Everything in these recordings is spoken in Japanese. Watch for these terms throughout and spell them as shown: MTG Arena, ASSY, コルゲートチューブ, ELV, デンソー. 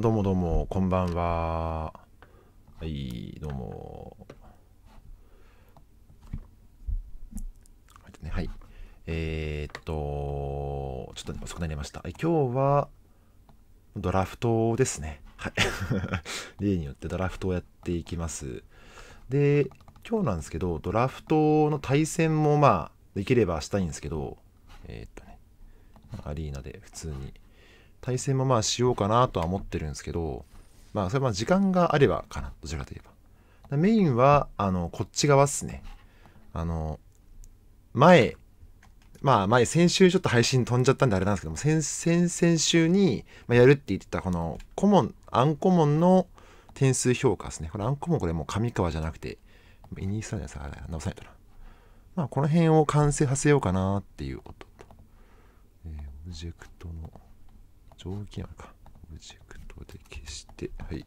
どうもどうも、こんばんは。はい、どうも。はい。ちょっと遅くなりました。今日は、ドラフトですね。はい。例によってドラフトをやっていきます。で、今日なんですけど、ドラフトの対戦もまあ、できればしたいんですけど、アリーナで普通に。対戦もまあしようかなとは思ってるんですけど、まあそれは時間があればかな、どちらかといえば。メインは、こっち側っすね。前、先週ちょっと配信飛んじゃったんであれなんですけども、先々週にやるって言ってた、このコモン、アンコモンの点数評価ですね。これアンコモン、これもう上川じゃなくて、イニスタじゃないですか、直さないとな。まあこの辺を完成させようかなっていうことと、オブジェクトの、上記なのか。オブジェクトで消して、はい。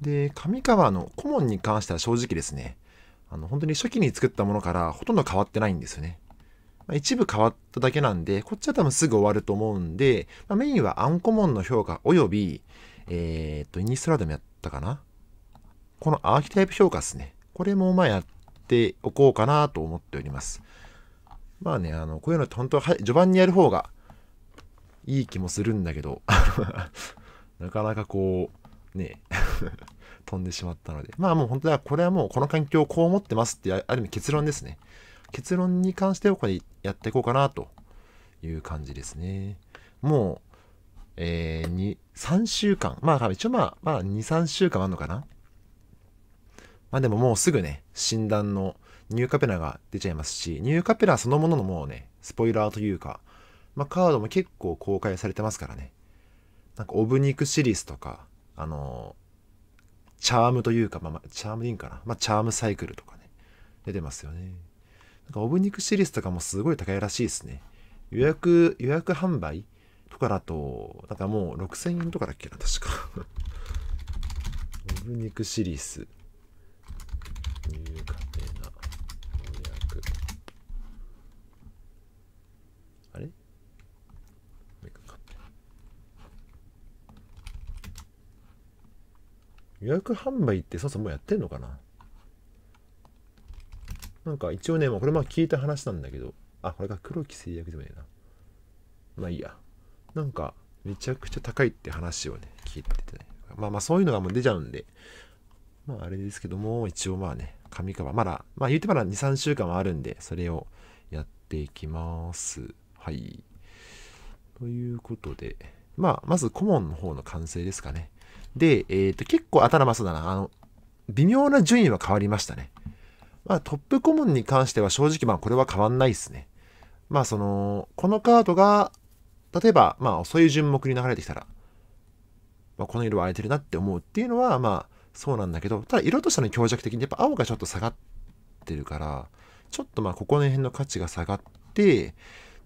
で、上川のコモンに関しては正直ですね、本当に初期に作ったものからほとんど変わってないんですよね。まあ、一部変わっただけなんで、こっちは多分すぐ終わると思うんで、まあ、メインはアンコモンの評価および、イニストラでもやったかな。このアーキタイプ評価ですね。これもまあやっておこうかなと思っております。まあね、こういうのって本当は序盤にやる方が、いい気もするんだけどなかなかこうね飛んでしまったので、まあもう本当はこれはもうこの環境をこう思ってますっていうある意味結論ですね。結論に関してはこれやっていこうかなという感じですね。もう、3週間、まあ一応まあ23週間あるのかな。まあでももうすぐね、診断のニューカペラが出ちゃいますし、ニューカペラそのもののもうねスポイラーというか、まあ、カードも結構公開されてますからね。なんか、オブニクシリスとか、チャームというか、まあ、チャームでいいんかな。まあ、チャームサイクルとかね。出てますよね。なんか、オブニクシリスとかもすごい高いらしいですね。予約販売とかだと、なんかもう6000円とかだっけな、確か。オブニクシリス。予約販売ってそもそもやってんのかな。なんか一応ね、まあ、これまあ聞いた話なんだけど、あ、これが黒木製薬でもねえな。まあいいや。なんかめちゃくちゃ高いって話をね、聞いててね。まあまあそういうのがもう出ちゃうんで、まああれですけども、一応まあね、上川、まだ、まあ言うてまだ2、3週間はあるんで、それをやっていきます。はい。ということで、まあまず顧問の方の完成ですかね。で、結構頭そうだな。微妙な順位は変わりましたね。まあ、トップコモンに関しては正直、まあ、これは変わんないですね。まあ、このカードが、例えば、まあ、そういう順目に流れてきたら、まあ、この色は空いてるなって思うっていうのは、まあ、そうなんだけど、ただ、色としての強弱的に、やっぱ青がちょっと下がってるから、ちょっとまあ、ここの辺の価値が下がって、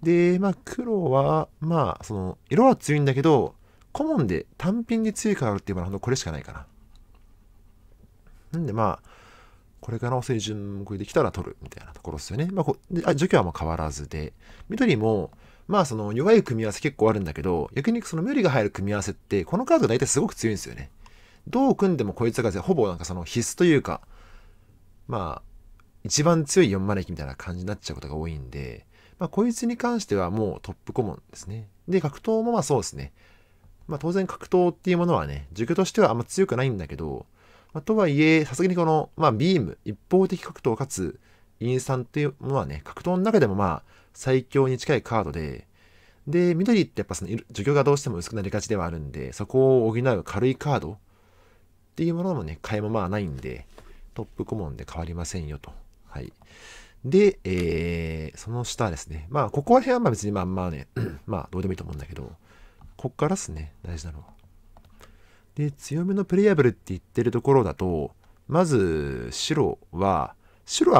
で、まあ、黒は、まあ、色は強いんだけど、コモンで単品で強いからあるっていうのはほんとこれしかないかな。なんでまあ、これからの水準目できたら取るみたいなところですよね。まあ除去はもう変わらずで。緑も、まあ弱い組み合わせ結構あるんだけど、逆に緑が入る組み合わせって、このカード大体すごく強いんですよね。どう組んでもこいつがほぼなんか必須というか、まあ、一番強い4招きみたいな感じになっちゃうことが多いんで、まあこいつに関してはもうトップコモンですね。で、格闘もまあそうですね。まあ当然格闘っていうものはね、軸としてはあんま強くないんだけど、まあ、とはいえ、さすがにこの、まあ、ビーム、一方的格闘かつインスタンっていうものはね、格闘の中でもまあ最強に近いカードで、で、緑ってやっぱ除去がどうしても薄くなりがちではあるんで、そこを補う軽いカードっていうものもね、替えもまあないんで、トップコモンで変わりませんよと。はい。で、その下ですね。まあここら辺はまあ別にまあまあね、まあどうでもいいと思うんだけど、こっからですね、大事なのは。で、強めのプレイアブルって言ってるところだと、まず、白は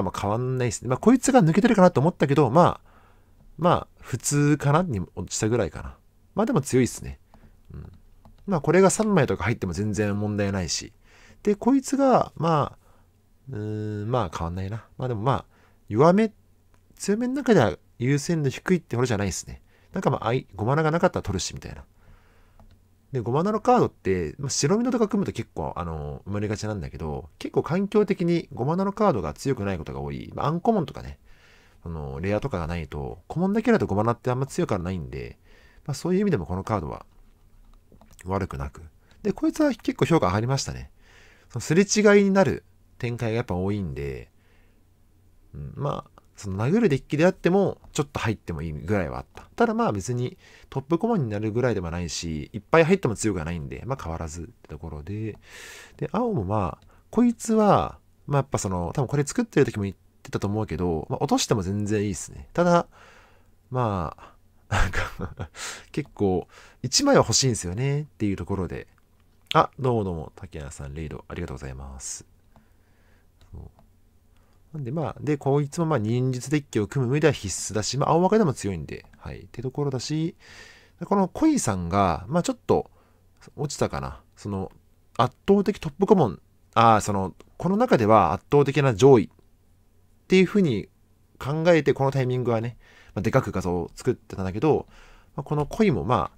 まあ変わんないですね。まあ、こいつが抜けてるかなと思ったけど、まあ、普通かなに落ちたぐらいかな。まあ、でも強いですね。うん。まあ、これが3枚とか入っても全然問題ないし。で、こいつが、まあ、まあ、変わんないな。まあ、でもまあ、強めの中では優先度低いってほどじゃないですね。なんかまあ、5マナがなかったら取るし、みたいな。で、ごまなのカードって、まあ、白身のとか組むと結構、生まれがちなんだけど、結構環境的にごまなのカードが強くないことが多い。まあ、アンコモンとかね、レアとかがないと、コモンだけだとごまなってあんま強くはないんで、まあ、そういう意味でもこのカードは悪くなく。で、こいつは結構評価上がりましたね。そのすれ違いになる展開がやっぱ多いんで、うん、まあ、その殴るデッキであっても、ちょっと入ってもいいぐらいはあった。ただまあ別にトップコマになるぐらいでもないし、いっぱい入っても強くはないんで、まあ変わらずってところで。で、青もまあ、こいつは、まあやっぱその、多分これ作ってる時も言ってたと思うけど、まあ、落としても全然いいですね。ただ、まあ、なんか、結構、1枚は欲しいんですよねっていうところで。あ、どうもどうも、竹谷さん、レイド、ありがとうございます。なんでまあ、で、こいつもまあ忍術デッキを組む上では必須だし、まあ青枠でも強いんで、はい。ってところだし、このコイさんが、まあちょっと落ちたかな。その圧倒的トップ顧問、この中では圧倒的な上位っていうふうに考えて、このタイミングはね、まあ、でかく画像を作ってたんだけど、まあ、このコイもま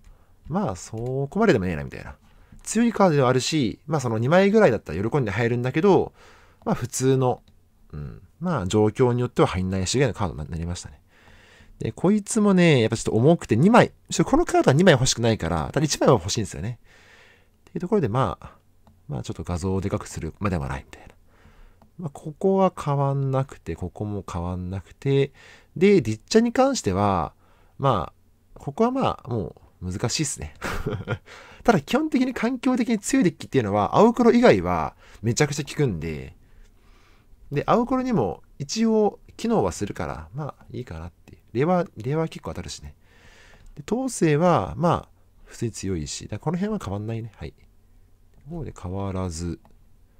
あそこまででもねえなみたいな。強いカードではあるし、まあその2枚ぐらいだったら喜んで入るんだけど、まあ普通の、うん、まあ状況によっては入んないしぐらいのカードになりましたね。で、こいつもね、やっぱちょっと重くて2枚、このカードは2枚欲しくないから、ただ1枚は欲しいんですよね。っていうところでまあちょっと画像をでかくするまではないみたいな。まあここは変わんなくて、ここも変わんなくて、で、ディッチャに関しては、まあ、ここはまあもう難しいっすね。ただ基本的に環境的に強いデッキっていうのは、青黒以外はめちゃくちゃ効くんで、で、青黒にも一応機能はするから、まあいいかなっていう。例は結構当たるしね。で、統制は、まあ、普通に強いし、だこの辺は変わんないね。はい。ここで変わらず。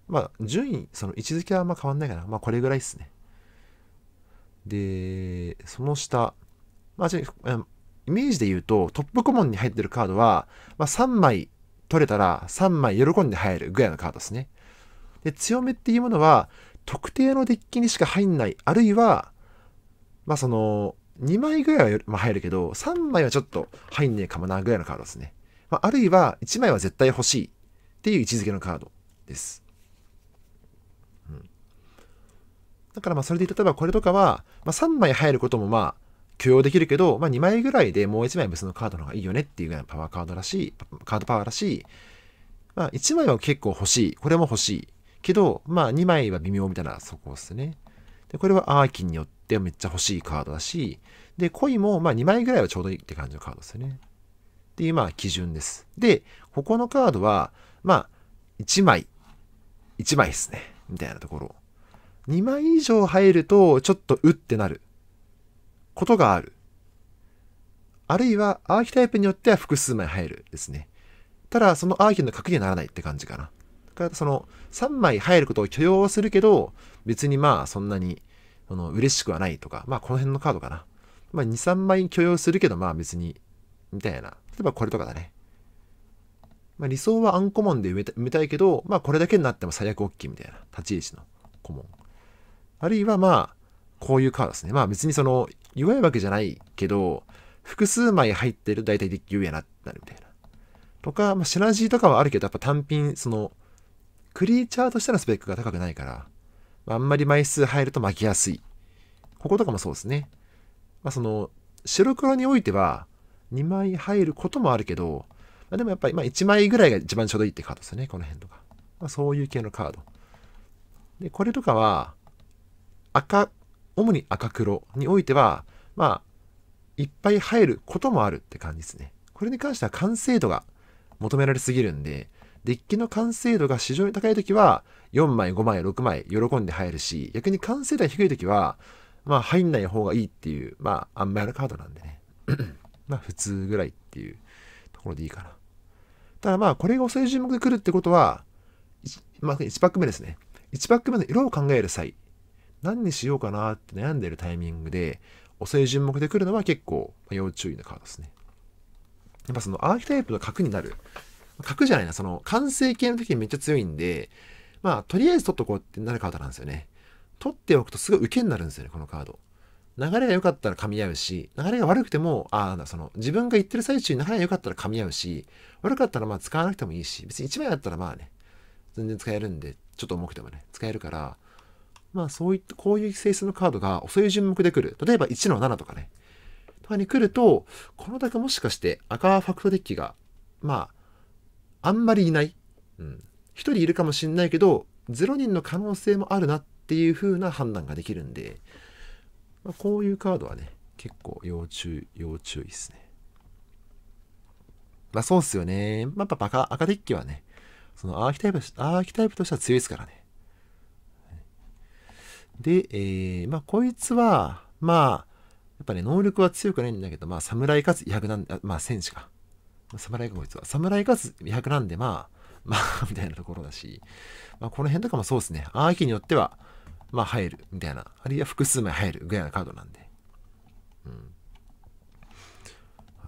まあ、順位、その位置づけはあんま変わんないかな。まあ、これぐらいっすね。で、その下。まあ、イメージで言うと、トップコモンに入ってるカードは、まあ、3枚取れたら3枚喜んで入るぐらいのカードですね。で、強めっていうものは、特定のデッキにしか入んない。あるいは、まあその、2枚ぐらいは、まあ、入るけど、3枚はちょっと入んねえかもな、ぐらいのカードですね。まあ、あるいは、1枚は絶対欲しいっていう位置づけのカードです。うん。だからまあそれで例えばこれとかは、まあ3枚入ることもまあ許容できるけど、まあ2枚ぐらいでもう1枚別のカードの方がいいよねっていうぐらいのカードパワーらしい。まあ1枚は結構欲しい。これも欲しい。けど、まあ2枚は微妙みたいな、そこですね。で、これはアーキンによってめっちゃ欲しいカードだし、で、コイもまあ2枚ぐらいはちょうどいいって感じのカードですね。っていうまあ基準です。で、ここのカードは、まあ1枚ですね。みたいなところ。2枚以上入ると、ちょっとうってなることがある。あるいは、アーキタイプによっては複数枚入るですね。ただ、そのアーキンの角にはならないって感じかな。その3枚入ることを許容するけど、別にまあそんなに嬉しくはないとか、まあこの辺のカードかな。まあ2、3枚許容するけど、まあ別に、みたいな。例えばこれとかだね。まあ理想はアンコモンで埋めたいけど、まあこれだけになっても最悪 OK みたいな。立ち位置のコモン。あるいはまあ、こういうカードですね。まあ別にその弱いわけじゃないけど、複数枚入ってると大体デッキ優位やなってなるみたいな。とか、まあシナジーとかはあるけど、やっぱ単品、その、クリーチャーとしてのスペックが高くないから、あんまり枚数入ると負けやすい。こことかもそうですね。まあその、白黒においては、2枚入ることもあるけど、まあ、でもやっぱりまあ1枚ぐらいが一番ちょうどいいってカードですよね、この辺とか。まあそういう系のカード。で、これとかは、主に赤黒においては、まあ、いっぱい入ることもあるって感じですね。これに関しては完成度が求められすぎるんで、デッキの完成度が非常に高いときは、4枚、5枚、6枚、喜んで入るし、逆に完成度が低いときは、まあ、入んない方がいいっていう、まあ、あんまりのカードなんでね。まあ、普通ぐらいっていうところでいいかな。ただまあ、これが遅い順目で来るってことは、まあ、1パック目ですね。1パック目の色を考える際、何にしようかなって悩んでるタイミングで、遅い順目で来るのは結構、要注意のカードですね。やっぱその、アーキタイプの核になる。角じゃないな、その、完成形の時にめっちゃ強いんで、まあ、とりあえず取っとこうってなるカードなんですよね。取っておくとすごい受けになるんですよね、このカード。流れが良かったら噛み合うし、流れが悪くても、自分が言ってる最中に流れが良かったら噛み合うし、悪かったらまあ使わなくてもいいし、別に1枚だったらまあね、全然使えるんで、ちょっと重くてもね、使えるから、まあそういった、こういう性質のカードが遅い順目で来る。例えば1の7とかね、とかに来ると、この卓もしかして赤ファクトデッキが、まあ、あんまりいない。うん。1人いるかもしれないけど、0人の可能性もあるなっていう風な判断ができるんで、まあ、こういうカードはね、結構要注意ですね。まあそうっすよね。まあ、やっぱ赤デッキはね、そのアーキタイプとしては強いですからね。で、まあこいつは、まあ、やっぱね、能力は強くないんだけど、まあ侍かつ200なんで、まあ戦士か。侍かこいつは。侍かつ200なんで、まあ、みたいなところだし、まあこの辺とかもそうですね。アーキによっては、まあ入るみたいな、あるいは複数枚入るぐらいのカードなんで。うん。は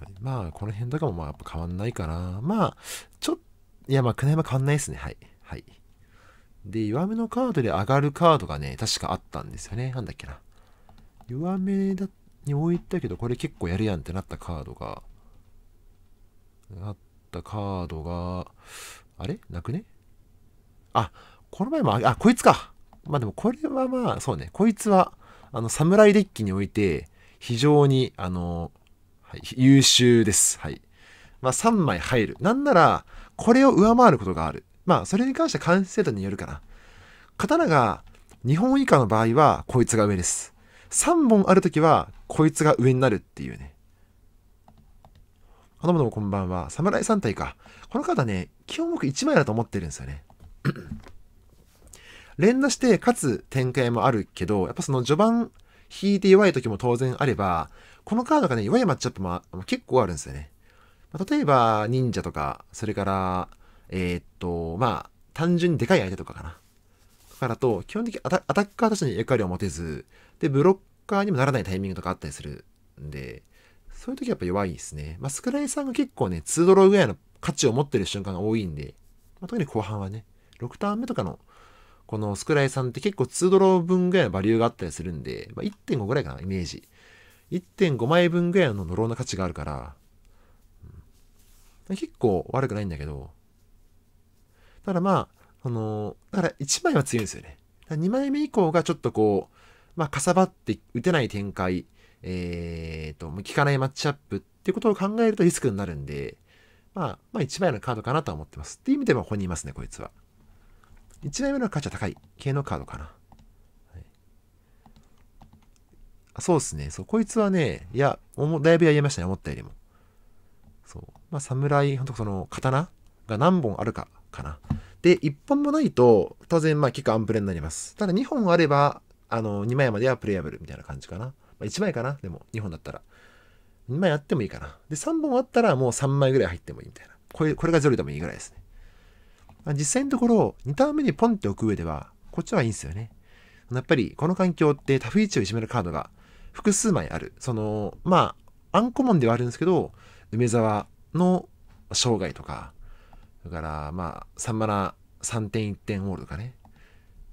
い、まあ、この辺とかもまあやっぱ変わんないかな。まあ、まあ、9枚変わんないですね。はい。はい。で、弱めのカードで上がるカードがね、確かあったんですよね。なんだっけな。弱めに置いたけど、これ結構やるやんってなったカードが、あれなくね？あ、この前も、こいつか。まあでもこれはまあそうね、こいつは侍デッキにおいて非常に優秀です。はい。まあ3枚入る。なんならこれを上回ることがある。まあそれに関しては完成度によるかな。刀が2本以下の場合はこいつが上です。3本あるときはこいつが上になるっていうね。どうもこんばんは。侍3体か。この方ね、基本僕1枚だと思ってるんですよね。連打して勝つ展開もあるけど、やっぱその序盤引いて弱い時も当然あれば、このカードがね、弱いマッチアップも結構あるんですよね。例えば、忍者とか、それから、まあ、単純にでかい相手とかかな。とかだと、基本的にアタッカーとしての役割を持てず、で、ブロッカーにもならないタイミングとかあったりするんで、そういう時はやっぱ弱いですね。まあ、スクライさんが結構ね、2ドローぐらいの価値を持ってる瞬間が多いんで、まあ、特に後半はね、6ターン目とかの、このスクライさんって結構2ドロー分ぐらいのバリューがあったりするんで、まあ、1.5 ぐらいかな、イメージ。1.5 枚分ぐらいのドローの価値があるから、うん、結構悪くないんだけど、ただまあ、だから1枚は強いんですよね。2枚目以降がちょっとこう、まあ、かさばって打てない展開、効かないマッチアップっていうことを考えるとリスクになるんで、まあ1枚のカードかなとは思ってます。っていう意味ではここにいますね、こいつは。1枚目の価値は高い系のカードかな。はい、そうですね。こいつはね、いや、だいぶやりましたね、思ったよりも。そう。まあ、侍、ほんとその、刀が何本あるか、かな。で、1本もないと、当然、まあ、結構アンプレになります。ただ、2本あれば、2枚まではプレイアブルみたいな感じかな。まあ、1枚かな、でも、2本だったら。2枚あってもいいかな。で、3本あったら、もう3枚ぐらい入ってもいいみたいな。これがゼロでもいいぐらいですね。実際のところ、2ターン目にポンって置く上では、こっちはいいんですよね。やっぱり、この環境ってタフ位置をいじめるカードが複数枚ある。まあ、アンコモンではあるんですけど、梅沢の生涯とか、だから、まあ、3マナ 3.1 点オールとかね。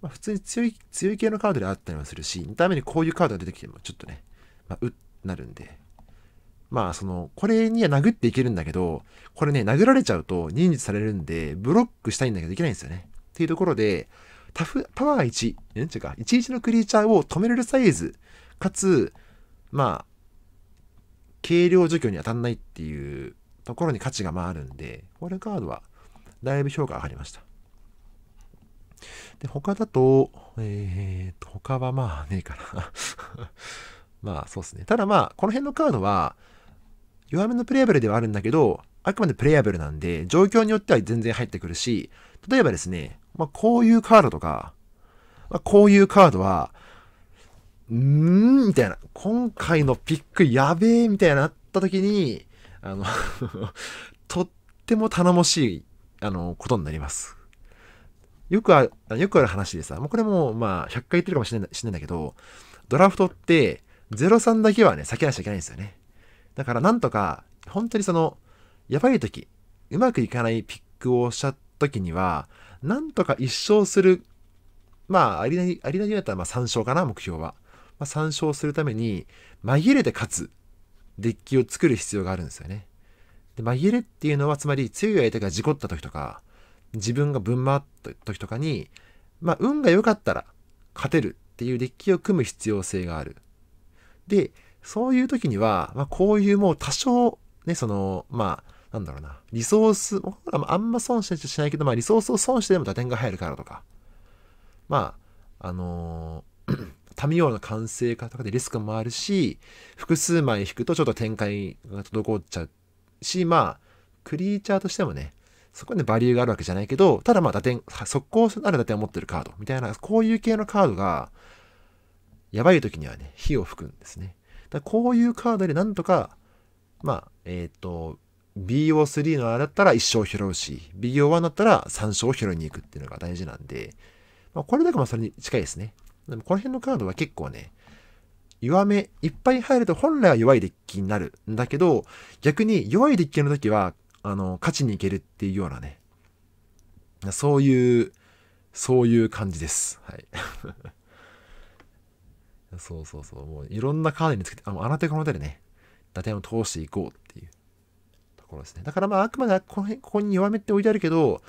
まあ、普通に強い系のカードであったりもするし、2ターン目にこういうカードが出てきても、ちょっとね、まあ、うっ、なるんで。まあこれには殴っていけるんだけど、これね、殴られちゃうと認知されるんで、ブロックしたいんだけどできないんですよね。っていうところで、パワー1、1/1のクリーチャーを止めれるサイズ、かつ、まあ、軽量除去に当たんないっていうところに価値が回るんで、これカードはだいぶ評価上がりました。で、他だと、他はまあねえかな。まあそうですね。ただまあ、この辺のカードは、弱めのプレイアブルではあるんだけど、あくまでプレイアブルなんで、状況によっては全然入ってくるし、例えばですね、まあこういうカードとか、まあ、こういうカードは、みたいな、今回のピックやべえみたいなあった時に、とっても頼もしい、ことになります。よくある話でさ、もうこれもまあ100回言ってるかもしれないんだけど、ドラフトって03だけはね、避けなきゃいけないんですよね。だからなんとか、本当にやばい時、うまくいかないピックをした時には、なんとか1勝する、まあ、ありなりだったらまあ3勝かな、目標は。参照するために紛れで勝つデッキを作る必要があるんですよね。で、紛れっていうのはつまり強い相手が事故った時とか自分がぶん回った時とかに、まあ、運が良かったら勝てるっていうデッキを組む必要性がある。で、そういう時には、まあ、こういうもう多少ね、そのまあなんだろうな、リソース、あんま損してしないけど、まあ、リソースを損してでも打点が入るからとか、まあ、タミオの完成化とかでリスクもあるし、複数枚引くとちょっと展開が滞っちゃうし、まあ、クリーチャーとしてもね、そこにバリューがあるわけじゃないけど、ただまあ打点、速攻ある打点を持ってるカードみたいな、こういう系のカードが、やばい時にはね、火を吹くんですね。だからこういうカードでなんとか、まあ、BO3 のあれだったら1勝拾うし、BO1 だったら3勝を拾いに行くっていうのが大事なんで、まあ、これだけもそれに近いですね。でもこの辺のカードは結構ね、弱め、いっぱい入ると本来は弱いデッキになるんだけど、逆に弱いデッキの時は、勝ちにいけるっていうようなね、そういう感じです。はい。そうそうそう、もういろんなカードにつけて、あの手この手でね、打点を通していこうっていう。だからまああくまでここに弱めって置いてあるけど、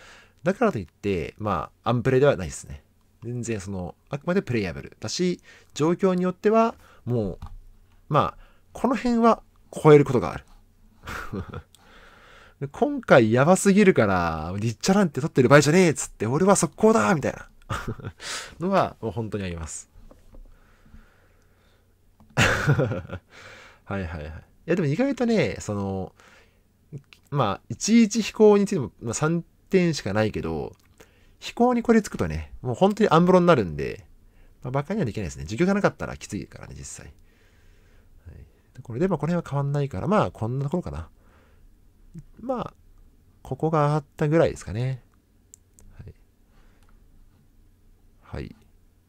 だからといってまあアンプレではないですね。全然そのあくまでプレイアブルだし、状況によってはもうまあこの辺は超えることがある。今回やばすぎるからリッチャランって取ってる場合じゃねえっつって俺は速攻だみたいなのはもう本当にあります。はいはいはい。いやでも意外とね、そのまあ、11飛行についても、まあ、3点しかないけど、飛行にこれつくとね、もう本当にアンブロになるんで、まあ、馬鹿にはできないですね。需給がなかったらきついからね、実際。はい、これで、まあ、この辺は変わんないから、まあ、こんなところかな。まあ、ここが上がったぐらいですかね。はい。はい、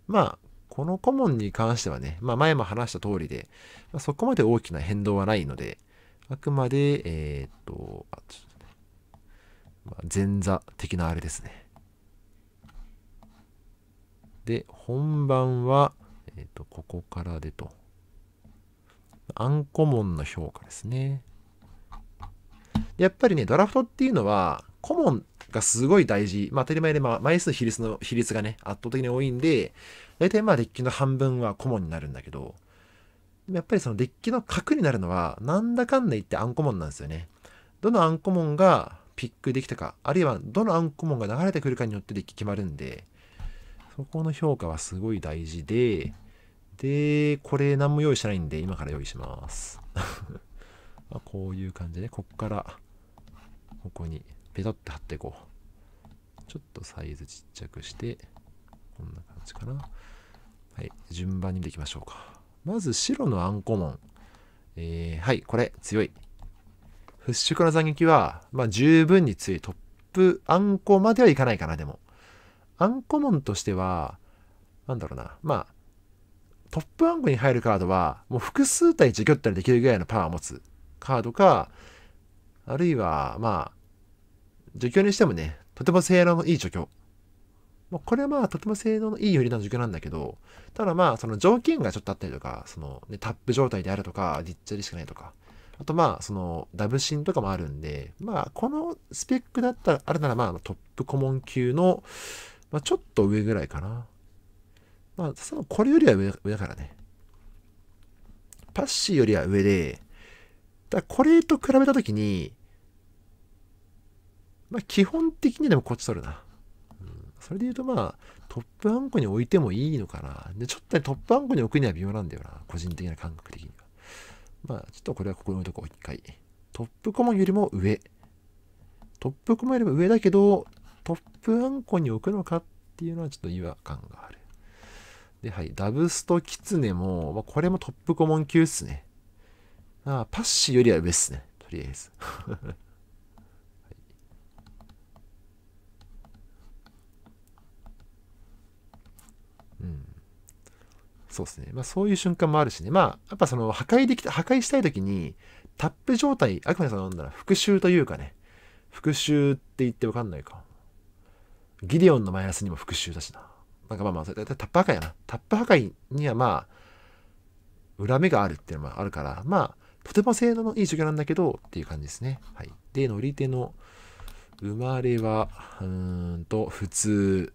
まあ、この顧問に関してはね、まあ、前も話した通りで、まあ、そこまで大きな変動はないので、あくまで、まあ、前座的なあれですね。で、本番は、ここからでと。アンコモンの評価ですね。やっぱりね、ドラフトっていうのは、コモンがすごい大事。まあ、当たり前で、まあ、枚数比率がね、圧倒的に多いんで、大体まあ、デッキの半分はコモンになるんだけど、やっぱりそのデッキの核になるのはなんだかんだ言ってアンコモンなんですよね。どのアンコモンがピックできたか、あるいはどのアンコモンが流れてくるかによってデッキ決まるんで、そこの評価はすごい大事で、で、これ何も用意してないんで今から用意します。こういう感じで、ね、こっからここにペタッて貼っていこう。ちょっとサイズちっちゃくして、こんな感じかな。はい、順番に見ていきましょうか。まず白のアンコモン。はい、これ強い。払拭の斬撃は、まあ十分に強い。トップアンコまではいかないかな、でも。アンコモンとしては、なんだろうな。まあ、トップアンコに入るカードは、もう複数体自撃ったりできるぐらいのパワーを持つカードか、あるいは、まあ、除去にしてもね、とても性能のいい除去。これはまあとても性能のいいよりの状況なんだけど、ただまあその条件がちょっとあったりとか、そのねタップ状態であるとか、ディッチャリしかないとか、あとまあそのダブシンとかもあるんで、まあこのスペックだったら、あれならまあトップ顧問級の、まあちょっと上ぐらいかな。まあそのこれよりは上だからね。パッシーよりは上で、だこれと比べたときに、まあ基本的にでもこっち取るな。それで言うとまあ、トップアンコに置いてもいいのかな。で、ちょっとね、トップアンコに置くには微妙なんだよな。個人的な感覚的には。まあ、ちょっとこれはここに置いとこう、一回。トップコモンよりも上。トップコモンよりも上だけど、トップアンコに置くのかっていうのはちょっと違和感がある。で、はい。ダブスとキツネも、まあ、これもトップコモン級っすね。ああ、パッシーよりは上っすね。とりあえず。そうですね。まあそういう瞬間もあるしね。まあやっぱその破壊したいときにタップ状態、あくまでそのなんだろう、復讐というかね。復讐って言ってわかんないか。ギデオンのマイナスにも復讐だしな。なんかまあまあ、タップ破壊やな。タップ破壊にはまあ、恨みがあるっていうのもあるから、まあ、とても性能のいい職業なんだけど、っていう感じですね。はい。で、乗り手の生まれは、普通。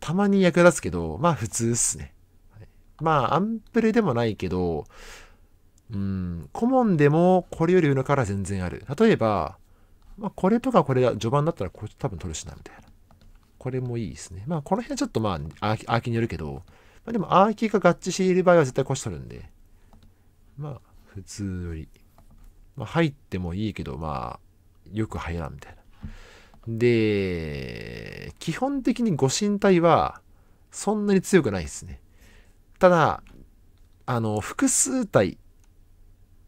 たまに役立つけど、まあ、普通っすね。はい、まあ、アンプレでもないけど、顧問でもこれより上のから全然ある。例えば、まあ、これとかこれは序盤だったらこれ多分取るしな、みたいな。これもいいですね。まあ、この辺はちょっとまあ、アーキによるけど、まあ、でもアーキが合致している場合は絶対腰取るんで、まあ、普通より。まあ、入ってもいいけど、まあ、よく入らんみたいな。で、基本的にご神体はそんなに強くないですね。ただ、複数体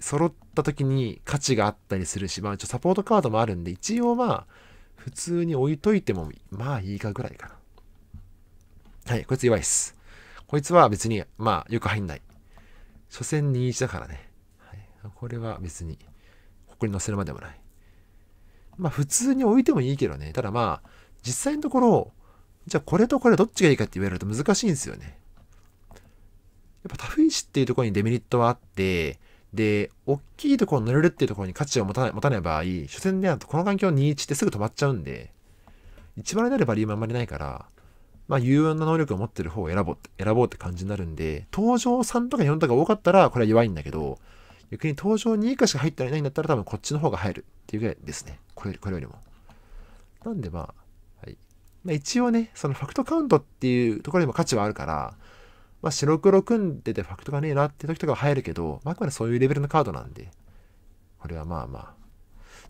揃った時に価値があったりするし、まあ、サポートカードもあるんで、一応まあ、普通に置いといても、まあいいかぐらいかな。はい、こいつ弱いっす。こいつは別に、まあ、よく入んない。所詮21だからね。はい、これは別に、ここに載せるまでもない。まあ、普通に置いてもいいけどね。ただまあ、実際のところ、じゃあこれとこれどっちがいいかって言われると難しいんですよね。やっぱタフ石っていうところにデメリットはあって、で、大きいところに乗れるっていうところに価値を持たない場合、所詮であるとこの環境21ってすぐ止まっちゃうんで、一番になるバリューもあんまりないから、まあ、有用な能力を持ってる方を選ぼうって感じになるんで、登場3とか4とか多かったらこれは弱いんだけど、逆に登場2以下しか入ってないんだったら多分こっちの方が入るっていうぐらいですね。これよりも。なんでまあ、はい。まあ一応ね、そのファクトカウントっていうところにも価値はあるから、まあ白黒組んでてファクトがねえなって時とかは入るけど、まああくまでそういうレベルのカードなんで、これはまあまあ。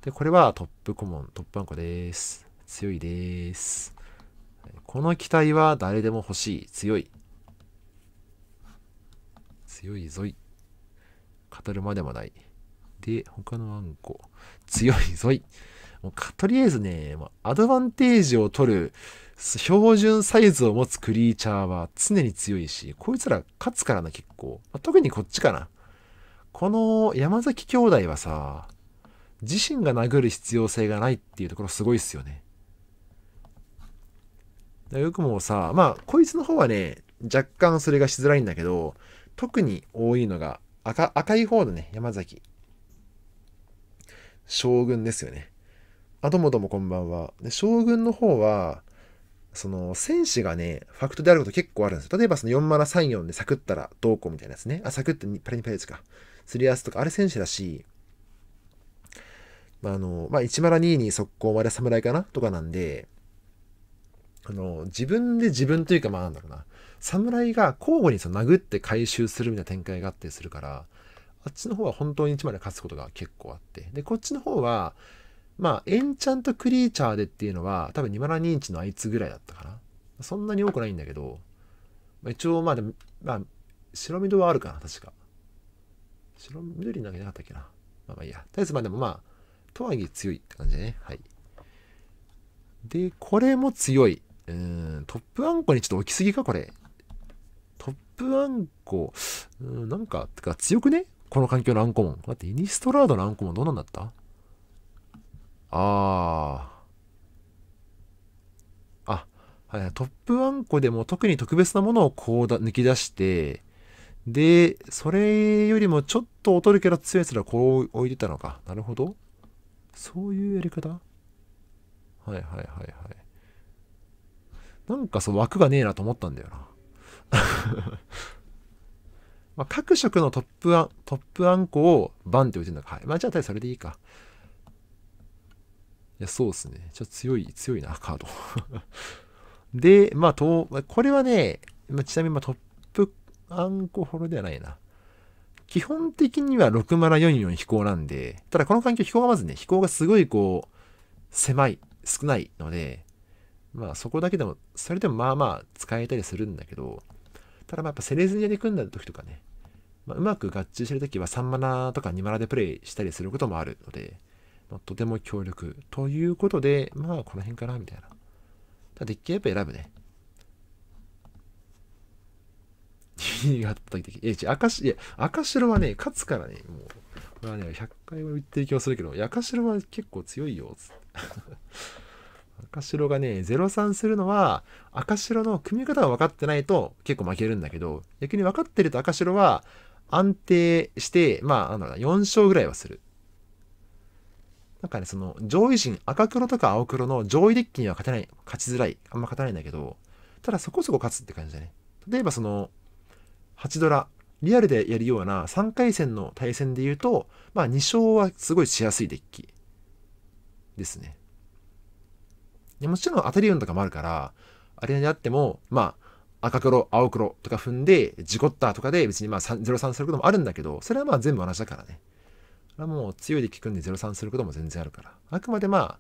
で、これはトップ顧問、トップアンコです。強いです。この機体は誰でも欲しい。強い。強いぞい。語るまでもない。で、他のあんこ。強いぞい。もうとりあえずね、アドバンテージを取る標準サイズを持つクリーチャーは常に強いし、こいつら勝つからな、結構。まあ、特にこっちかな。この山崎兄弟はさ、自身が殴る必要性がないっていうところすごいっすよね。よくもさ、まあ、こいつの方はね、若干それがしづらいんだけど、特に多いのが、赤い方のね、山崎。将軍ですよね。あ、どうもどうもこんばんは。で、将軍の方は、その、戦士がね、ファクトであること結構あるんですよ。例えばその4マナ34でサクったらどうこうみたいなやつね。あ、サクってパレニパレですか。すり合わせとか、あれ戦士だし、まあ、まあ、1マナ2に速攻まで侍かなとかなんで、自分で自分というか、まあなんだろうな。侍が交互にその殴って回収するみたいな展開があったりするから、あっちの方は本当に1まで勝つことが結構あって。で、こっちの方は、まあ、エンチャントクリーチャーでっていうのは、多分2マナ2インチのあいつぐらいだったかな。そんなに多くないんだけど、まあ、一応、まあでも、まあ、白緑はあるかな、確か。白緑なんかじゃなかったっけな。まあまあいいや。とりあえず、まあでもまあ、とはいえ強いって感じでね。はい。で、これも強い。トップあんこにちょっと置きすぎか、これ。トップあんこ、なんか、てか強くねこの環境のあんこもん。待って、イニストラードのあんこもんどうなんだった？あ、はい、トップあんこでも特に特別なものをこう抜き出して、で、それよりもちょっと劣るキャラ強いやつらこう置いてたのか。なるほど。そういうやり方？はいはいはいはい。なんかそう枠がねえなと思ったんだよな。まあ各色のトップあんこをバンって置いてるのか。はい。まあじゃあそれでいいか。いや、そうですね。ちょっと強いな、カード。で、まあこれはね、ちなみにトップあんこほどではないな。基本的には6マナ44飛行なんで、ただこの環境飛行がまずね、飛行がすごいこう、狭い、少ないので、まあそこだけでも、それでもまあまあ使えたりするんだけど、ただまあやっぱセレズニアで組んだ時とかね、まあ、うまく合致してる時は3マナとか2マナでプレイしたりすることもあるので、まあ、とても強力。ということで、まあこの辺かな、みたいな。デッキはやっぱ選ぶね。赤白はね、勝つからね、もう、これはね、100回は言ってる気もするけど、赤白は結構強いよ、つって。赤白がね、0-3するのは、赤白の組み方が分かってないと結構負けるんだけど、逆に分かってると赤白は安定して、まあ、4勝ぐらいはする。なんかね、その上位陣、赤黒とか青黒の上位デッキには勝ちづらい。あんま勝たないんだけど、ただそこそこ勝つって感じだね。例えばその、8ドラ、リアルでやるような3回戦の対戦で言うと、まあ2勝はすごいしやすいデッキですね。もちろん当たり運とかもあるから、あれであっても、まあ、赤黒、青黒とか踏んで、事故ったとかで別にまあ0-3することもあるんだけど、それはまあ全部同じだからね。もう強いデッキ組んで0-3することも全然あるから。あくまでま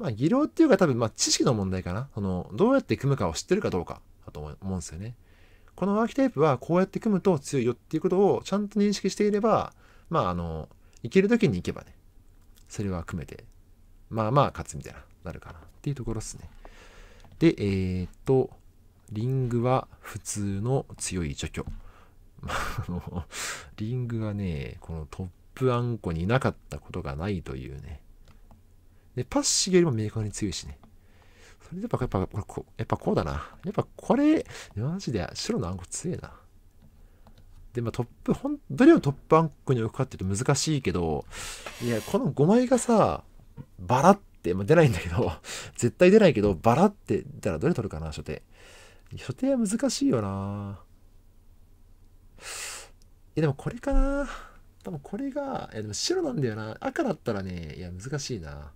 あ、技量っていうか多分まあ知識の問題かな。その、どうやって組むかを知ってるかどうかだと思うんですよね。このアーキタイプはこうやって組むと強いよっていうことをちゃんと認識していれば、まあいける時に行けばね、それは組めて、まあまあ勝つみたいな、なるかなっていうところですね。で、リングは普通の強い除去。リングがね、このトップあんこにいなかったことがないというね。で、パッシーよりも明確に強いしね。それでやっぱこうだな。やっぱこれ、マジで白のあんこ強いな。で、まあトップ、どれをトップあんこに置くかっていうと難しいけど、いや、この5枚がさ、バラって、まあ、出ないんだけど、絶対出ないけど、バラって出たらどれ取るかな、初手。初手は難しいよな。いや、でもこれかな。多分これが、いやでも白なんだよな。赤だったらね、いや、難しいな。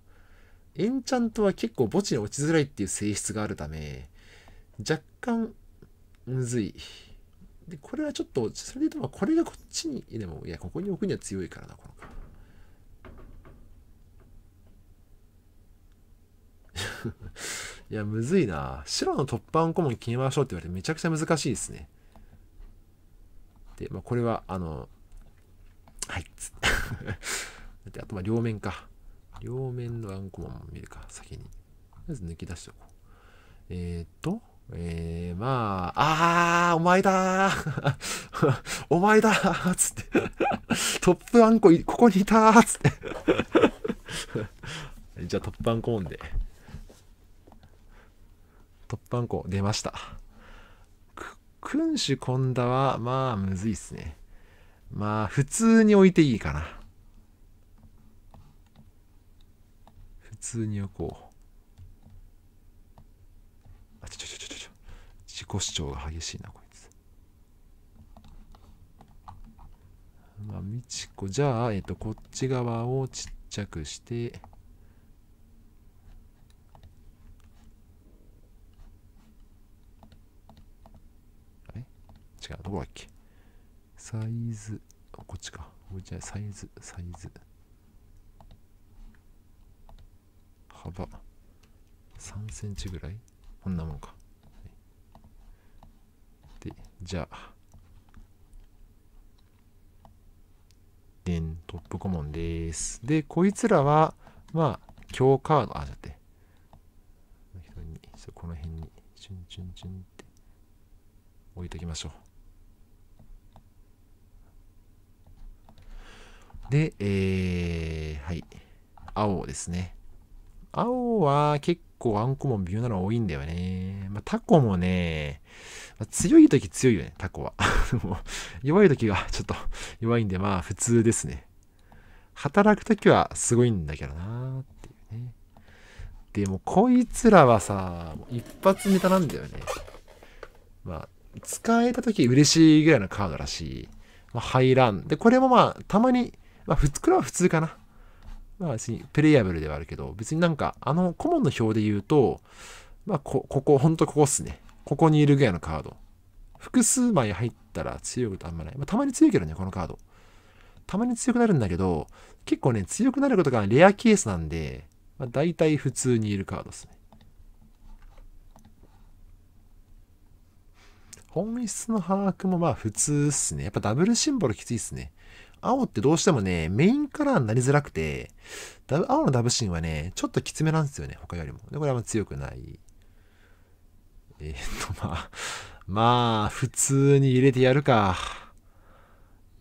エンチャントは結構墓地に落ちづらいっていう性質があるため、若干、むずい。で、これはちょっと、それで言うと、これがこっちに、でも、いや、ここに置くには強いからな、このカいや、むずいな。白の突破アンコモン決めましょうって言われてめちゃくちゃ難しいですね。で、まあ、これは、はい。あと、まあ、両面か。両面のアンコモンも見るか、先に。とりあえず抜き出しておこう。まあ、お前だーお前だーつって。トップアンコ、ここにいたーつって。じゃあ、トップアンコオンで。トップアンコ出ました。君主今田は、まあ、むずいっすね。まあ、普通に置いていいかな。普通に置こう。あ、ちょ。自己主張が激しいな、こいつ。まあ、みちこ、じゃあ、こっち側をちっちゃくして、あれ？違う、どこだっけ？サイズ、こっちか。じゃあ、サイズ。幅3センチぐらい、こんなもんか。で、じゃあ、トップコモンです。で、こいつらは、まあ、強カード、じゃって、この辺に、チュンって置いときましょう。で、はい、青ですね。青は結構アンコモン微妙なの多いんだよね。まあ、タコもね、まあ、強い時強いよね、タコは。弱い時がちょっと弱いんで、まあ普通ですね。働く時はすごいんだけどなーっていうね。でもこいつらはさ、もう一発ネタなんだよね。まあ、使えた時嬉しいぐらいのカードらしい。まあ、入らん。で、これもまあ、たまに、まあ、これは普通かな。まあ別にプレイアブルではあるけど、別になんか、コモンの表で言うと、まあ、ほんとここっすね。ここにいるぐらいのカード。複数枚入ったら強いことあんまない。まあ、たまに強いけどね、このカード。たまに強くなるんだけど、結構ね、強くなることがレアケースなんで、まあ、大体普通にいるカードっすね。本質の把握もまあ普通っすね。やっぱダブルシンボルきついっすね。青ってどうしてもね、メインカラーになりづらくて、青のダブシンはね、ちょっときつめなんですよね、他よりも。で、これはあんま強くない。まあ、普通に入れてやるか。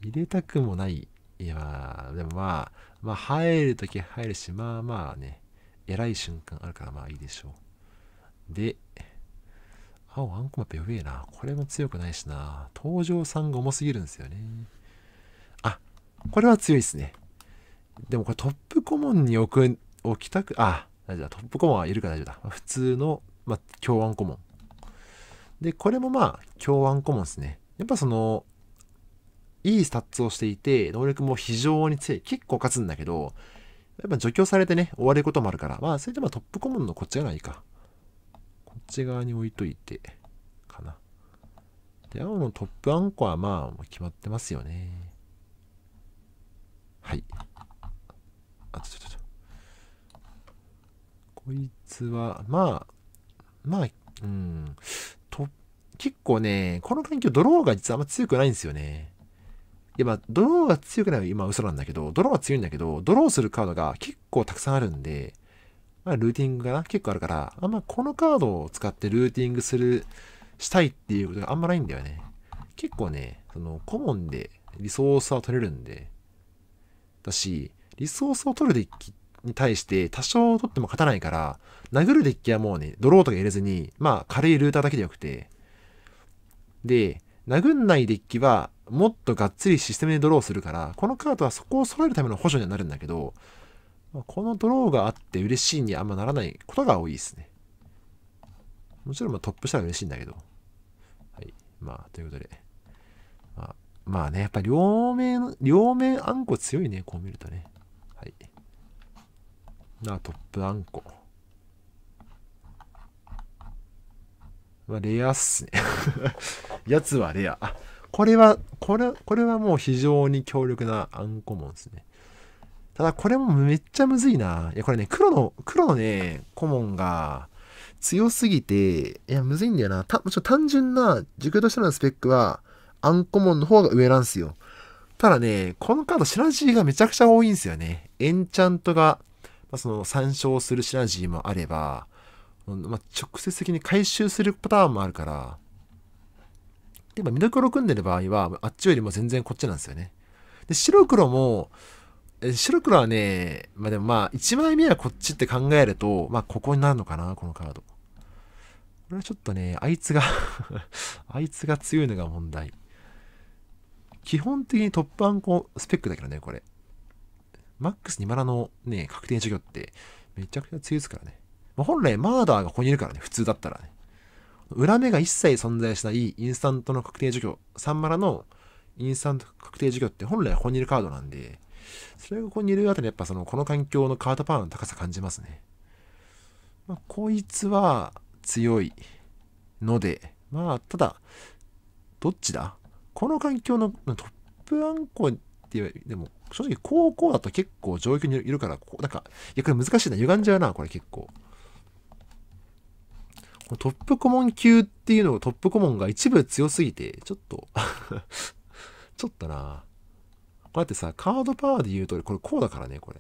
入れたくもない。いや、でもまあ、入るとき入るし、まあまあね、偉い瞬間あるからまあいいでしょう。で、青アンコマップやべえな。これも強くないしな。登場3が重すぎるんですよね。あ、これは強いですね。でもこれトップ顧問に置きたく、あ、大丈夫だ。トップ顧問はいるから大丈夫だ。普通の、まあ、強アン顧問。で、これもまあ、強アン顧問ですね。やっぱその、いいスタッツをしていて、能力も非常に強い。結構勝つんだけど、やっぱ除去されてね、終わることもあるから、まあ、それでまあトップ顧問のこっち側がいいか。こっち側に置いといて、かな。で、青のトップアンコはまあ、決まってますよね。はい。あ、ちょ。こいつは、まあ、うん。結構ね、この環境、ドローが実はあんま強くないんですよね。いや、まあ、ドローが強くないは今嘘なんだけど、ドローが強いんだけど、ドローするカードが結構たくさんあるんで、まあ、ルーティングがな、結構あるから、あんまこのカードを使ってルーティングしたいっていうことがあんまないんだよね。結構ね、その、コモンでリソースは取れるんで、だし、リソースを取るデッキに対して多少取っても勝たないから、殴るデッキはもうね、ドローとか入れずに、まあ、軽いルーターだけでよくて、で、殴んないデッキは、もっとがっつりシステムでドローするから、このカードはそこを揃えるための補助にはなるんだけど、このドローがあって嬉しいにあんまならないことが多いですね。もちろんまあトップしたら嬉しいんだけど。はい。まあ、ということで。まあね、やっぱ両面あんこ強いね、こう見るとね。はい。まあ、トップあんこ。まあ、レアっすね。やつはレア。あ、これはもう非常に強力なアンコモンですね。ただ、これもめっちゃむずいな。いや、これね、黒のね、コモンが強すぎて、いや、むずいんだよな。もちろん単純な軸としてのスペックは、アンコモンの方が上なんですよ。ただね、このカードシナジーがめちゃくちゃ多いんですよね。エンチャントが、まあ、その参照するシナジーもあれば、まあ、直接的に回収するパターンもあるから、で、まあ、緑黒組んでる場合は、あっちよりも全然こっちなんですよね。で、白黒はね、まあでもまあ、1枚目はこっちって考えると、まあ、ここになるのかな、このカード。これはちょっとね、あいつが強いのが問題。基本的にトップアンコスペックだけどね、これ。マックス2マナのね、確定除去って、めちゃくちゃ強いですからね。本来マーダーがここにいるからね、普通だったらね。裏目が一切存在しないインスタントの確定除去、3マラのインスタント確定除去って本来はここにいるカードなんで、それがここにいるあたりやっぱそのこの環境のカードパワーの高さ感じますね。まあ、こいつは強いので、まあただ、どっちだこの環境のトップアンコって、でも正直高校だと結構上級にいるから、ここなんか、いやこれ難しいな、歪んじゃうな、これ結構。トップ顧問級っていうのをトップ顧問が一部強すぎて、ちょっと、ちょっとなこうやってさ、カードパワーで言うと、これこうだからね、これ。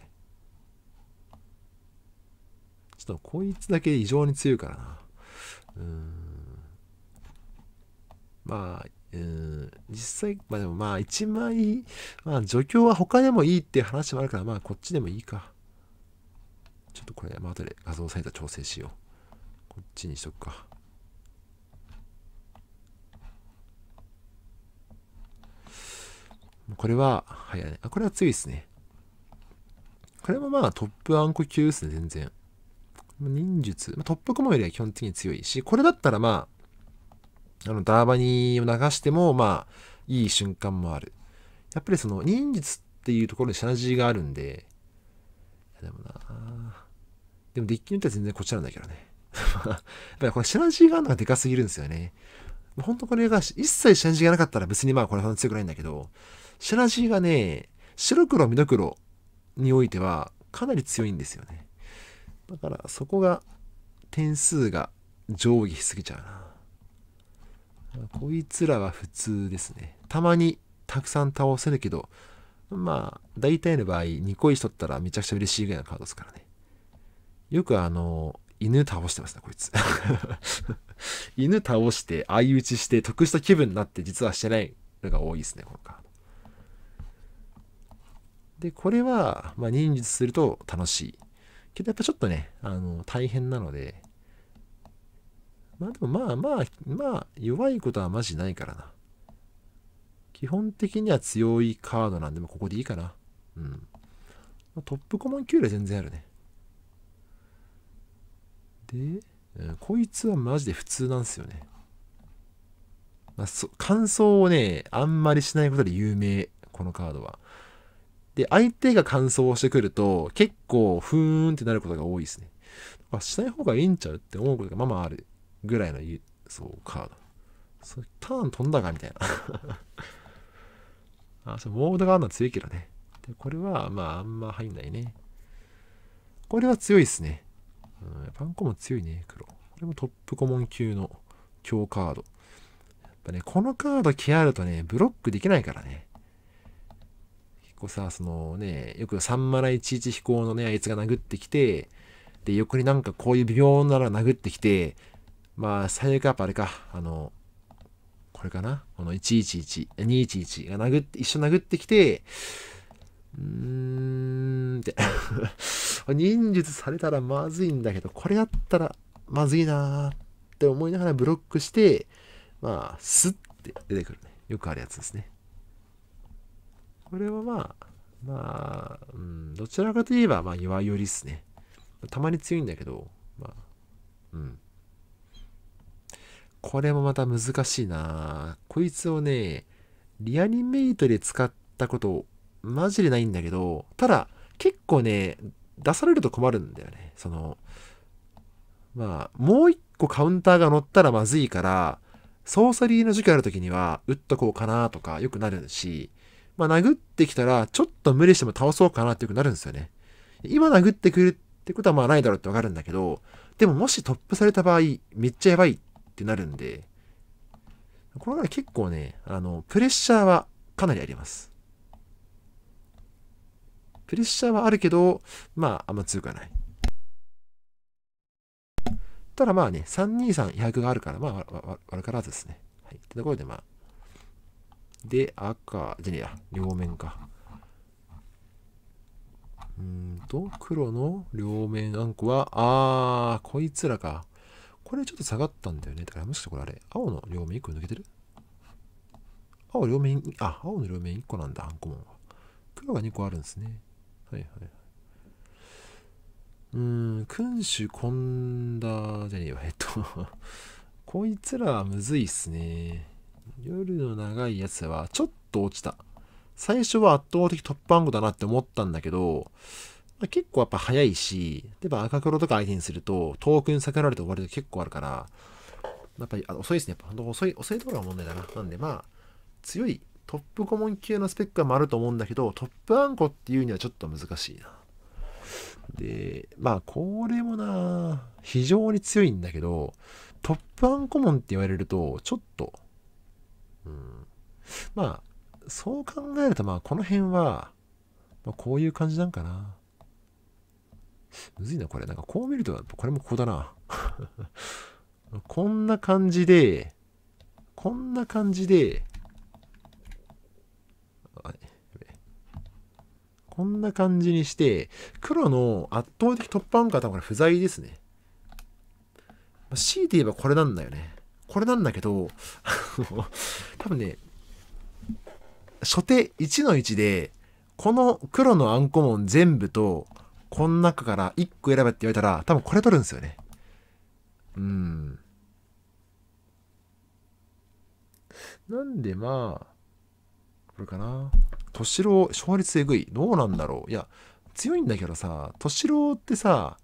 ちょっとこいつだけ異常に強いからな。まあ、実際、まあでもまあ一枚、まあ除去は他でもいいっていう話もあるから、まあこっちでもいいか。ちょっとこれ、まあ後で画像サイズ調整しよう。こっちにしとくか。これは、早いね。あ、これは強いですね。これもまあトップアンコ級ですね、全然。忍術。トップコモよりは基本的に強いし、これだったらまあ、ダーバニーを流してもまあ、いい瞬間もある。やっぱりその忍術っていうところにシナジーがあるんで、いやでもなでもデッキによっては全然こっちなんだけどね。やっぱりこれシナジーがあるのがでかすぎるんですよね。ほんとこれが一切シナジーがなかったら別にまあこれは強くないんだけど、シナジーがね、白黒緑黒においてはかなり強いんですよね。だからそこが点数が上下しすぎちゃうな。こいつらは普通ですね。たまにたくさん倒せるけど、まあ大体の場合2個石取ったらめちゃくちゃ嬉しいぐらいのカードですからね。よく犬倒してますね、こいつ。犬倒して、相打ちして、得した気分になって、実はしてないのが多いですね、このカード。で、これは、まあ、忍術すると楽しい。けどやっぱちょっとね、大変なので、まあでもまあ、弱いことはマジないからな。基本的には強いカードなんで、もうここでいいかな。うん。トップコモン給料全然あるね。で、こいつはマジで普通なんですよね。まあ、感想をね、あんまりしないことで有名、このカードは。で、相手が感想をしてくると、結構、ふーんってなることが多いですね。まあ、しない方がいいんちゃうって思うことがまあまああるぐらいの、そう、カード。それターン飛んだかみたいな。あ、そう、モードがあるのは強いけどね。で、これは、まあ、あんま入んないね。これは強いですね。うん、パンコも強いね、黒。これもトップ顧問級の強カード。やっぱね、このカード気あるとね、ブロックできないからね。結構さ、そのね、よく3マナ11飛行のね、あいつが殴ってきて、で、横になんかこういう微妙なら殴ってきて、まあ、最悪やっぱあれか、これかな、この111、211が一緒殴ってきて、って忍術されたらまずいんだけど、これだったらまずいなーって思いながらブロックして、まあ、スッって出てくるね。よくあるやつですね。これはまあ、うん、どちらかといえば、まあ、弱いよりっすね。たまに強いんだけど、まあ、うん。これもまた難しいな。こいつをね、リアニメイトで使ったこと、マジでないんだけど、ただ、結構ね、出されると困るんだよね。その、まあ、もう一個カウンターが乗ったらまずいから、ソーサリーの時期あるときには、打っとこうかなとか、よくなるし、まあ、殴ってきたら、ちょっと無理しても倒そうかなってよくなるんですよね。今殴ってくるってことは、まあ、ないだろうってわかるんだけど、でも、もしトップされた場合、めっちゃやばいってなるんで、この中で結構ね、プレッシャーはかなりあります。プレッシャーはあるけど、まあ、あんま強くはない。ただまあね、323、100があるから、まあ、悪からずですね。はい。ってところで、まあ。で、赤、じゃねえや、両面か。黒の両面あんこは、あー、こいつらか。これちょっと下がったんだよね。だから、もしかしてこれあれ、青の両面1個抜けてる？青の両面1個なんだ、あんこもんは。黒が2個あるんですね。はいはい。君主混んだじゃねえわ。こいつらはむずいっすね。夜の長いやつはちょっと落ちた。最初は圧倒的トップ暗号だなって思ったんだけど、まあ、結構やっぱ早いし、例えば赤黒とか相手にすると、遠くに避けられて終わりが結構あるから、やっぱり遅いですね。やっぱ遅いところが問題だな。なんでまあ、強いトップ顧問級のスペックはあると思うんだけど、トップ暗号っていうにはちょっと難しいな。で、まあ、これもな、非常に強いんだけど、トップアンコモンって言われると、ちょっと、まあ、そう考えると、まあ、この辺は、まあ、こういう感じなんかな。むずいな、これ。なんか、こう見ると、これもここだな。こんな感じにして、黒の圧倒的突破アンカーはこれ不在ですね。強いて言えばこれなんだよね。これなんだけど、多分ね、初手1の1で、この黒のアンコモン全部と、この中から1個選べって言われたら、多分これ取るんですよね。なんでまあ、これかな。敏郎、勝率えぐい。どうなんだろう。いや、強いんだけどさ、敏郎ってさ、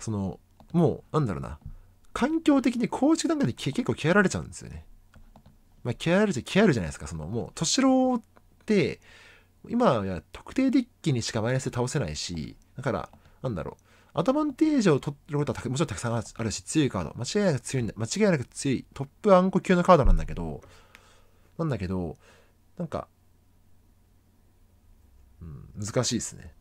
その、もう、なんだろうな、環境的に構築段階で結構嫌われちゃうんですよね。まあ、嫌われるじゃないですか。その、もう、敏郎って、今は特定デッキにしかマイナスで倒せないし、だから、なんだろう、アドバンテージを取ることはもちろんたくさんあるし、強いカード。間違いなく強い、トップあんこ級のカードなんだけど、なんか、難しいですね。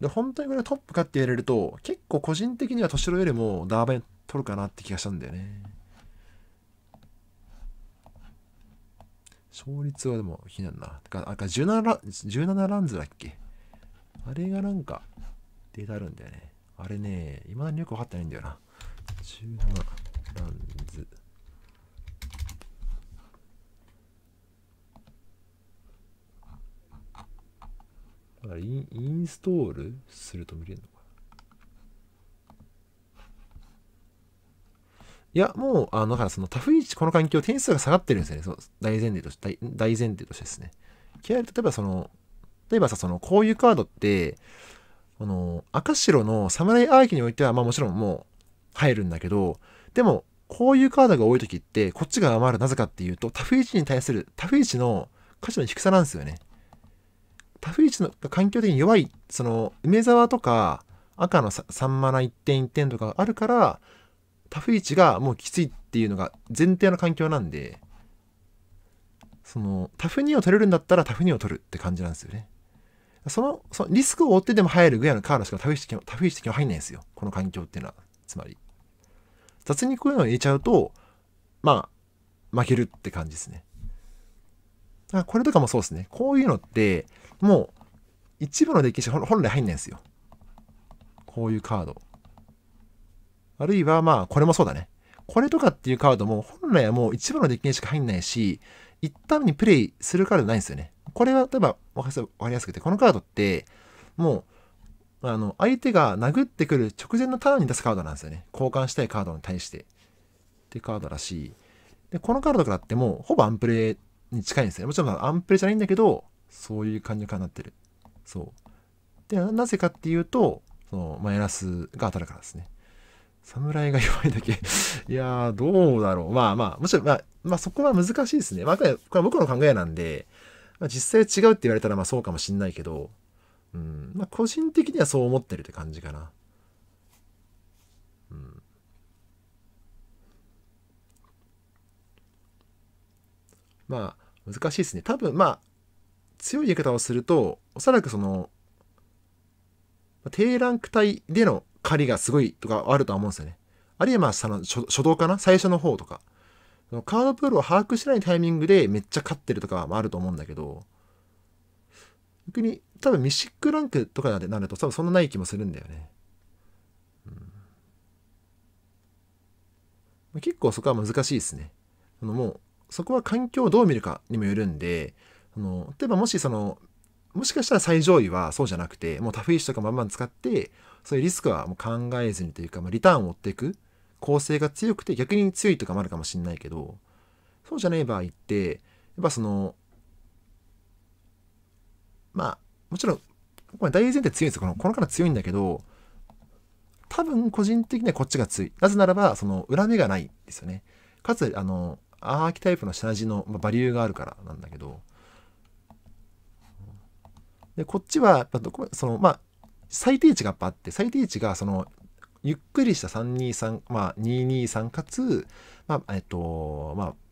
で、本当にこれトップかって言われると、結構個人的には敏郎よりもダーバイン取るかなって気がしたんだよね。勝率はでも気になるな。17ランズだっけあれがなんかデータあるんだよね。あれね、未だによく分かってないんだよな。17ランズ。インストールすると見れるのか。いや、もう、だからそのタフイチ、この環境、点数が下がってるんですよね。そう、大前提としてですね。例えばさ、その、こういうカードって、赤白の侍アーキにおいては、まあもちろんもう入るんだけど、でも、こういうカードが多いときって、こっちが余る、なぜかっていうと、タフイチに対する、タフイチの価値の低さなんですよね。タフイチの環境的に弱い、その、梅沢とか、赤の3マナ1点1点とかあるから、タフ1がもうきついっていうのが前提の環境なんで、そのタフ2を取れるんだったらタフ2を取るって感じなんですよね。そのリスクを負ってでも入るぐらいのカードしかタフ1的には入んないんですよ。この環境っていうのは。つまり。雑にこういうのを入れちゃうと、まあ、負けるって感じですね。だからこれとかもそうですね。こういうのって、もう一部のデッキしか本来入んないんですよ。こういうカード。あるいはまあ、これもそうだね。これとかっていうカードも、本来はもう一部のデッキにしか入んないし、一旦にプレイするカードないんですよね。これは、例えば、わかりやすくて、このカードって、もう、相手が殴ってくる直前のターンに出すカードなんですよね。交換したいカードに対して。っていうカードだし、で、このカードとかってもう、ほぼアンプレイに近いんですよね。もちろんアンプレイじゃないんだけど、そういう感じになってる。そう。で、なぜかっていうと、その、マイナスが当たるからですね。侍が弱いだけ。いやー、どうだろう。まあまあ、もちろん、まあそこは難しいですね。まあ、これは僕の考えなんで、まあ、実際違うって言われたらまあそうかもしんないけど、うん、まあ個人的にはそう思ってるって感じかな。うん。まあ、難しいですね。多分、まあ、強い言い方をすると、おそらくその、低ランク帯での狩りがすごいとかあるとは思うんですよね。あるいはまあその初動かな、最初の方とか。カードプールを把握しないタイミングでめっちゃ勝ってるとかもあると思うんだけど、逆に多分ミシックランクとかになると多分そんなない気もするんだよね。うん、結構そこは難しいですね。もうそこは環境をどう見るかにもよるんで、例えばもしその、もしかしたら最上位はそうじゃなくて、もうタフイチとかバンバン使って、そういうリスクはもう考えずにというか、まあ、リターンを追っていく構成が強くて、逆に強いとかもあるかもしれないけど、そうじゃない場合って、やっぱその、まあ、もちろん、大前提強いんですよ。このから強いんだけど、多分個人的にはこっちが強い。なぜならば、その、恨みがないですよね。かつ、アーキタイプの下地のバリューがあるからなんだけど、でこっちはやっぱそのまあ最低値がやっぱあって、最低値がそのゆっくりした323、まあ223かつ、まあまあ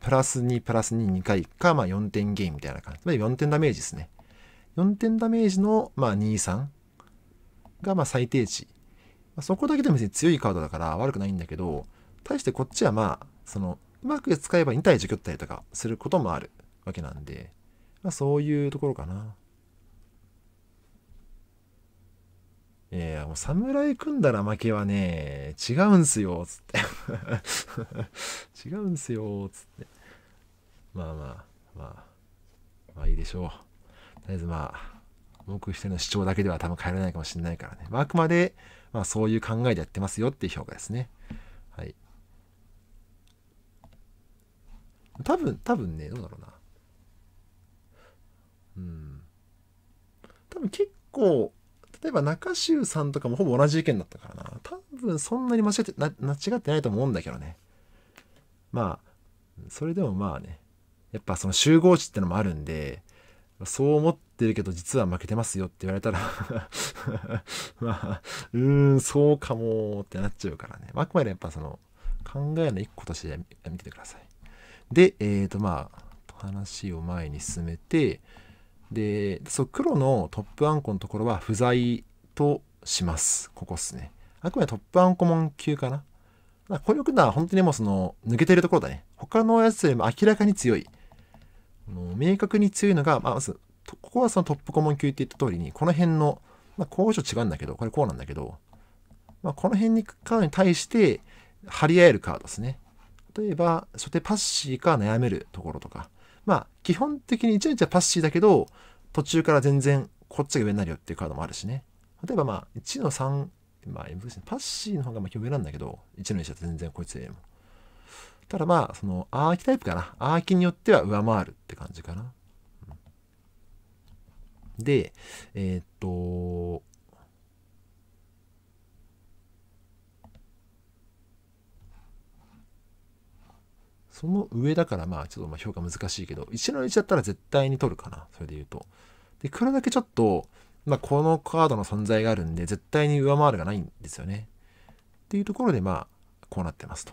プラス2プラス22回か、まあ4点ゲインみたいな感じで4点ダメージですね。4点ダメージのまあ23がまあ最低値、そこだけでも別に強いカードだから悪くないんだけど、対してこっちはまあそのうまく使えば2対1蹴ったりとかすることもあるわけなんで、まあそういうところかな。もう侍組んだら負けはね、違うんすよ、つって。違うんすよ、つって。まあまあ、まあいいでしょう。とりあえずまあ、文句一人の主張だけでは多分変えられないかもしれないからね。まあ、あくまで、まあそういう考えでやってますよっていう評価ですね。はい。多分ね、どうだろうな。うん。多分結構、例えば中州さんとかもほぼ同じ意見だったからな。多分そんなに間違ってないと思うんだけどね。まあ、それでもまあね、やっぱその集合値ってのもあるんで、そう思ってるけど実は負けてますよって言われたら、まあ、そうかもーってなっちゃうからね。あくまでやっぱその考えの一個として見ててください。で、まあ、話を前に進めて、で、そう、黒のトップアンコのところは不在とします。ここっすね。あくまでトップアンコモン級かな。だからこれよくな、本当にもうその、抜けてるところだね。他のやつよりも明らかに強い。明確に強いのが、まあ、まず、ここはそのトップコモン級って言った通りに、この辺の、まあ、こういう人違うんだけど、これこうなんだけど、まあ、この辺に対して張り合えるカードですね。例えば初手パッシーか悩めるところとか、まあ基本的にいちいちはパッシーだけど途中から全然こっちが上になるよっていうカードもあるしね。例えばまあ1の3、まあ難しい、パッシーの方がまあ上なんだけど1の1は全然こいつよりも。ただまあそのアーキタイプかな、アーキによっては上回るって感じかな。で、その上だからまあちょっとまあ評価難しいけど、1の1だったら絶対に取るかな、それで言うと。で、黒だけちょっと、まあこのカードの存在があるんで、絶対に上回るがないんですよね。っていうところでまあ、こうなってますと。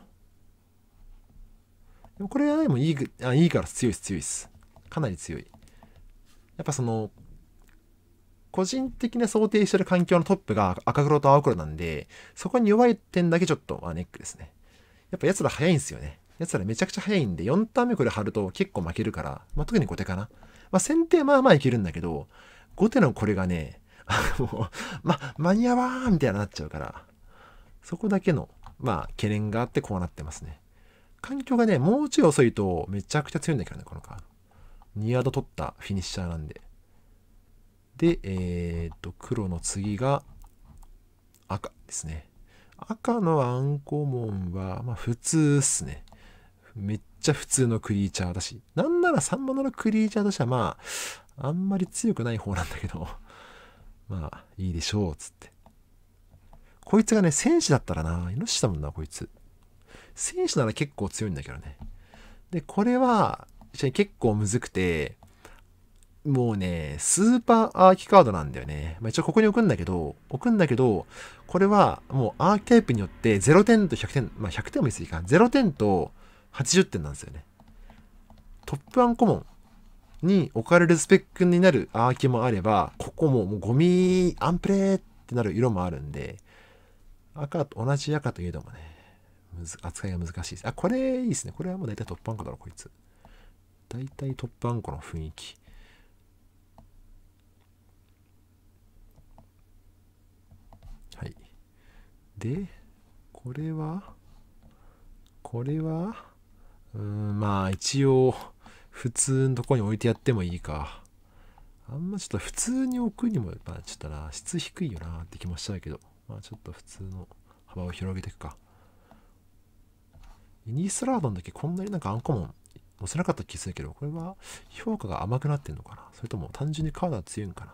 でもこれはでもいいから強いです、強いです。かなり強い。やっぱその、個人的な想定してる環境のトップが赤黒と青黒なんで、そこに弱い点だけちょっとネックですね。やっぱ奴ら早いんですよね。奴らめちゃくちゃ早いんで、4ターン目これ貼ると結構負けるから、まあ、特に後手かな。まあ、先手はまあまあいけるんだけど、後手のこれがね、もう、間に合わーみたいになっちゃうから、そこだけの、まあ、懸念があってこうなってますね。環境がね、もうちょい遅いとめちゃくちゃ強いんだけどね、このカード。2ヤード取ったフィニッシャーなんで。で、黒の次が赤ですね。赤のアンコモンは、まあ普通っすね。めっちゃ普通のクリーチャーだし、なんなら3モノのクリーチャーとしてはまあ、あんまり強くない方なんだけど、まあいいでしょう、つって。こいつがね、戦士だったらな、イノシシだもんな、こいつ。戦士なら結構強いんだけどね。で、これは、結構むずくて、もうね、スーパーアーキカードなんだよね。まあ、一応ここに置くんだけど、これはもうアーキタイプによって0点と100点、まあ100点も言い過ぎか、0点と80点なんですよね。トップアンコモンに置かれるスペックになるアーキもあれば、ここももうゴミ、アンプレーってなる色もあるんで、赤と同じ赤といえどもね、扱いが難しいです。あ、これいいですね。これはもう大体トップアンコだろ、こいつ。大体トップアンコの雰囲気。はい。で、これは、まあ一応、普通のところに置いてやってもいいか。あんまちょっと普通に置くにも、まあちょっとな、質低いよなって気もしちゃうけど、まあちょっと普通の幅を広げていくか。イニストラードの時こんなになんかアンコモン載せなかった気するけど、これは評価が甘くなってんのかな、それとも単純にカードが強いんかな。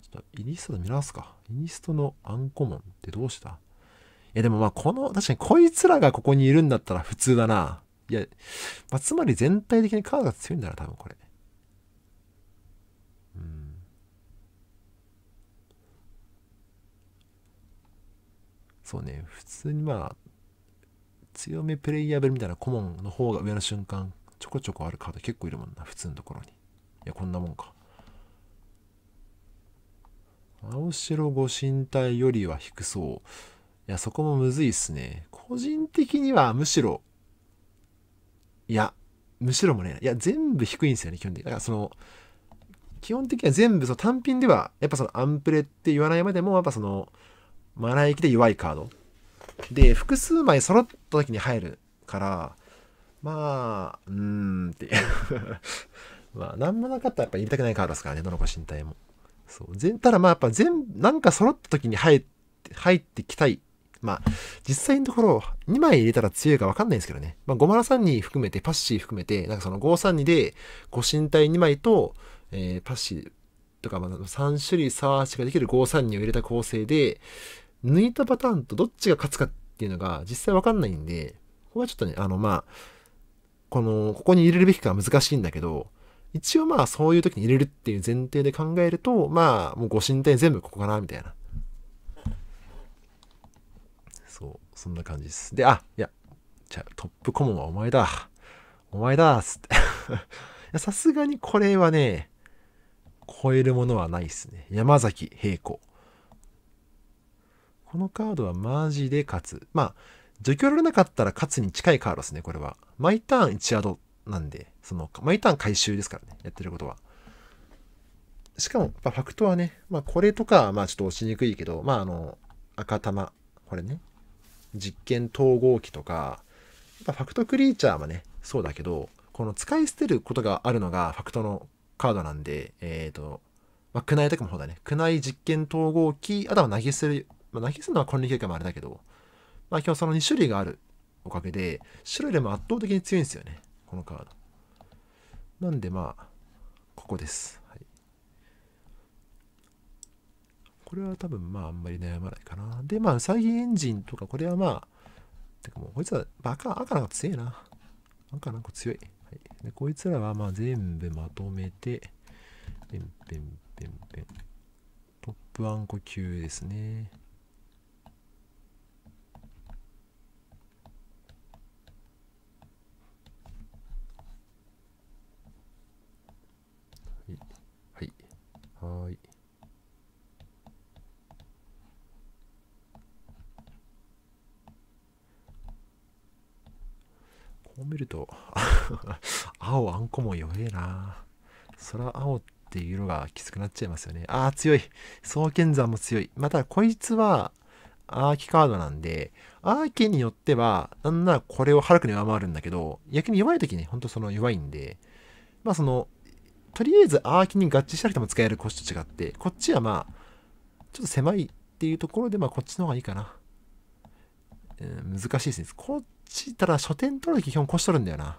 ちょっとイニストで見直すか。イニストのアンコモンってどうした？いやでもまあこの、確かにこいつらがここにいるんだったら普通だな。いや、まあ、つまり全体的にカードが強いんだな、多分これ。そうね、普通にまあ、強めプレイヤブルみたいなコモンの方が上の瞬間ちょこちょこあるカード結構いるもんな、普通のところに。いや、こんなもんか。青白ご神体よりは低そう。いや、そこもむずいっすね。個人的にはむしろもね、いや全部低いんですよね、基本的に。だからその基本的には全部その単品ではやっぱそのアンプレって言わないまでもやっぱそのマナ行きで弱いカードで、複数枚揃った時に入るから、まあ、って。まあ、なんもなかったらやっぱ言いたくないカードですからね、どの子身体も。そう。ただまあ、やっぱなんか揃った時に入ってきたい。まあ、実際のところ、2枚入れたら強いか分かんないんですけどね。まあ、503 2含めて、パッシー含めて、なんかその532で、子身体2枚と、パッシーとか、まあ、3種類サーチができる532を入れた構成で、抜いたパターンとどっちが勝つかっていうのが実際わかんないんで、ここはちょっとね、まあ、ここに入れるべきかは難しいんだけど、一応まあそういう時に入れるっていう前提で考えると、まあもうご神体全部ここかな、みたいな。そう、そんな感じです。で、あ、いや、じゃあトップコモンはお前だ、つって。さすがにこれはね、超えるものはないっすね。山崎平子。このカードはマジで勝つ。まあ、除去られなかったら勝つに近いカードですね、これは。毎ターン1ヤードなんで、毎ターン回収ですからね、やってることは。しかも、ファクトはね、まあ、これとか、まあ、ちょっと押しにくいけど、まあ、赤玉、これね、実験統合機とか、やっぱファクトクリーチャーはね、そうだけど、この使い捨てることがあるのがファクトのカードなんで、まあ、クナイとかもそうだね。クナイ実験統合機、あとは投げ捨てる、まあ、投げ捨てるのはコンリケーカもあれだけど、まあ今日その2種類があるおかげで、白よりも圧倒的に強いんですよね、このカード。なんでまあ、ここです。はい、これは多分まああんまり悩まないかな。でまあウサギエンジンとか、これはまあ、てかもうこいつは赤なんか強いな。赤なんか強い。はい、でこいつらはまあ全部まとめて、ペンペンペンペン。トップアンコ級ですね。はい。はい。こう見ると青あんこも弱えな。そら青っていう色がきつくなっちゃいますよね。ああ強い。双剣山も強い。またこいつはアーキカードなんで、アーキによってはなんならこれをはるくに上回るんだけど、逆に弱い時に本当その弱いんで、まあそのとりあえずアーキに合致しなくても使えるコストと違って、こっちはまあちょっと狭いっていうところで、まあこっちの方がいいかな。難しいですね。こっちただ初点取るとき基本こっち取るんだよな。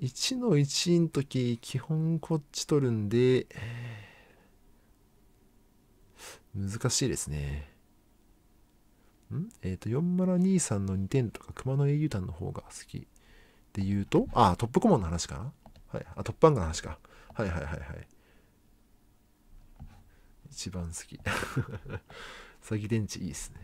1の1の時基本こっち取るんで、難しいですね。4023の2点とか熊野英雄譚の方が好きって言うと、ああトップコモンの話かな。はい、あトップアンガの話か。はいはいはいはい。一番好き。詐欺電池いいですね。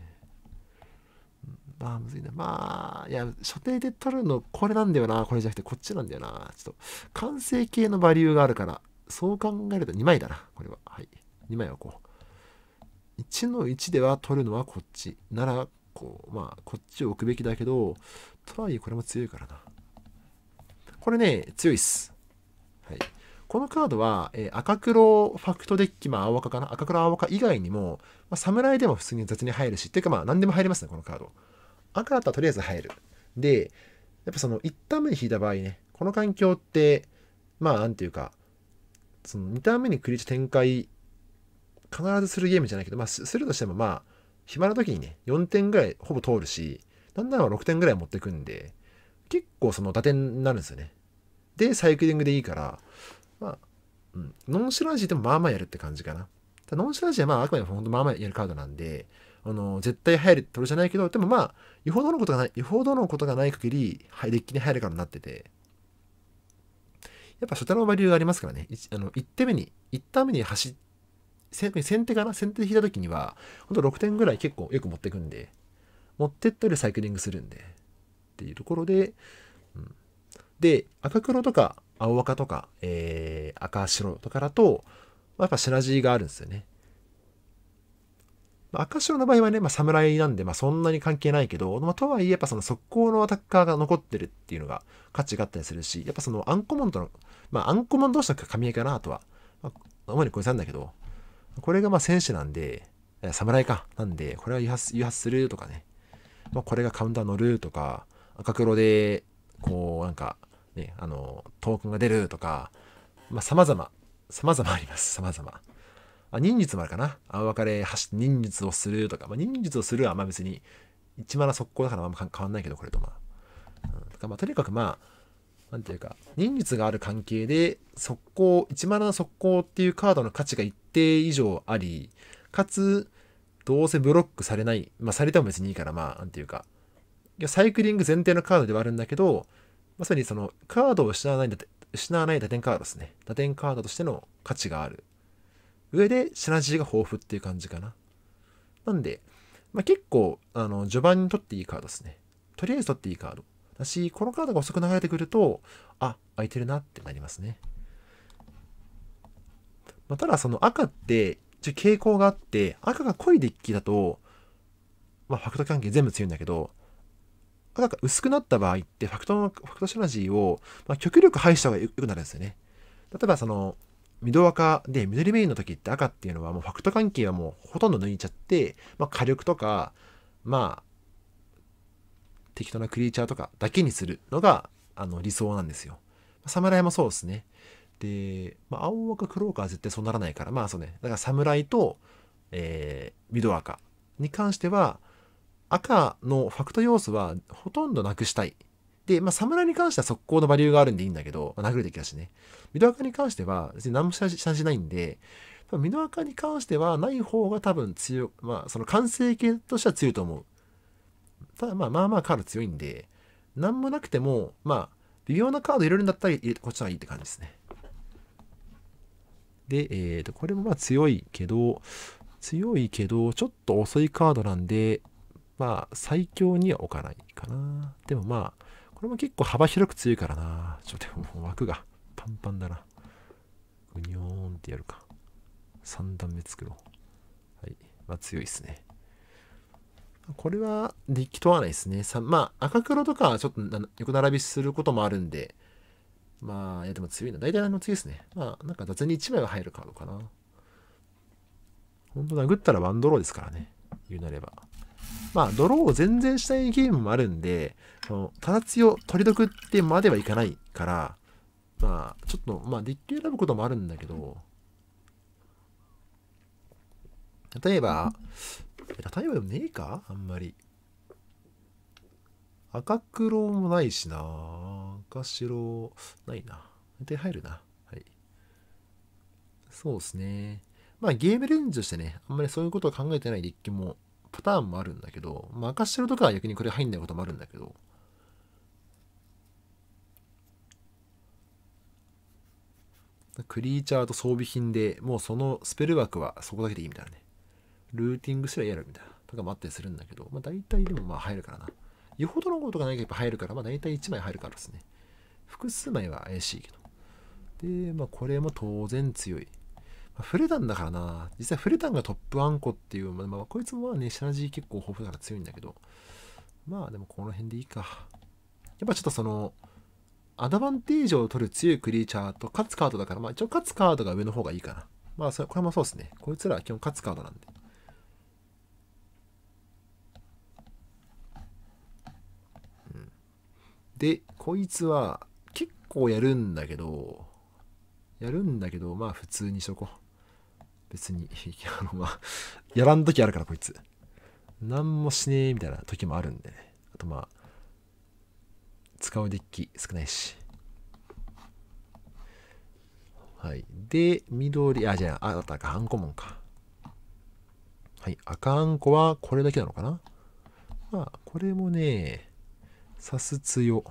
まあむずいな。まあいや所定で取るのこれなんだよな。これじゃなくてこっちなんだよな。ちょっと完成形のバリューがあるから、そう考えると2枚だなこれは。はい、2枚はこう1の1では取るのはこっちなら、こうまあこっちを置くべきだけど、とはいえこれも強いからな。これね強いっす。はい、このカードは、赤黒ファクトデッキ、まあ青赤かな。赤黒青赤以外にも、まあ、侍でも普通に雑に入るし、っていうかまあ何でも入りますね、このカード。赤だったらとりあえず入る。で、やっぱその1ターン目に引いた場合ね、この環境って、まあなんていうか、その2ターン目にクリーチ展開、必ずするゲームじゃないけど、まあするとしてもまあ、暇な時にね、4点ぐらいほぼ通るし、なんなら6点ぐらい持ってくんで、結構その打点になるんですよね。で、サイクリングでいいから、まあ、うん、ノンシラージーでもまあまあやるって感じかな。ただノンシラージーはまああくまでもほんとまあまあやるカードなんで、絶対入るとるじゃないけど、でもまあ、よほどのことがない限り、デッキに入るカードになってて、やっぱ初手のバリューがありますからね、1手目に先手かな、先手で引いた時には、ほんと6点ぐらい結構よく持ってくんで、持ってったよりサイクリングするんで、っていうところで、うん、で、赤黒とか青赤とか、赤白とかだと、やっぱシナジーがあるんですよね。赤白の場合はね、まあ、侍なんで、まあ、そんなに関係ないけど、まあ、とはいえ、やっぱその速攻のアタッカーが残ってるっていうのが価値があったりするし、やっぱそのアンコモンとの、まあ、アンコモン同士の噛み合いかなとは、まあ、主にこいつなんだけど、これがまあ戦士なんで、侍か、なんで、これは誘発するとかね、まあ、これがカウンター乗るとか、赤黒で、こう、なんか、ね、トークンが出るとか、まあ、様々あります、様々。あ、忍術もあるかな。青分かれ忍術をするとか、まあ、忍術をするはまあ別に1マナ速攻だからあんま変わんないけど、これとまあ。うん、かまあとにかくまあ、なんていうか、忍術がある関係で、速攻、1マナ速攻っていうカードの価値が一定以上あり、かつ、どうせブロックされない、まあされても別にいいから、まあ、なんていうか、サイクリング前提のカードではあるんだけど、まさにそのカードを失わない打点カードですね。打点カードとしての価値がある。上でシナジーが豊富っていう感じかな。なんで、まあ、結構、序盤に取っていいカードですね。とりあえず取っていいカード。だし、このカードが遅く流れてくると、あ、空いてるなってなりますね。まあ、ただ、その赤って、傾向があって、赤が濃いデッキだと、まあ、ファクト関係全部強いんだけど、赤が薄くなった場合って、ファクトシナジーを、まあ、極力排した方が良くなるんですよね。例えば、その、ミド赤でミドルメインの時って赤っていうのはもうファクト関係はもうほとんど抜いちゃって、まあ、火力とか、まあ、適当なクリーチャーとかだけにするのが理想なんですよ。侍もそうですね。で、まあ、青赤黒赤は絶対そうならないから、まあそうね。だから侍と、ミド赤に関しては、赤のファクト要素はほとんどなくしたい。で、まあ、侍に関しては速攻のバリューがあるんでいいんだけど、まあ、殴る敵だしね。ミド赤に関しては別に何もしないんで、ミド赤に関してはない方が多分強、まあ、その完成形としては強いと思う。ただ、まあまあまあカード強いんで、何もなくても、まあ、微妙なカード入れるんだったらこっちの方がいいって感じですね。で、これもまあ強いけど、ちょっと遅いカードなんで、まあ、最強には置かないかな。でもまあ、これも結構幅広く強いからな。ちょっともう枠がパンパンだな。ぐにょーんってやるか。3段目作ろう。はい。まあ強いですね。これはデッキ問わないですね。まあ赤黒とかちょっと横並びすることもあるんで。まあ、いやでも強いな。大体強いですね。まあなんか雑に1枚は入るカードかな。ほんと殴ったらワンドローですからね。言うなれば。まあ、ドローを全然したいゲームもあるんで、ただ強取り得ってまではいかないから、まあ、ちょっと、まあ、デッキ選ぶこともあるんだけど、例えばでもねえかあんまり。赤黒もないしな。赤白、ないな。大体入るな。はい。そうですね。まあ、ゲームレンジとしてね、あんまりそういうことを考えてないデッキも、パターンもあるんだけど、まあ、赤白とかは逆にこれ入んないこともあるんだけど、クリーチャーと装備品でもうそのスペル枠はそこだけでいいみたいなね。ルーティングすらやるみたいなとかもあったりするんだけど、まあ大体でもまあ入るからな。よほどのことがないけどやっぱ入るから、まあ大体1枚入るからですね。複数枚は怪しいけど。で、まあこれも当然強い。フレタンだからな。実際フレタンがトップアンコっていう、まあ、こいつもね、シナジー結構豊富だから強いんだけど。まあでもこの辺でいいか。やっぱちょっとその、アドバンテージを取る強いクリーチャーと勝つカードだから、まあ一応勝つカードが上の方がいいかな。まあこれもそうですね。こいつらは基本勝つカードなんで。うん、で、こいつは結構やるんだけど、まあ普通にしとこう。別に、まあ、やらん時あるから、こいつ。なんもしねえ、みたいな時もあるんでね。あとまあ、使うデッキ少ないし。はい。で、緑、あ、じゃあ、あと赤あんこもんか。はい。赤あんこはこれだけなのかな。まあ、これもね、さす強。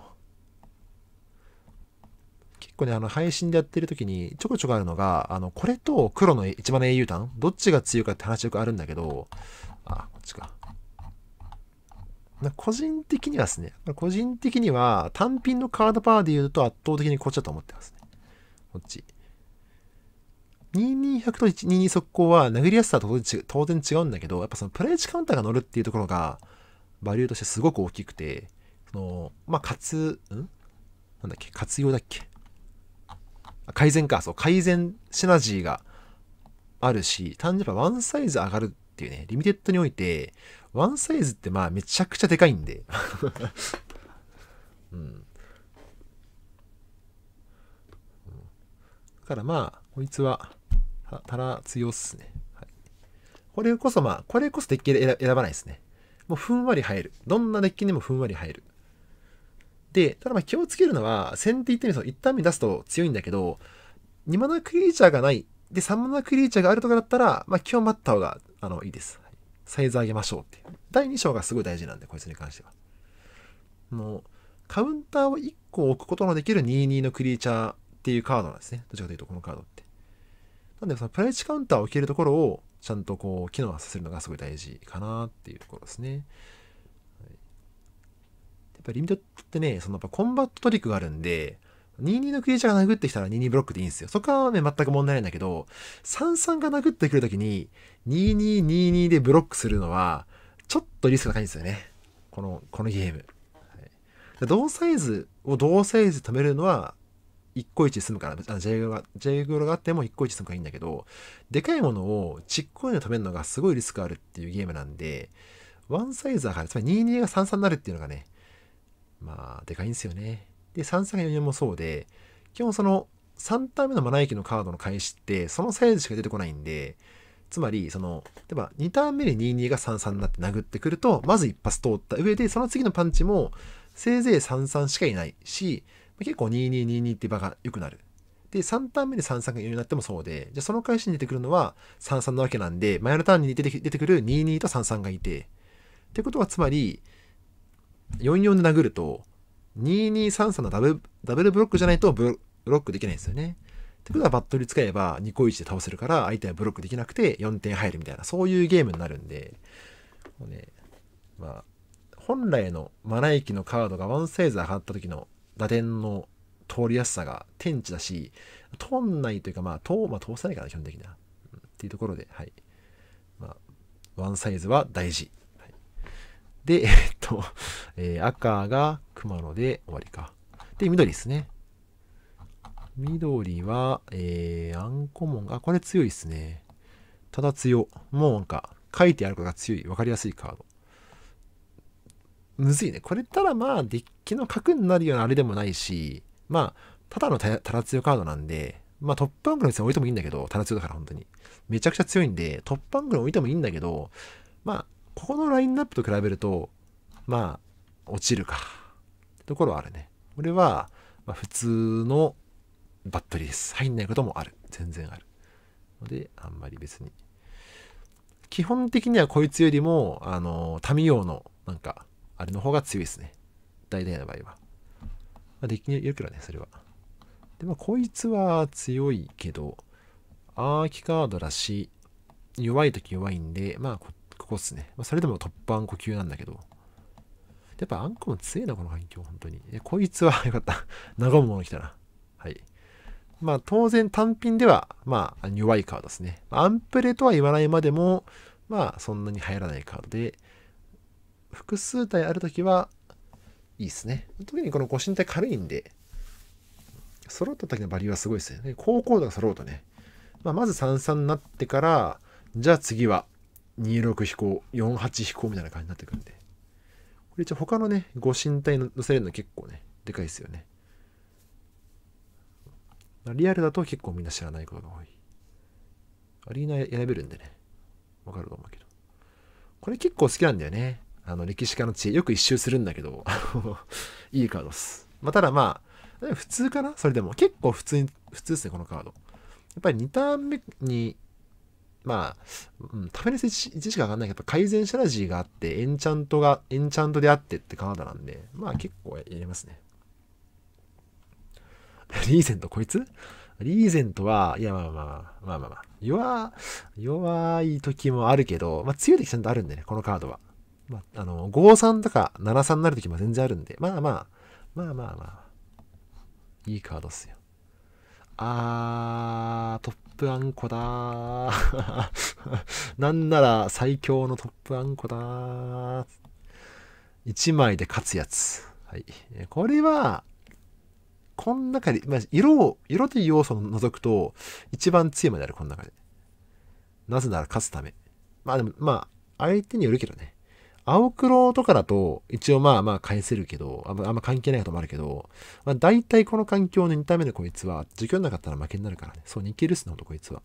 結構ね、配信でやってる時にちょこちょこあるのが、これと黒の一番の英雄譚、どっちが強いかって話よくあるんだけど、あ、こっちか。個人的には単品のカードパワーで言うと圧倒的にこっちだと思ってますね。こっち。22100と122速攻は殴りやすさは当然違うんだけど、やっぱそのプライチカウンターが乗るっていうところが、バリューとしてすごく大きくて、まあ、改善シナジーがあるし、単純にワンサイズ上がるっていうね、リミテッドにおいて、ワンサイズってまあめちゃくちゃでかいんで。うん。だからまあ、こいつは、たら強っすね。はい、これこそデッキで選ばないですね。もうふんわり入る。どんなデッキにもふんわり入る。で、ただまあ気をつけるのは、先手1ターン目出すと強いんだけど、2マナクリーチャーがない、で、3マナクリーチャーがあるとかだったら、まあ気を待った方がいいです。サイズ上げましょうっていう。第2章がすごい大事なんで、こいつに関しては。カウンターを1個置くことのできる22のクリーチャーっていうカードなんですね。どちらかというと、このカードって。なんで、そのプライチカウンターを置けるところを、ちゃんとこう、機能させるのがすごい大事かなっていうところですね。やっぱリミットってね、そのやっぱコンバットトリックがあるんで、22のクリーチャーが殴ってきたら22ブロックでいいんですよ。そこはね、全く問題ないんだけど、33が殴ってくるときに、2222でブロックするのは、ちょっとリスク高いんですよね。このゲーム。はい、同サイズを同サイズ止めるのは、一個一住むから、J黒があっても一個一住むからいいんだけど、でかいものをちっこいの食べるのがすごいリスクあるっていうゲームなんで、ワンサイズ上がる、つまり22が33になるっていうのがね、まあでかいんですよね。で33が44もそうで、基本その3ターン目のマナイキのカードの開始ってそのサイズしか出てこないんで、つまりその例えば2ターン目で22が33になって殴ってくると、まず一発通った上でその次のパンチもせいぜい33しかいないし、結構2222って場が良くなる。で3ターン目で33が4になってもそうで、じゃあその開始に出てくるのは33なわけなんで、前のターンに出てくる22と33がいて、ってことはつまり44で殴ると2233のダブルブロックじゃないとブロックできないんですよね。ってことはバットル使えば2個1で倒せるから、相手はブロックできなくて4点入るみたいな、そういうゲームになるんで、もうね、まあ本来のマナイキのカードがワンサイズ上がった時の打点の通りやすさが天地だし、通んないというか、まあ、通さないから基本的には、っていうところで、はい。まあ、ワンサイズは大事。はい、で、赤が熊野で終わりか。で、緑ですね。緑は、アンコモンが、これ強いですね。ただ強。もうなんか、書いてあるからが強い、わかりやすいカード。むずいね。これただまあ、デッキの核になるようなあれでもないし、まあ、ただのタラツヨカードなんで、まあトップアングルに置いてもいいんだけど、タラツヨだから本当に。めちゃくちゃ強いんで、トップアングルに置いてもいいんだけど、まあ、ここのラインナップと比べると、まあ、落ちるか。ところはあるね。これは、まあ、普通のバッテリーです。入んないこともある。全然ある。ので、あんまり別に。基本的にはこいつよりも、タミヨウの、なんか、あれの方が強いですね。大体の場合は。まあ、デッキによるからね、それは。で、まあ、こいつは強いけど、アーキカードだし、弱いとき弱いんで、まあ、ここっすね。まあ、それでも突破アンコ級なんだけど。やっぱアンコも強いな、この環境、本当に。こいつはよかった。和むもの来たな。はい。まあ、当然単品では、まあ、弱いカードですね。アンプレとは言わないまでも、まあ、そんなに入らないカードで、複数体あるときはいいですね。特にこのご身体軽いんで、揃ったときのバリューはすごいですよね。高高度が揃うとね、まあ、まず33になってから、じゃあ次は26飛行、48飛行みたいな感じになってくるんで、これ一応他のね、ご身体の乗せれるの結構ね、でかいですよね。リアルだと結構みんな知らないことが多い。アリーナ選べるんでね、わかると思うけど。これ結構好きなんだよね。歴史家の知恵よく一周するんだけど、いいカードっす。まあ、ただまあ、普通かな？それでも。結構普通ですね、このカード。やっぱり2ターン目に、まあ、タフェネス1しか上がんないけど、改善シャラジーがあって、エンチャントであってってカードなんで、まあ結構やりますね。リーゼント、こいつ？リーゼントは、いや、まあ、弱い時もあるけど、まあ、強い時ちゃんとあるんでね、このカードは。まあ、53とか73になる時も全然あるんで、まあ、いいカードっすよ。トップあんこだー。なんなら最強のトップあんこだー。1枚で勝つやつ。はい。これは、この中で、まあ、色という要素を除くと、一番強いまである、この中で。なぜなら勝つため。まあでも、まあ、相手によるけどね。青黒とかだと、一応まあまあ返せるけど、あんま関係ないこともあるけど、まあ大体この環境の2ターン目のこいつは、除去なかったら負けになるからね。そう、2キルっすね、ほんとこいつは。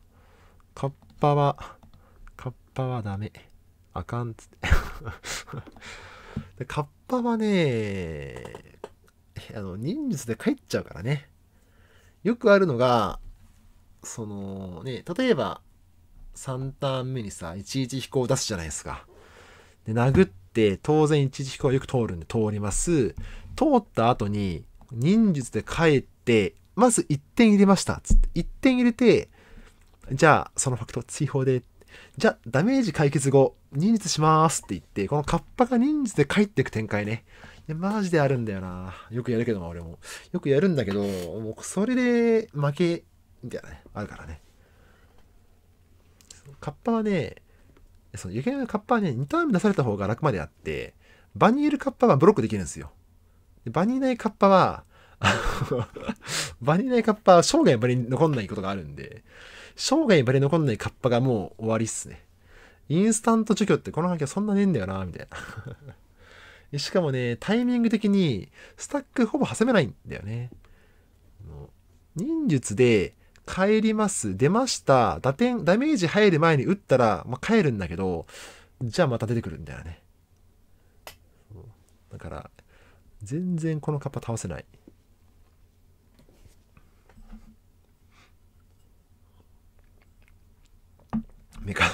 カッパはダメ。あかんっつって。カッパはね、忍術で帰っちゃうからね。よくあるのが、そのね、例えば3ターン目にさ、11飛行を出すじゃないですか。で、殴って、当然11飛行はよく通るんで通ります。通った後に、忍術で帰って、まず1点入れました。つって、1点入れて、じゃあ、そのファクト追放で、じゃあ、ダメージ解決後、忍術しますって言って、このカッパが忍術で帰っていく展開ね。いや、マジであるんだよな。よくやるけども、俺も。よくやるんだけど、もうそれで負け、みたいなね、あるからね。カッパはね、その余計なカッパはね、2ターン出された方が楽まであって、場にいるカッパはブロックできるんですよ。で場にいないカッパは、バリないカッパは生涯バリに残んないことがあるんで、生涯バリ残んないカッパがもう終わりっすね。インスタント除去ってこのハケそんなねえんだよな、みたいな。しかもね、タイミング的にスタックほぼ挟めないんだよね。忍術で帰ります、出ました、ダメージ入る前に打ったら、まあ、帰るんだけど、じゃあまた出てくるみたいなね。だから、全然このカッパ倒せない。メカ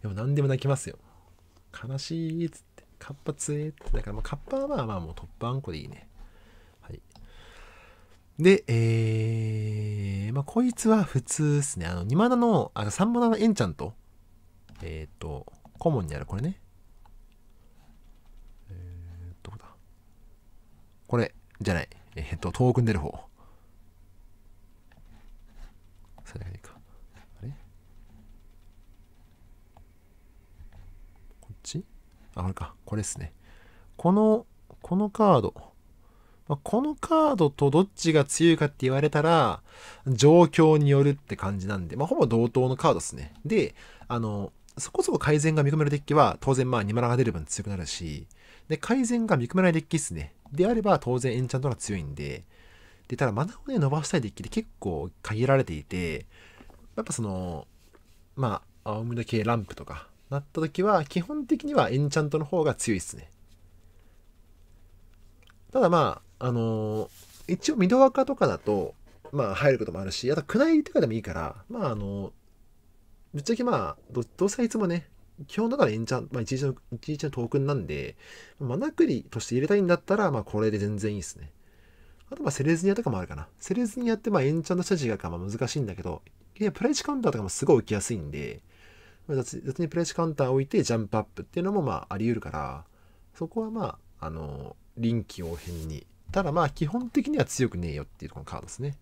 でも何でも泣きますよ。悲しいっつって、カッパつえって。だからまあカッパはまあもうトップあんこでいいね。はい。で、まあこいつは普通ですね。2マナの、3マナのエンチャント。コモンにあるこれね。どこだこれ、じゃない。遠くに出る方。それだけでいいか。あ、これか。これですね。このカード。まあ、このカードとどっちが強いかって言われたら、状況によるって感じなんで、まあ、ほぼ同等のカードですね。で、そこそこ改善が見込めるデッキは、当然まあ2マナが出る分強くなるし、で、改善が見込めないデッキですね。であれば、当然エンチャントが強いんで、で、ただマナをね、伸ばしたいデッキで結構限られていて、やっぱその、まあ、青緑系ランプとか、なった時は基本的にはエンチャントの方が強いですね。ただまあ一応ミドワカとかだとまあ入ることもあるし、あとクナイとかでもいいから、まあぶっちゃけまあどうせいつもね、基本だからエンチャント、まあ、1日のトークンなんで、マナクリとして入れたいんだったらまあこれで全然いいですね。あとまあセレズニアとかもあるかな。セレズニアってまあエンチャントした時がまあ難しいんだけど、プライチカウンターとかもすごい起きやすいんで、雑にプレッシュカウンターを置いてジャンプアップっていうのもまああり得るから、そこはまあ臨機応変に、ただまあ基本的には強くねえよっていうこのカードですね。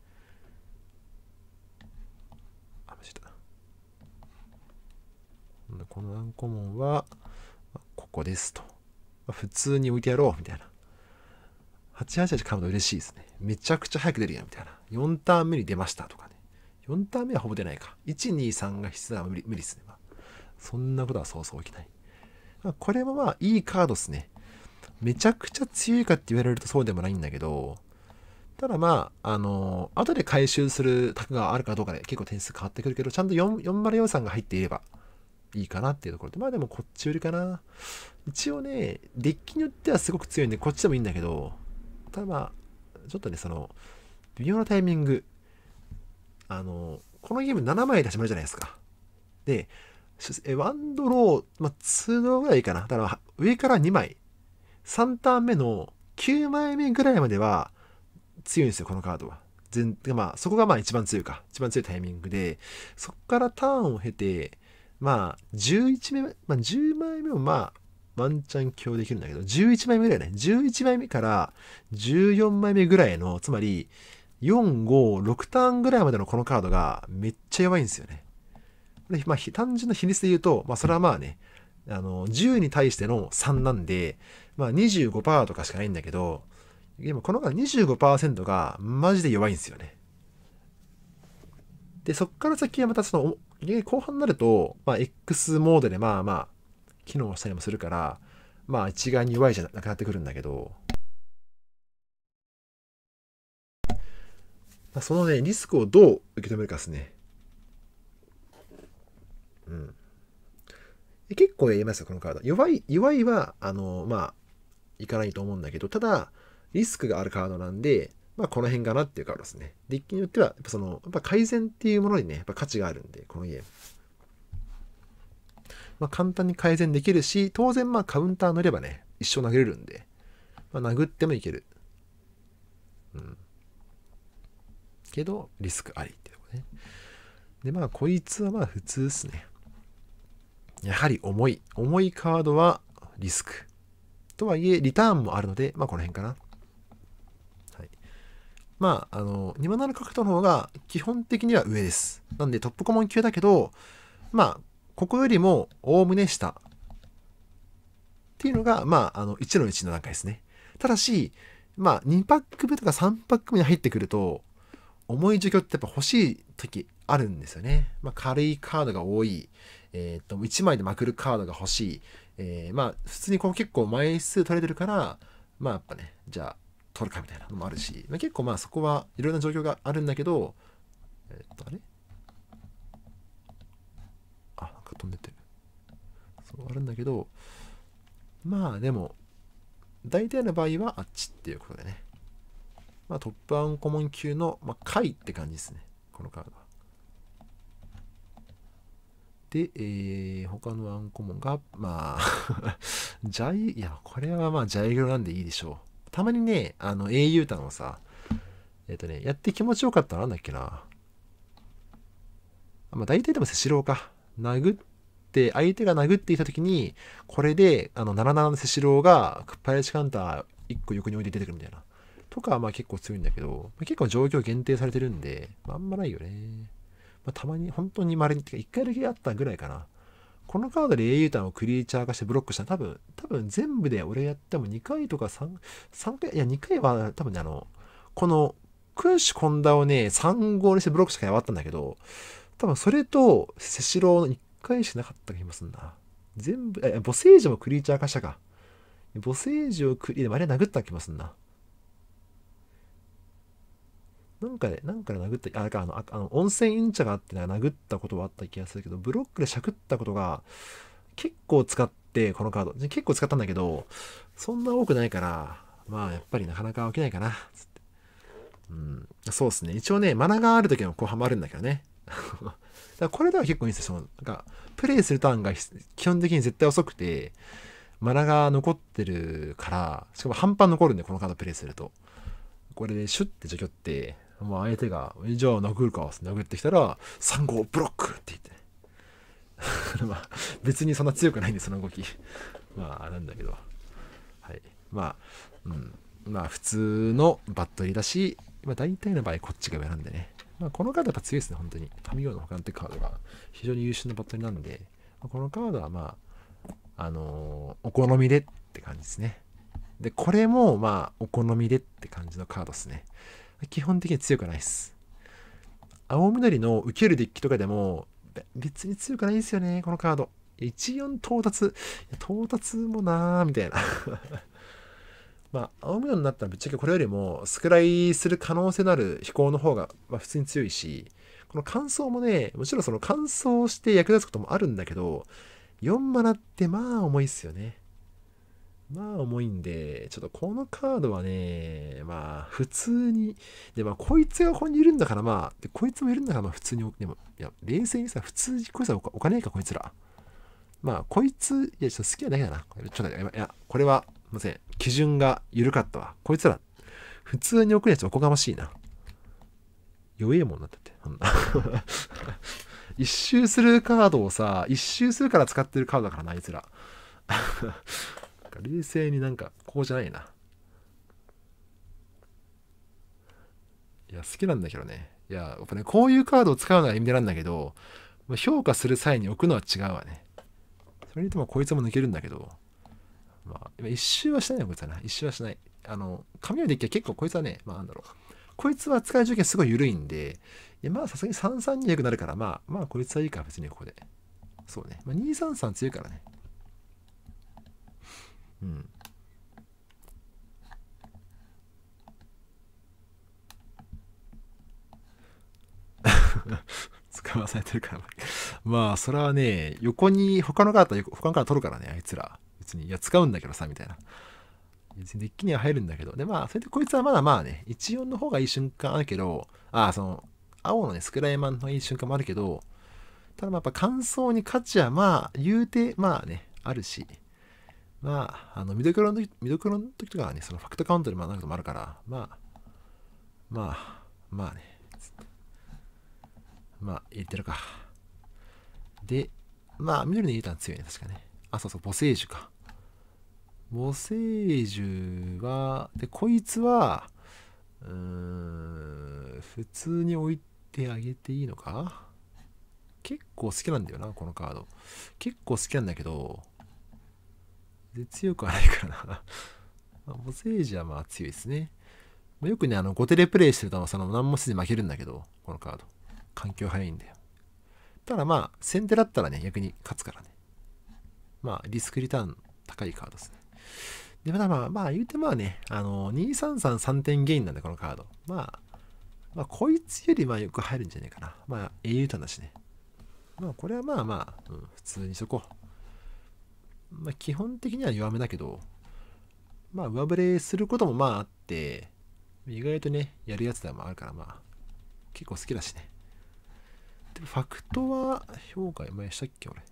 あ、間違えた。このアンコモンはここですと、普通に置いてやろうみたいな。888買うの嬉しいですね。めちゃくちゃ早く出るやんみたいな。4ターン目に出ましたとかね。4ターン目はほぼ出ないか。1、2、3が必要なのは無理ですね。そんなことはそうそう起きない。これもまあいいカードですね。めちゃくちゃ強いかって言われるとそうでもないんだけど、ただまあ、後で回収する卓があるかどうかで結構点数変わってくるけど、ちゃんと404さんが入っていればいいかなっていうところで、まあでもこっちよりかな。一応ね、デッキによってはすごく強いんで、こっちでもいいんだけど、ただまあ、ちょっとね、その、微妙なタイミング、このゲーム7枚で始まるじゃないですか。で、1ドロー、まあ、2ドローぐらいかな。だから、上から2枚。3ターン目の9枚目ぐらいまでは強いんですよ、このカードは。まあ、そこがまあ一番強いタイミングで、そこからターンを経て、まあ、10枚目もまあ、ワンチャン強できるんだけど、11枚目ぐらいね。11枚目から14枚目ぐらいの、つまり、4、5、6ターンぐらいまでのこのカードがめっちゃ弱いんですよね。でまあ、単純な比率で言うと、まあ、それはまあね、10に対しての3なんで、まあ、25% とかしかないんだけど、今この 25% がマジで弱いんですよね。で、そっから先はまたその、後半になると、まあ、X モードでまあまあ、機能したりもするから、まあ、一概に弱いじゃなくなってくるんだけど、そのね、リスクをどう受け止めるかですね。うん。結構やりますよ、このカード。弱いは、まあ、いかないと思うんだけど、ただ、リスクがあるカードなんで、まあ、この辺かなっていうカードですね。デッキによっては、やっぱその、やっぱ改善っていうものにね、やっぱ価値があるんで、このゲーム。まあ、簡単に改善できるし、当然、まあ、カウンター乗ればね、一生殴れるんで、まあ、殴ってもいける。うん。けど、リスクありっていうとこね。で、まあ、こいつはまあ、普通ですね。やはり重い。重いカードはリスク。とはいえ、リターンもあるので、まあ、この辺かな。はい。まあ、2マナの角度の方が基本的には上です。なんで、トップコモン級だけど、まあ、ここよりも、おおむね下。っていうのが、まあ、1の1の段階ですね。ただし、まあ、2パック目とか3パック目に入ってくると、重い状況ってやっぱ欲しい時あるんですよね。まあ、軽いカードが多い、1枚でまくるカードが欲しい、まあ普通にこう結構枚数取れてるから、まあやっぱね、じゃあ取るかみたいなのもあるし、まあ、結構まあそこはいろんな状況があるんだけど、あれあ、なんか飛んでってる。そうあるんだけど、まあでも、大体の場合はあっちっていうことでね。まあ、トップアンコモン級の、まあ、下位って感じですね。このカードは。で、他のアンコモンが、まあ、いや、これはまあ、ジャイグロなんでいいでしょう。たまにね、英雄譚をさ、やって気持ちよかったらなんだっけな。まあ、大体でもセシローか。殴って、で相手が殴っていた時にこれで77のセシローがクッパイレシカウンター1個横に置いて出てくるみたいなとかはまあ結構強いんだけど、結構状況限定されてるんで、まあ、あんまないよね。まあ、たまに本当に稀に1回だけあったぐらいかな。このカードで英雄譚をクリーチャー化してブロックしたら多分全部で俺やっても2回とか3回、いや2回は多分ねこの君主近田をね3号にしてブロックしたからやわったんだけど、多分それとセシローの1回しなかった気もすんな。全部、母聖樹もクリーチャー化したか。母聖樹をクリーチャー、あれ殴った気もすんな。なんかで殴った、あれか、温泉インチャがあって殴ったことはあった気がするけど、ブロックでしゃくったことが結構使って、このカード、結構使ったんだけど、そんな多くないから、まあやっぱりなかなか起きないかな、つって。うん、そうっすね。一応ね、マナがある時の後半もあるんだけどね。だこれでは結構いいんですよ。なんかプレイするターンが基本的に絶対遅くて、マナが残ってるから、しかも半端残るんで、このカードプレイすると。これでシュッて除去って、もう相手が、じゃあ殴るか、殴ってきたら、3号ブロックって言って。まあ、別にそんな強くないんで、その動き。まあ、なんだけど。はい。まあ、うん。まあ、普通のバットリーだし、まあ、大体の場合、こっちが上なんでね。まあこのカードやっぱ強いですね、本当に。神尾の保管ってカードが非常に優秀なバットリなんで、このカードはまあ、お好みでって感じですね。で、これもまあ、お好みでって感じのカードですね。基本的に強くないです。青緑の受けるデッキとかでも、別に強くないですよね、このカード。14到達。到達もなー、みたいな。まあ、青緑になったらぶっちゃけこれよりもスクライする可能性のある飛行の方がまあ普通に強いし、この乾燥もね、もちろんその乾燥して役立つこともあるんだけど、4マナってまあ重いっすよね。まあ重いんで、ちょっとこのカードはね、まあ普通に、でまあこいつがここにいるんだからまあ、でこいつもいるんだからまあ普通に、でも、いや、冷静にさ、普通にこいつはお金かこいつら。まあこいつ、いやちょっと好きなだけだな。ちょっと、いや、これは、すいません。基準が緩かったわ。こいつら、普通に送るやつおこがましいな。弱えもんなったって。一周するカードをさ、一周するから使ってるカードだからな、あいつら。冷静になんか、こうじゃないな。いや、好きなんだけどね。いや、やっぱね、こういうカードを使うのは意味なんだけど、評価する際に置くのは違うわね。それにともこいつも抜けるんだけど。まあ、一周はしないよ、こいつはな。一周はしない。紙のデッキは結構こいつはね、まあなんだろう。こいつは使い条件すごい緩いんで、いやまあさすがに332になるから、まあこいつはいいから別にここで。そうね。まあ233強いからね。うん。使わされてるから。まあそれはね、横に他のカードは他のカード取るからね、あいつら。にいや使うんだけどさみたいな。別にデッキには入るんだけど。でまあそれでこいつはまだまあね、14の方がいい瞬間あるけど、その青のね、スクライマンのいい瞬間もあるけど、ただまあやっぱ乾燥に価値はまあ言うてまあね、あるし、まあミドクロの時とかはね、そのファクトカウントでまあなることもあるから、まあね、まあ入れてるか。で、まあ緑の入れたら強いね、確かね。そう、母聖樹か。母聖樹は、で、こいつは、普通に置いてあげていいのか？結構好きなんだよな、このカード。結構好きなんだけど、強くはないからな。母聖樹はまあ強いですね。よくね、5手でプレイしてると何もせずに負けるんだけど、このカード。環境早いんだよ。ただまあ、先手だったらね、逆に勝つからね。まあ、リスクリターン高いカードですね。で、まあ、言うてまあね、2333点ゲインなんで、このカード。まあ、こいつよりまあよく入るんじゃないかな。まあ、英雄端だしね。まあ、これはまあ、普通にしとこう。まあ、基本的には弱めだけど、まあ、上振れすることもまああって、意外とね、やるやつでもあるから、まあ、結構好きだしね。でも、ファクトは評価前したっけ、俺。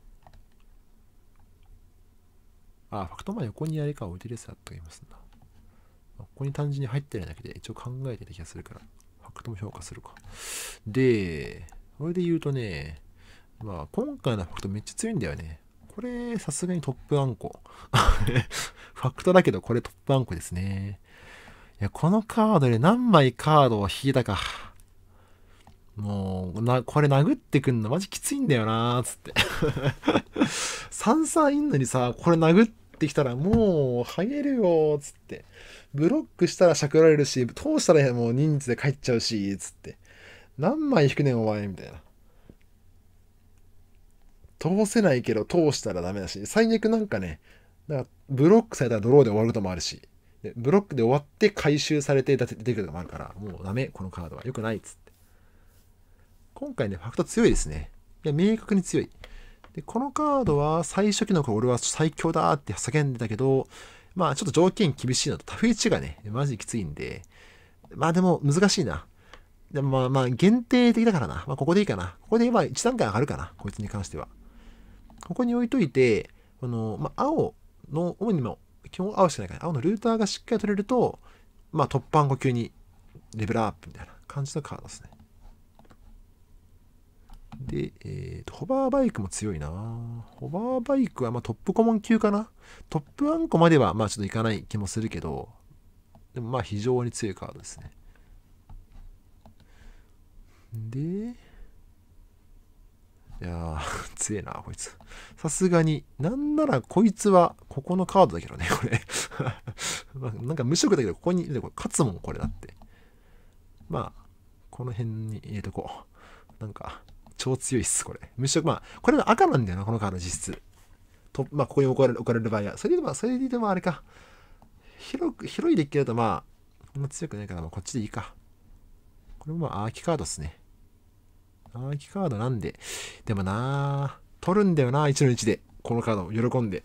あ、ファクトは横にあれか、置いてるやつだったりますんだ。ここに単純に入ってるだけで、一応考えてた気がするから、ファクトも評価するか。で、これで言うとね、まあ、今回のファクトめっちゃ強いんだよね。これ、さすがにトップあんこ。ファクトだけど、これトップあんこですね。いや、このカードで何枚カードを引いたか。もう、これ殴ってくんのマジきついんだよなー、つって。3-3いんのにさ、これ殴ってきたらもう、はげるよー、つって。ブロックしたらしゃくられるし、通したらもう人数で帰っちゃうし、つって。何枚引くねん、お前、みたいな。通せないけど通したらダメだし、最悪なんかね、ブロックされたらドローで終わることもあるし、でブロックで終わって回収されて出てくることもあるから、もうダメ、このカードは。よくないっつって。今回ね、ファクト強いですね。いや、明確に強い。で、このカードは最初期の頃俺は最強だーって叫んでたけど、まあちょっと条件厳しいのとタフ1がね、マジきついんで、まあでも難しいな。でもまあ限定的だからな。まあここでいいかな。ここで今1段階上がるかな、こいつに関しては。ここに置いといて、青の、主にも、基本青しかないから、青のルーターがしっかり取れると、まあ、突破5級にレベルアップみたいな感じのカードですね。で、ホバーバイクも強いな。ホバーバイクは、まあ、トップ顧問級かな。トップあんこまでは、まあ、ちょっといかない気もするけど、でも、まあ、非常に強いカードですね。で、いやー、強えな、こいつ。さすがに。なんなら、こいつは、ここのカードだけどね、これ。なんか無色だけど、ここに、でも勝つもん、これだって。まあ、この辺に入れとこう。なんか、超強いっす、これ。無色、まあ、これは赤なんだよな、このカード実質。まあ、ここに置かれる場合は。それでもあれか。広いデッキだと、まあ、あんま強くないから、まあ、こっちでいいか。これもまあ、アーキカードっすね。アーキカードなんで。でもなぁ、取るんだよなぁ、1の1で。このカード、喜んで。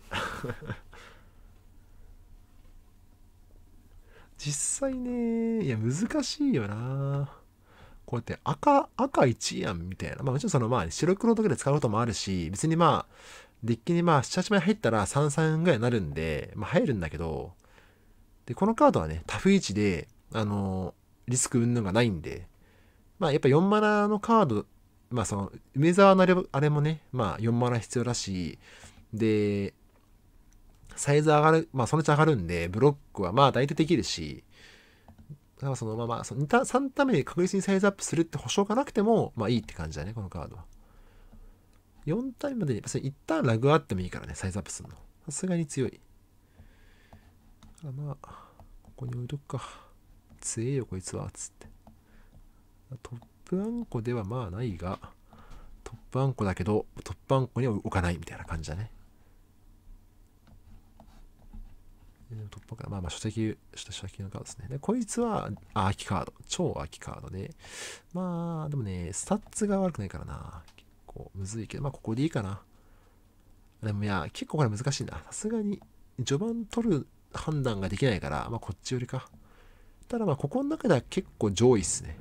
実際ね、いや、難しいよなぁ。こうやって赤1やんみたいな。まあもちろんまあ、白黒とかで使うこともあるし、別にまあ、デッキにまあ、7、8枚入ったら3-3ぐらいになるんで、まあ入るんだけど、で、このカードはね、タフ1で、リスク云々がないんで、まあやっぱ4マナのカード、まあ梅沢のあれもね、まあ4マナ必要だし、で、サイズ上がる、まあそのうち上がるんで、ブロックはまあ大体できるし、だから3ターン目で確実にサイズアップするって保証がなくても、まあいいって感じだね、このカードは。4ターンまでに、1ターンラグあってもいいからね、サイズアップするの。さすがに強い。まあ、ここに置いとくか。強えよ、こいつは、つって。トップあんこではまあないが、トップあんこだけど、トップあんこには置かないみたいな感じだね。トップから、まあ、書籍のカードですね。で、こいつは、アーキカード。超アーキカードで。まあ、でもね、スタッツが悪くないからな。結構、むずいけど、まあ、ここでいいかな。でも、いや、結構これ難しいな。さすがに、序盤取る判断ができないから、まあ、こっちよりか。ただ、まあ、ここの中では結構上位っすね。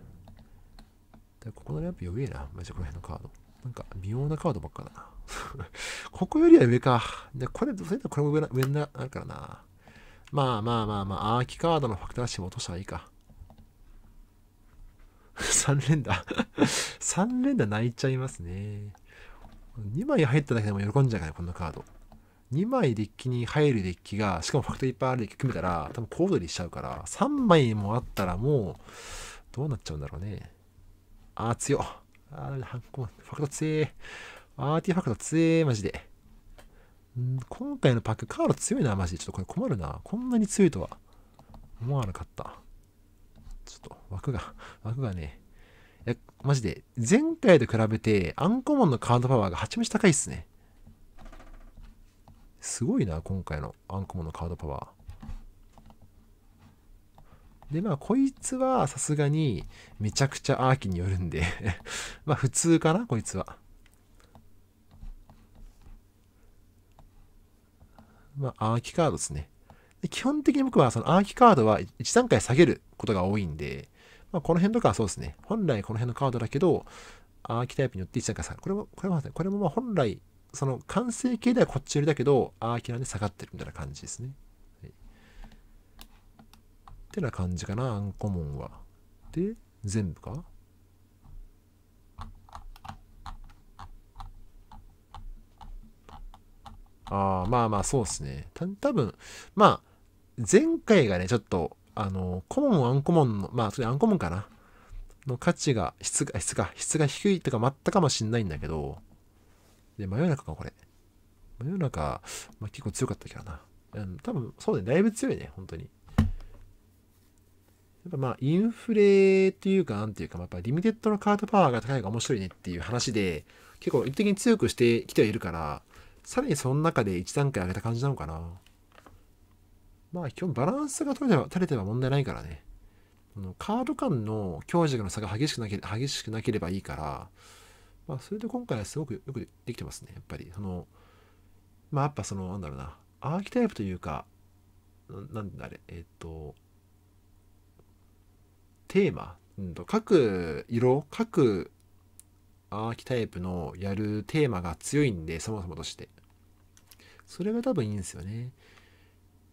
ここのやっぱ弱えな。マジでこの辺のカード。なんか微妙なカードばっかだな。ここよりは上か。で、これ、それとこれも上になるからな。まあ、アーキカードのファクターシーも落としたらいいか。3連打。3連打泣いちゃいますね。2枚入っただけでも喜んじゃうからね、こんなカード。2枚デッキに入るデッキが、しかもファクトいっぱいあるデッキ組めたら、多分コードにしちゃうから、3枚もあったらもう、どうなっちゃうんだろうね。あー強っ。あー、ファクト強え。アーティファクト強え、マジで。今回のパック、カード強いな、マジで。ちょっとこれ困るな。こんなに強いとは思わなかった。と枠がね、いやマジで前回と比べてアンコモンのカードパワーが8めち高いっすね。すごいな今回のアンコモンのカードパワーで。まあこいつはさすがにめちゃくちゃアーキによるんでまあ普通かなこいつは。まあアーキカードですね。で基本的に僕はそのアーキカードは1段階下げることが多いんで、まあ、この辺とかはそうですね。本来この辺のカードだけど、アーキタイプによって1段階下がる。これもまあ本来、その完成形ではこっち寄りだけど、アーキなんで下がってるみたいな感じですね。はい、ってな感じかな、アンコモンは。で、全部かああ、まあまあそうですね。多分、まあ、前回がね、ちょっと、コモン、アンコモンの、まあ、それアンコモンかなの価値が、質が低いとかもあったかもしんないんだけど、で、真夜中か、これ。真夜中、まあ、結構強かったけどな。多分、そうだね、だいぶ強いね、本当に。やっぱまあ、インフレっていうか、なんていうか、やっぱリミテッドのカードパワーが高いのが面白いねっていう話で、結構、一時に強くしてきてはいるから、さらにその中で1段階上げた感じなのかな。まあ基本バランスが取れてば問題ないからね。カード間の強弱の差が激しくなければいいから、まあそれで今回はすごくよくできてますね。やっぱり、まあやっぱなんだろうな、アーキタイプというか、なんだあれ、テーマ、各色、各アーキタイプのやるテーマが強いんで、そもそもとして。それが多分いいんですよね。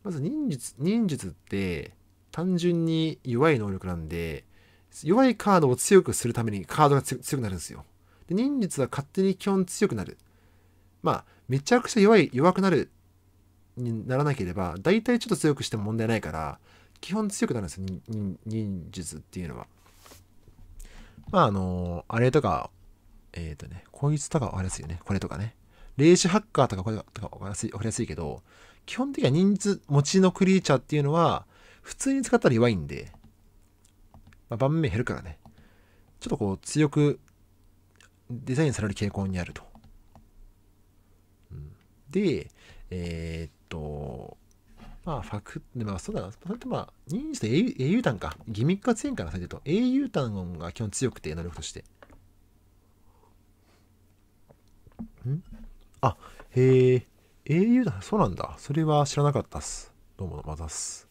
まず忍術って単純に弱い能力なんで、弱いカードを強くするためにカードが強くなるんですよ。で忍術は勝手に基本強くなる。まあめちゃくちゃ弱くなるにならなければ大体ちょっと強くしても問題ないから、基本強くなるんですよ忍術っていうのは。まああれとかこいつとか分かりやすいよね。これとかね。霊視ハッカーとかこれとか分かりやすいけど、基本的には忍術持ちのクリーチャーっていうのは、普通に使ったら弱いんで、まあ、盤面減るからね。ちょっとこう、強くデザインされる傾向にあると。うん、で、まあ、まあ、そうだな。それとまあ、忍術と英雄弾か。ギミックが強いんかな、それで言うと。英雄弾が基本強くて、能力として。んあ、へえ。au だ、そうなんだ。それは知らなかったっす。どうも、またっす。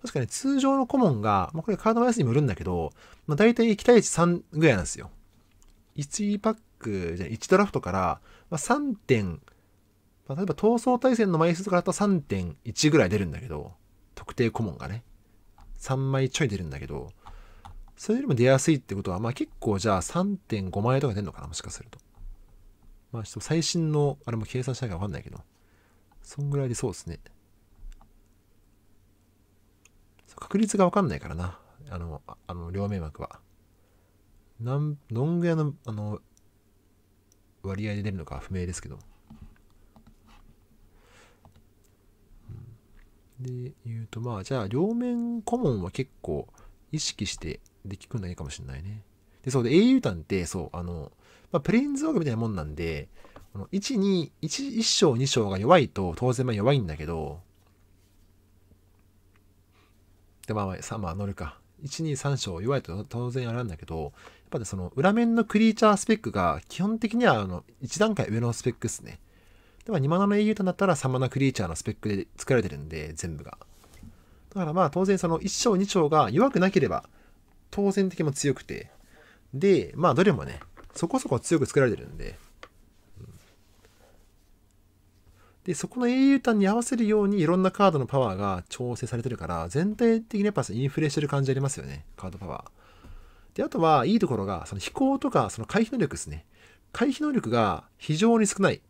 確かに通常のコモンが、まあ、これカードバイアスにもよるんだけど、まあ、大体期待値3ぐらいなんですよ。1パック、じゃ1ドラフトから、まあ、3点、まあ、例えば闘争対戦の枚数とかだったら 3.1 ぐらい出るんだけど、特定コモンがね、3枚ちょい出るんだけど、それよりも出やすいってことは、まあ結構じゃあ 3.5 枚とか出るのかな、もしかすると。まあちょっと最新の、あれも計算しないか分かんないけど、そんぐらいでそうですね。確率が分かんないからな、両面膜は。どんぐらいの、割合で出るのか不明ですけど。で、言うと、まあ、じゃあ、両面コモンは結構意識してできるのがいいかもしれないね。で、そうで、英雄弾って、そう、まあ、プレインズウォークみたいなもんなんで、1章2章が弱いと当然まあ弱いんだけど、でまあまあ乗るか123章弱いと当然あれなんだけど、やっぱりその裏面のクリーチャースペックが基本的には1段階上のスペックですね。でまあ2マナの英雄弾だったら3マナクリーチャーのスペックで作られてるんで、全部が。だからまあ当然その1章2章が弱くなければ当然的にも強くて、でまあどれもねそこそこ強く作られてるんで。で、そこの英雄弾に合わせるようにいろんなカードのパワーが調整されてるから、全体的にやっぱインフレしてる感じありますよね、カードパワー。で、あとはいいところが、その飛行とかその回避能力ですね。回避能力が非常に少ない。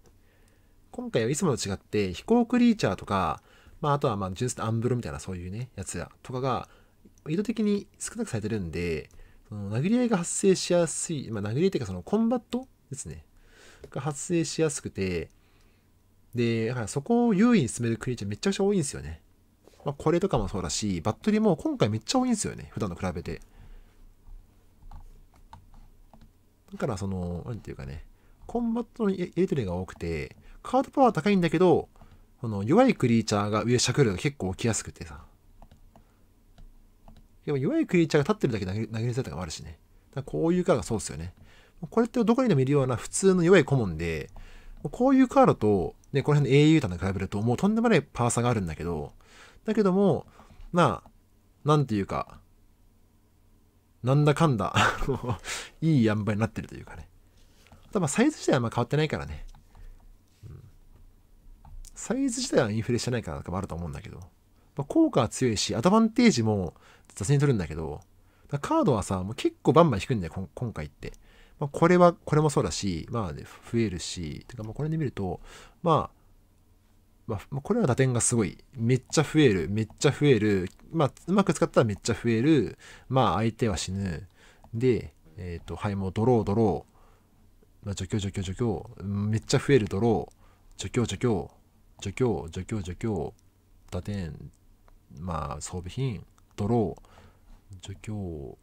今回はいつもと違って、飛行クリーチャーとか、まあ、あとはまあ純粋なアンブロみたいなそういうね、やつやとかが、意図的に少なくされてるんで、その殴り合いが発生しやすい、まあ、殴り合いというかそのコンバットですね、が発生しやすくて、で、そこを優位に進めるクリーチャーめちゃくちゃ多いんですよね。まあ、これとかもそうだし、バッテリーも今回めっちゃ多いんですよね、普段の比べて。だからその、なんていうかね、コンバットのやり取りが多くて、カードパワー高いんだけど、この弱いクリーチャーが上しゃくるのが結構起きやすくてさ。でも弱いクリーチャーが立ってるだけ投げる姿があるしね。だからこういうカードがそうですよね。これってどこにでもいるような普通の弱い顧問で、こういうカードと、ね、この辺の英雄弾と比べるともうとんでもないパワー差があるんだけど、だけども、まあ、なんていうか、なんだかんだ、いい塩梅になってるというかね。あとまあサイズ自体はあんま変わってないからね。サイズ自体はインフレしてないからとかもあると思うんだけど、まあ、効果は強いし、アドバンテージも雑に取るんだけど、カードはさ、もう結構バンバン引くんだよ、今回って。まあ、これもそうだし、まあ、ね、増えるし、てかまあこれで見ると、まあ、これは打点がすごい。めっちゃ増える、めっちゃ増える。まあ、うまく使ったらめっちゃ増える。まあ、相手は死ぬ。で、はい、もうドロー。まあ、除去。めっちゃ増える、ドロー。除去。打点、まあ、装備品、ドロー、除去、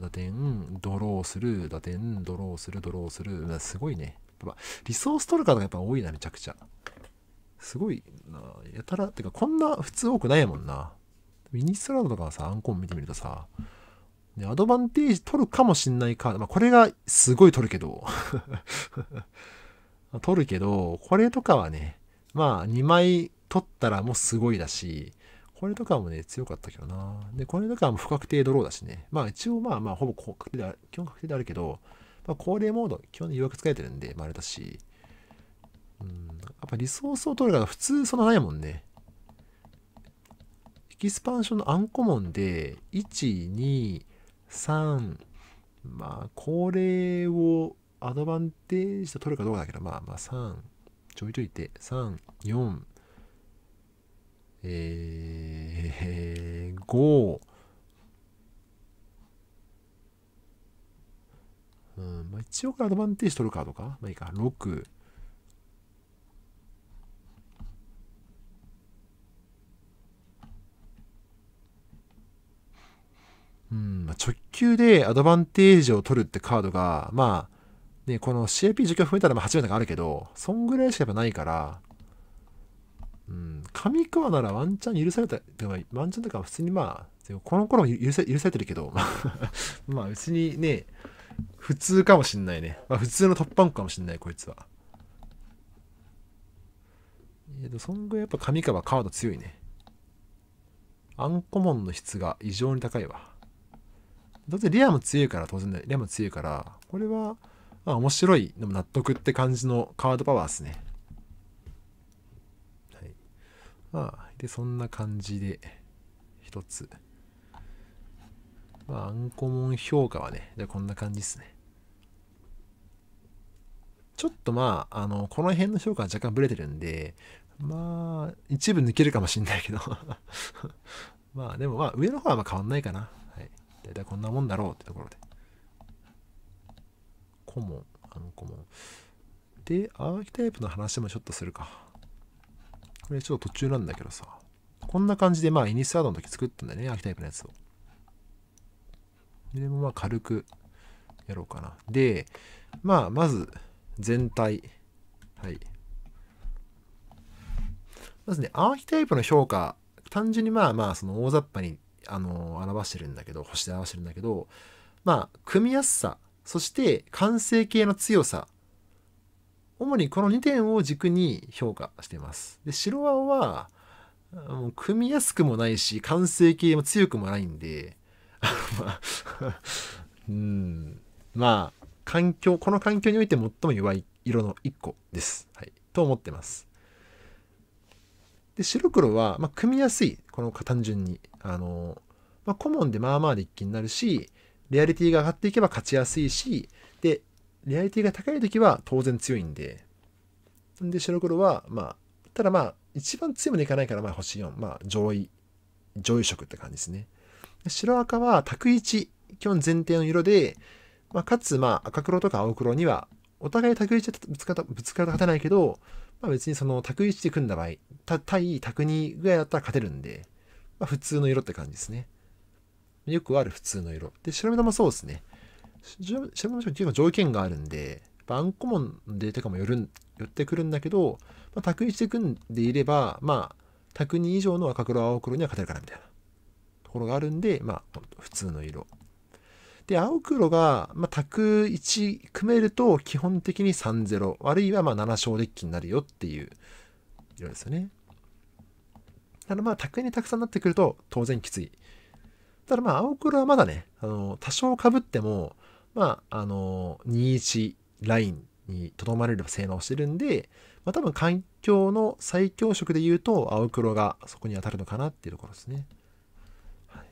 打点、ドローする、打点、ドローする。すごいね。やっぱリソース取る方がやっぱ多いな、めちゃくちゃ。すごいな。やたら、てかこんな普通多くないもんな。ミニストラードとかはさ、アンコン見てみるとさ、ね、アドバンテージ取るかもしんないカード。まあ、これがすごい取るけど。取るけど、これとかはね、まあ、2枚、取ったらもうすごいだし、これとかもね、強かったけどな。で、これとかも不確定ドローだしね。まあ一応まあほぼ基本確定であるけど、まあ高齢モード、基本誘惑使えてるんで、まああれだし。やっぱリソースを取るから普通そんなないもんね。エキスパンションのアンコモンで、1、2、3、まあ高齢をアドバンテージと取るかどうかだけど、まあ3、ちょいといて、3、4、5、まあ、一応アドバンテージ取るカードか、まあいいか、6、まあ、直球でアドバンテージを取るってカードが、まあ、ね、この CIP 除去を踏めたらまあ8枚とかあるけど、そんぐらいしかやっぱないから、上川ならワンチャン許された、でもワンチャンとかは普通にまあ、この頃も許されてるけど、まあ別にね、普通かもしんないね。まあ普通のトップアンクかもしんない、こいつは。そんぐらいやっぱ上川カード強いね。アンコモンの質が異常に高いわ。だってレアも強いから、当然ね、レアも強いから、これは、まあ面白い、でも納得って感じのカードパワーですね。まあ、で、そんな感じで、一つ。まあ、アンコモン評価はね、じゃあこんな感じですね。ちょっとまあ、この辺の評価は若干ブレてるんで、まあ、一部抜けるかもしんないけど。まあ、でもまあ、上の方はまあ変わんないかな。はい。だいたいこんなもんだろうってところで。コモン、アンコモン。で、アーキタイプの話もちょっとするか。これちょっと途中なんだけどさ。こんな感じで、まあ、イニスワードの時作ったんだよね。アーキタイプのやつを。でも、まあ、軽くやろうかな。で、まあ、まず、全体。はい。まずね、アーキタイプの評価、単純にまあ、その大雑把に、表してるんだけど、星で表してるんだけど、まあ、組みやすさ、そして、完成形の強さ。主にこの2点を軸に評価しています。で、白青は、もう組みやすくもないし、完成形も強くもないんで、まあ、この環境において最も弱い色の1個です。はい。と思ってます。で、白黒は、まあ、組みやすい。この単純に。まあ、コモンでまあまあで一気になるし、レアリティが上がっていけば勝ちやすいし、で、リアリティが高いときは当然強いんで。で、白黒は、まあ、ただまあ、一番強いまでいかないから、まあ、星4。まあ、上位色って感じですね。で白赤は、卓一、基本前提の色で、まあ、かつ、まあ、赤黒とか青黒には、お互い卓一でぶつかると勝てないけど、まあ、別にその、卓一で組んだ場合、対卓二ぐらいだったら勝てるんで、まあ、普通の色って感じですね。よくある普通の色。で、白目玉そうですね。白目玉っていうのは条件があるんで、アンコモンのデータとかも寄ってくるんだけど、まあ、卓にして組んでいれば、まあ、卓2以上の赤黒、青黒には勝てるかなみたいなところがあるんで、まあ、普通の色。で、青黒が、まあ、卓1組めると、基本的に3-0、あるいはまあ7勝デッキになるよっていう色ですよね。だからまあ、卓にたくさんなってくると、当然きつい。ただまあ、青黒はまだね、多少かぶっても、まあ、2-1、ラインにとどまれれば性能してるんで、まあ、多分環境の最強色で言うと青黒がそこに当たるのかなっていうところですね。はい、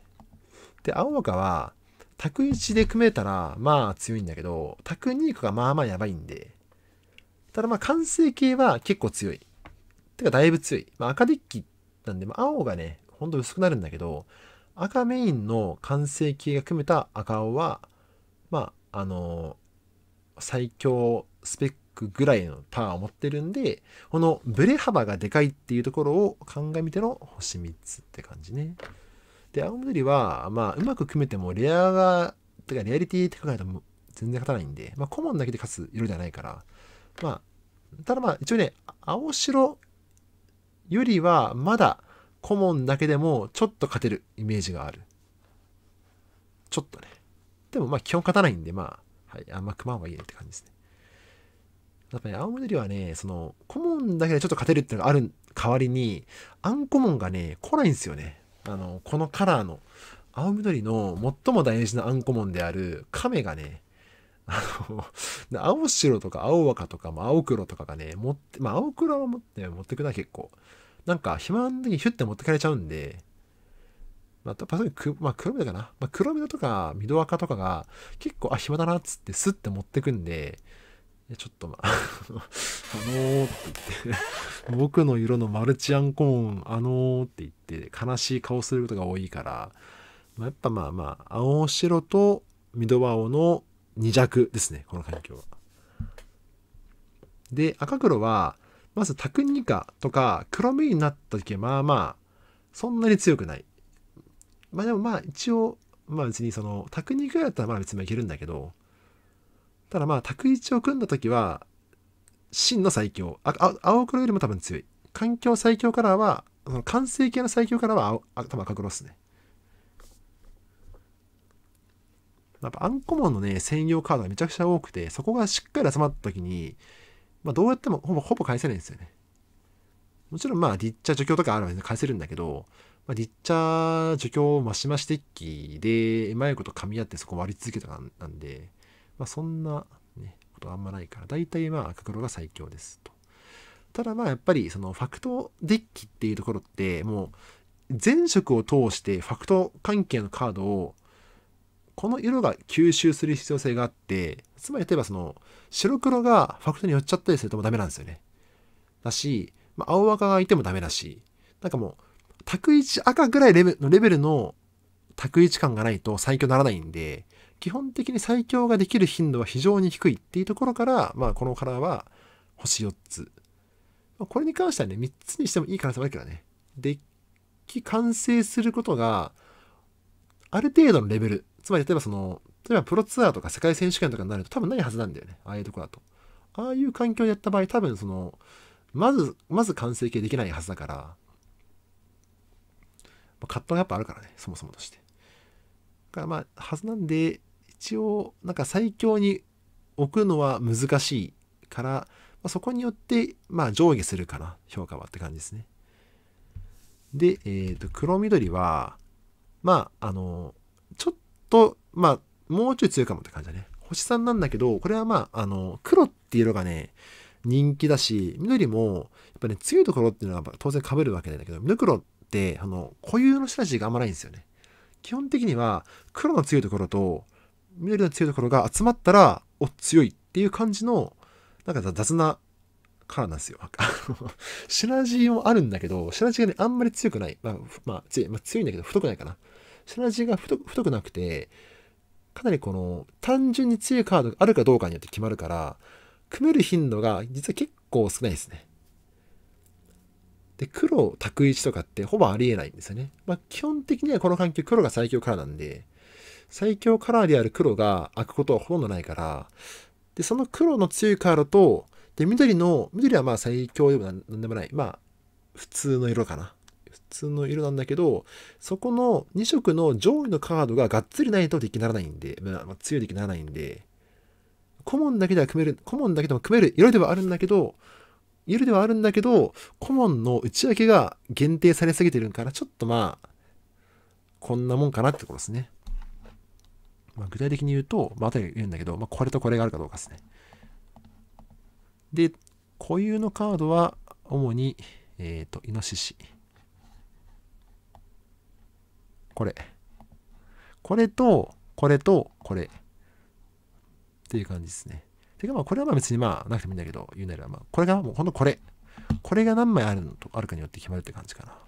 で青赤は卓1で組めたらまあ強いんだけど、卓2以下がまあまあやばいんで、ただまあ完成形は結構強い。てかだいぶ強い。まあ、赤デッキなんで、まあ、青がねほんと薄くなるんだけど、赤メインの完成形が組めた赤青はまあ最強スペックぐらいのパワーを持ってるんで、このブレ幅がでかいっていうところを鑑みての星3つって感じね。で青緑はまあうまく組めてもレアがてかレアリティって考えたら全然勝たないんで、まあ、コモンだけで勝つ色じゃないから、まあただまあ一応ね青白よりはまだコモンだけでもちょっと勝てるイメージがある。ちょっとね。でもまあ基本勝たないんで、まあはい、あんま組まんはいいねって感じですね。やっぱり、ね、青緑はね、その、コモンだけでちょっと勝てるっていうのがある代わりに、アンコモンがね、来ないんですよね。このカラーの、青緑の最も大事なアンコモンである、亀がね、青白とか青赤とか、まあ、青黒とかがね、まあ、青黒は持ってくな、結構。なんか、暇な時にヒュッて持ってかれちゃうんで、まあ、例えばまあ、黒目だかな。まあ、黒目だとか、緑赤とかが、結構、あ、暇だなっつって、スッて持ってくんで、ちょっとまあ、って言って、僕の色のマルチアンコーン、って言って、悲しい顔することが多いから、まあ、やっぱまあ、青白と緑青の2弱ですね、この環境は。で、赤黒は、まず、タクニカとか、黒目になった時は、まあまあ、そんなに強くない。まあでもまあ一応、まあ別にその、卓2くらいだったらまあ別にいけるんだけど、ただまあ卓1を組んだ時は、真の最強。青黒よりも多分強い。環境最強カラーは、その完成形の最強カラーは多分赤黒っすね。やっぱアンコモンのね、専用カードがめちゃくちゃ多くて、そこがしっかり集まった時に、まあどうやってもほぼ返せないんですよね。もちろんまあディッチャー除去とかあれば返せるんだけど、まあ、ディッチャー除去マシマシデッキでうまいこと噛み合ってそこ割り続けたかなんで、まあ、そんな、ね、ことはあんまないから、大体まあ赤黒が最強ですと。ただまあやっぱりそのファクトデッキっていうところってもう全色を通してファクト関係のカードをこの色が吸収する必要性があって、つまり例えばその白黒がファクトに寄っちゃったりするともうダメなんですよね。だし、まあ、青赤がいてもダメだし、なんかもう卓1赤ぐらいレベルの卓1感がないと最強にならないんで、基本的に最強ができる頻度は非常に低いっていうところから、まあこのカラーは星4つ。これに関してはね、3つにしてもいい可能性もあるけどね。デッキ完成することが、ある程度のレベル。つまり例えばプロツアーとか世界選手権とかになると多分ないはずなんだよね。ああいうとこだと。ああいう環境でやった場合、多分その、まず完成形できないはずだから、葛藤がやっぱあるからね、そもそもとして。だからまあ、はずなんで、一応、なんか最強に置くのは難しいから、まあ、そこによって、まあ上下するかな、評価はって感じですね。で、黒緑は、まあ、ちょっと、まあ、もうちょい強いかもって感じだね。星3なんだけど、これはまあ、黒っていう色がね、人気だし、緑も、やっぱね、強いところっていうのは当然被るわけだけど、緑黒って固有の下地があんまないんですよね。基本的には黒の強いところと緑の強いところが集まったらお強いっていう感じのなんか雑なカラーなんですよ。白地もあるんだけど、白地がねあんまり強くない、強いんだけど太くないかな。白地が太くなくて、かなりこの単純に強いカードがあるかどうかによって決まるから、組める頻度が実は結構少ないですね。で、黒、卓一とかってほぼありえないんですよね。まあ、基本的にはこの環境、黒が最強カラーなんで、最強カラーである黒が開くことはほとんどないから、で、その黒の強いカードと、で、緑はまあ最強でもなんでもない。まあ、普通の色かな。普通の色なんだけど、そこの2色の上位のカードががっつりないとデッキにならないんで、まあ、強いデッキにならないんで、顧問だけでも組める色ではあるんだけど、顧問の内訳が限定されすぎてるから、ちょっとまあ、こんなもんかなってところですね。まあ、具体的に言うと、まあ、後で言うんだけど、まあ、これとこれがあるかどうかですね。で、固有のカードは、主に、イノシシ。これ。これと、これと、これ。っていう感じですね。てかまあ、これはまあ別にまあ、なくてもいいんだけど、言うならまあ、これがもうほんとこれ。これが何枚あるかによって決まるって感じかな。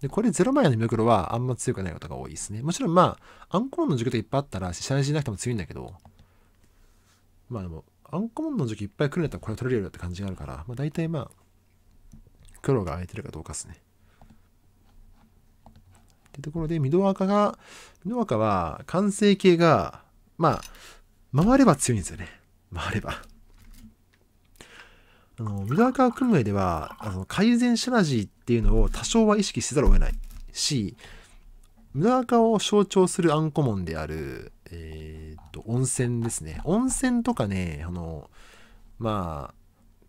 で、これ0枚の見どころはあんま強くないことが多いですね。もちろんまあ、アンコモンの軸といっぱいあったら、シャージなくても強いんだけど、まあでも、アンコモンの軸いっぱい来るんだったらこれ取れるよって感じがあるから、まあ大体まあ、黒が空いてるかどうかですね。ってところで、緑赤は完成形が、まあ、回れば強いんですよね。回れば。緑赤組む上では、改善シナジーっていうのを多少は意識せざるを得ないし、緑赤を象徴するアンコモンである、温泉ですね。温泉とかね、まあ、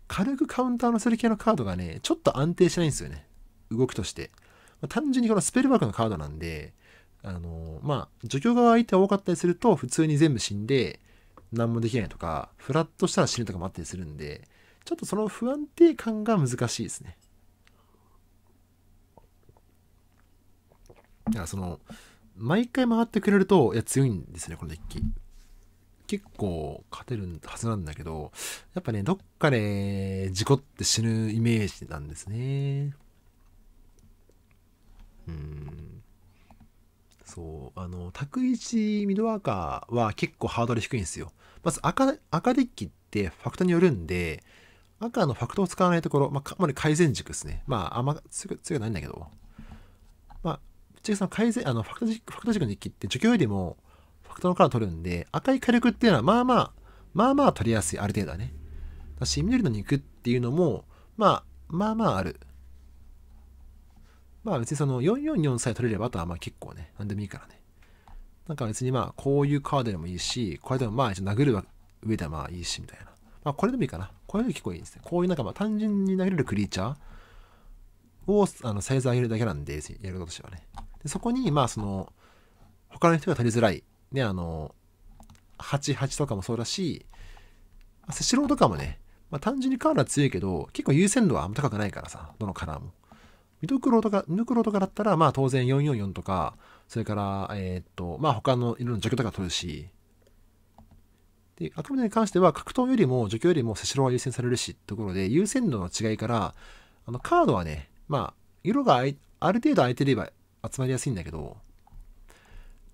軽くカウンターのする系のカードがね、ちょっと安定しないんですよね。動きとして。まあ、単純にこのスペルバックのカードなんで、まあ、除去が相手が多かったりすると、普通に全部死んで、何もできないとか、フラッとしたら死ぬとかもあったりするんで、ちょっとその不安定感が難しいですね。だから毎回回ってくれると、いや強いんですね、このデッキ。結構勝てるはずなんだけど、やっぱね、どっかで事故って死ぬイメージなんですね。そう、卓一ミド赤は結構ハードル低いんですよ。まず赤デッキってファクトによるんで、赤のファクトを使わないところ、まあ、かなり改善軸ですね。まあ、あんま強くないんだけど。まあ、ぶっちゃけそのファクト軸のデッキって除去よりもファクトのカード取るんで、赤い火力っていうのはまあまあ取りやすい、ある程度はね。だし、緑の肉っていうのも、まあまあある。まあ別に444さえ取れれば、あとはまあ結構ね、なんでもいいからね。なんか別にまあ、こういうカードでもいいし、これでもまあ一応殴る上ではまあいいし、みたいな。まあこれでもいいかな。これで結構いいですね。こういうなんかまあ単純に投げれるクリーチャーをサイズ上げるだけなんで、やることとしてはね。でそこにまあ他の人が取りづらい。ね、88とかもそうだし、スシローとかもね、まあ単純にカードは強いけど、結構優先度はあんま高くないからさ、どのカラーも。ミドクロとかだったら、まあ当然444とか、それから、まあ他の色の除去とか取るし、で、赤緑に関しては格闘よりも除去よりもセシロが優先されるしってところで、優先度の違いから、カードはね、まあ、色がある程度空いてれば集まりやすいんだけど、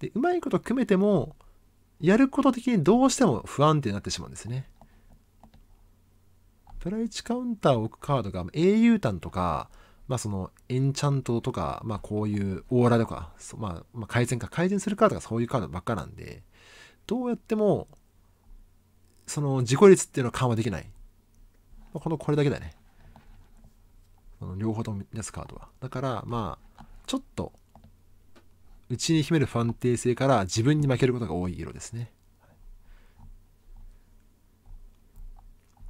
で、うまいこと組めても、やること的にどうしても不安定になってしまうんですね。プラ1カウンターを置くカードが、英雄譚とか、まあエンチャントとか、まあこういうオーラとか、まあ改善するカードがそういうカードばっかなんで、どうやっても、自己率っていうのは緩和できない。まあ、これだけだね。両方とも出すカードは。だから、まあ、ちょっと、内に秘める不安定性から自分に負けることが多い色ですね。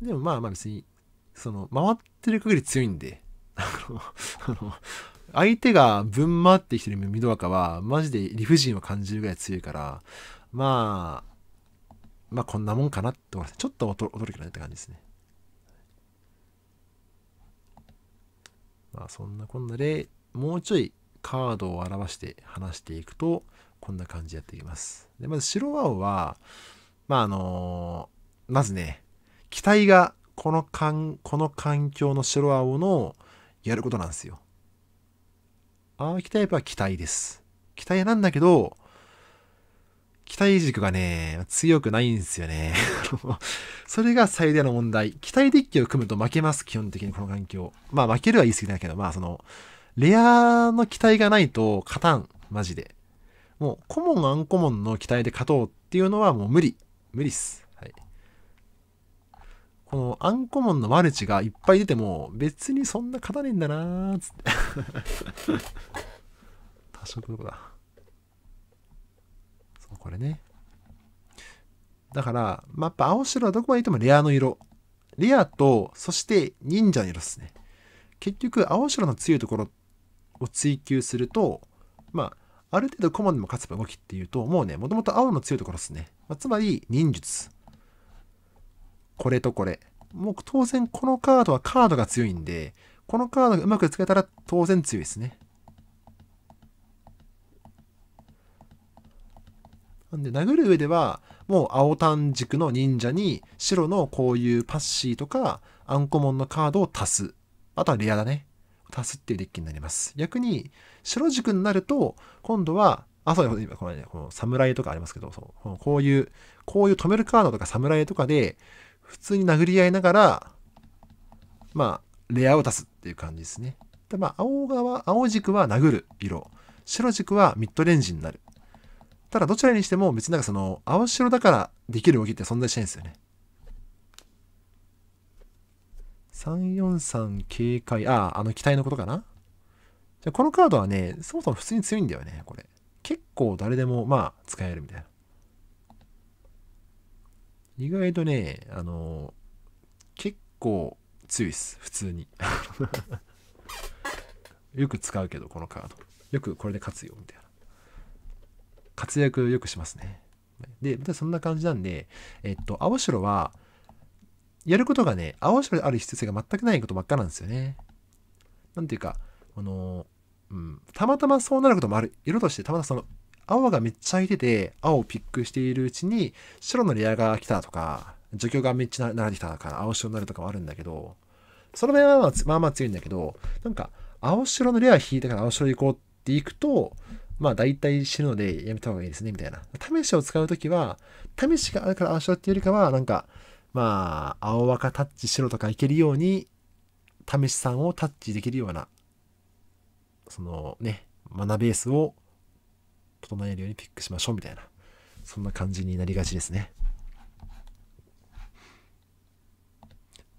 でもまあ別に、回ってる限り強いんで、相手がぶん回ってきてるミドアカはマジで理不尽を感じるぐらい強いから、まあこんなもんかなって思います。ちょっと驚きないって感じですね。まあそんなこんなでもうちょいカードを表して話していくとこんな感じでやっていきます。でまず白青はまあまずね機体がこの環境の白青のやることなんですよ。アーキタイプは機体です。機体なんだけど、期待軸がね、強くないんですよね。それが最大の問題。期待デッキを組むと負けます、基本的にこの環境。まあ負けるは言い過ぎだけど、まあその、レアの期待がないと勝たん、マジで。もう、コモン、アンコモンの期待で勝とうっていうのはもう無理。無理っす。はい。このアンコモンのマルチがいっぱい出ても、別にそんな勝たねえんだなーっつって。多少どこだ。これね。だから、まあ、やっぱ青白はどこまでいてもレアの色。レアと、そして忍者の色ですね。結局、青白の強いところを追求すると、まあ、ある程度コモンでも勝つ動きっていうと、もうね、もともと青の強いところですね。まあ、つまり、忍術。これとこれ。もう当然、このカードはカードが強いんで、このカードがうまく使えたら当然強いですね。で殴る上ではもう青単軸の忍者に白のこういうパッシーとかアンコモンのカードを足す、あとはレアだね、足すっていうデッキになります。逆に白軸になると今度はそう今このねこの侍とかありますけど、そうこういう止めるカードとか侍とかで普通に殴り合いながらまあレアを足すっていう感じですね。でまあ青軸は殴る色、白軸はミッドレンジになる。ただどちらにしても別になんかその青白だからできる動きって存在しないんですよね。343警戒、あの機体のことかな。じゃこのカードはね、そもそも普通に強いんだよね、これ。結構誰でもまあ使えるみたいな。意外とね、結構強いっす、普通に。よく使うけど、このカード。よくこれで勝つよ、みたいな。活躍よくしますね。で、そんな感じなんで、青白は、やることがね、青白である必要性が全くないことばっかなんですよね。なんていうか、たまたまそうなることもある。色としてたまたまその、青がめっちゃ空いてて、青をピックしているうちに、白のレアが来たとか、除去がめっちゃ並んできたから、青白になるとかもあるんだけど、その場合はまあまあ強いんだけど、なんか、青白のレア引いたから青白行こうっていくと、まあ大体死ぬのでやめた方がいいですね、みたいな。試しを使うときは、試しがあるから青白っていうよりかは、なんか、まあ、青赤タッチ白とかいけるように、試しさんをタッチできるような、そのね、マナベースを整えるようにピックしましょう、みたいな。そんな感じになりがちですね。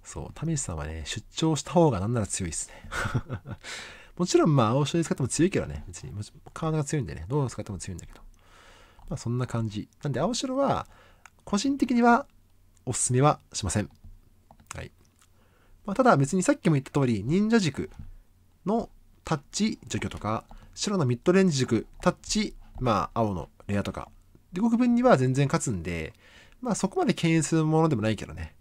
そう、試しさんはね、出張した方がなんなら強いですね。もちろん、まあ、青白で使っても強いけどね。別に、カードが強いんでね。どう使っても強いんだけど。まあ、そんな感じ。なんで、青白は、個人的には、おすすめはしません。はい。まあ、ただ、別にさっきも言った通り、忍者軸のタッチ除去とか、白のミッドレンジ軸、タッチ、まあ、青のレアとか、で国分には全然勝つんで、まあ、そこまで敬遠するものでもないけどね。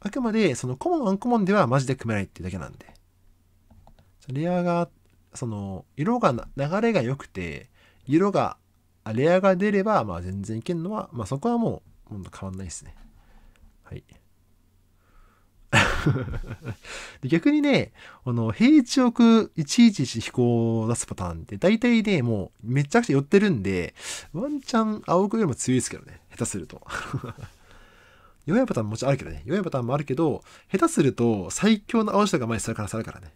あくまで、その、コモン、アンコモンではマジで組めないっていうだけなんで。レアが、その、色が、流れが良くて、レアが出れば、まあ全然いけるのは、まあそこはもう、ほんと変わんないですね。はい。逆にね、平地奥111飛行を出すパターンって、大体ね、もう、めちゃくちゃ寄ってるんで、ワンチャン青奥よりも強いですけどね、下手すると。弱いパターンももちろんあるけどね、弱いパターンもあるけど、下手すると、最強の青白が前にする可能性あるからね。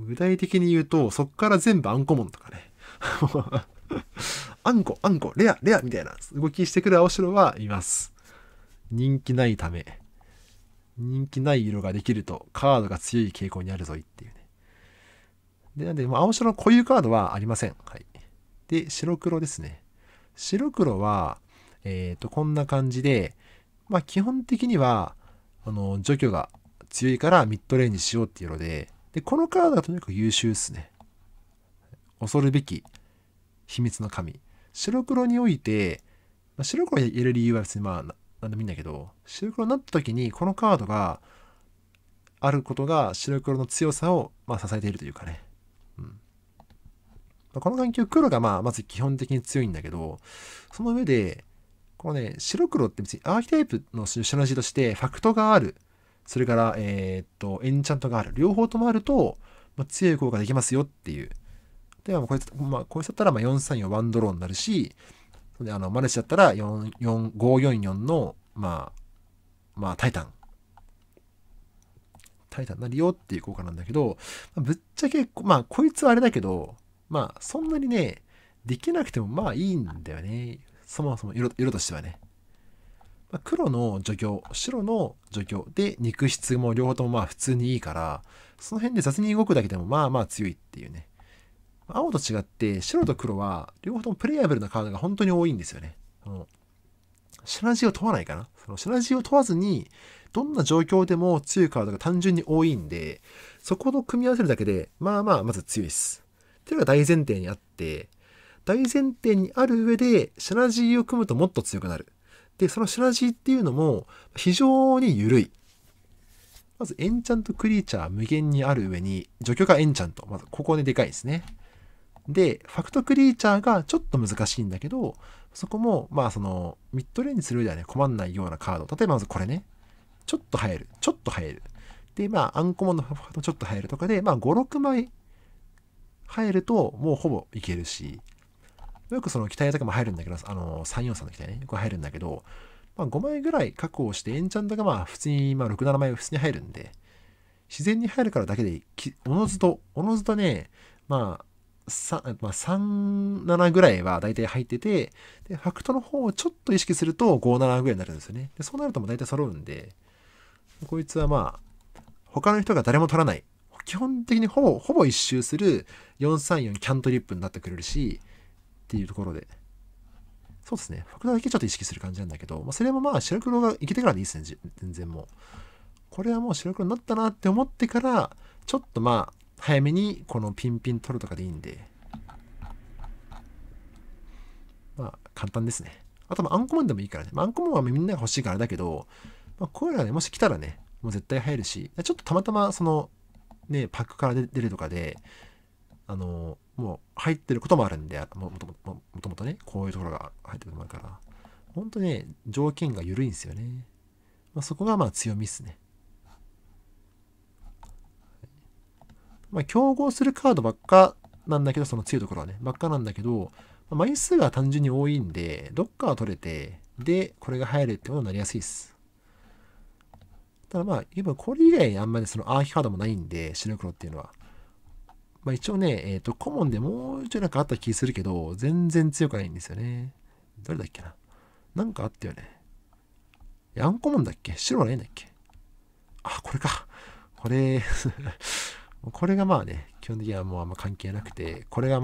具体的に言うと、そっから全部アンコモンとかね。アンコ、レアみたいな動きしてくる青白はいます。人気ないため、人気ない色ができるとカードが強い傾向にあるぞいっていうね。で、なんで、青白の固有カードはありません。はい。で、白黒ですね。白黒は、こんな感じで、まあ基本的には、除去が強いからミッドレンジしようっていうので、で、このカードがとにかく優秀ですね。恐るべき秘密の神。白黒において、まあ、白黒やる理由は別にまあ何でもいいんだけど、白黒になった時にこのカードがあることが白黒の強さをまあ支えているというかね。うんまあ、この環境、黒がまあまず基本的に強いんだけど、その上で、このね、白黒って別にアーキタイプのシナジーとしてファクトがある。それから、エンチャントがある。両方ともあると、まあ、強い効果ができますよっていう。例えばこいつだったら434ワンドローになるし、マルチだったら544の、タイタン。タイタンなりよっていう効果なんだけど、ぶっちゃけ、こいつはあれだけど、そんなにね、できなくてもいいんだよね。そもそも色としてはね。黒の除去、白の除去で肉質も両方とも普通にいいから、その辺で雑に動くだけでも強いっていうね。青と違って白と黒は両方ともプレイアブルなカードが本当に多いんですよね。シナジーを問わないかな。シナジーを問わずに、どんな状況でも強いカードが単純に多いんで、そこを組み合わせるだけで、まず強いです。っていうのが大前提にあって、大前提にある上で、シナジーを組むともっと強くなる。で、そのシナジーっていうのも非常に緩い。まずエンチャントクリーチャー無限にある上に、除去がエンチャント。まずここででかいですね。で、ファクトクリーチャーがちょっと難しいんだけど、そこも、ミッドレンジする上ではね、困んないようなカード。例えばまずこれね。ちょっと入る。ちょっと入る。で、アンコモンのファクトちょっと入るとかで、5、6枚入ると、もうほぼいけるし、よくその機体とかも入るんだけど、343の機体ね、よく入るんだけど、5枚ぐらい確保して、エンチャントが普通に、6、7枚普通に入るんで、自然に入るからだけで、おのずとね、37ぐらいは大体入ってて、で、ファクトの方をちょっと意識すると57ぐらいになるんですよね。で、そうなるともう大体揃うんで、こいつは他の人が誰も取らない。基本的にほぼ一周する434キャントリップになってくれるし、っていうところで。そうですね。ファクトだけちょっと意識する感じなんだけど、それも白黒がいけてからでいいですね。全然もう。これはもう白黒になったなって思ってから、ちょっと早めにこのピンピン取るとかでいいんで、簡単ですね。あとアンコモンでもいいからね。アンコモンはみんなが欲しいからだけど、こういうのはね、もし来たらね、もう絶対入るし、ちょっとたまたまその、ね、パックから出るとかで、もう入ってることもあるんで、もともとね、こういうところが入ってることもあるから、本当ね、条件が緩いんですよね。そこが強みっすね。競合するカードばっかなんだけど、その強いところはね、ばっかなんだけど、枚数が単純に多いんで、どっかは取れて、で、これが入るってことになりやすいです。ただ今これ以外あんまりそのアーキカードもないんで、白黒っていうのは。一応ね、コモンでもうちょいなんかあった気するけど、全然強くないんですよね。どれだっけな。なんかあったよね。アンコモンだっけ？白はないんだっけ？あ、これか。これ。これがね、基本的にはもうあんま関係なくて、これが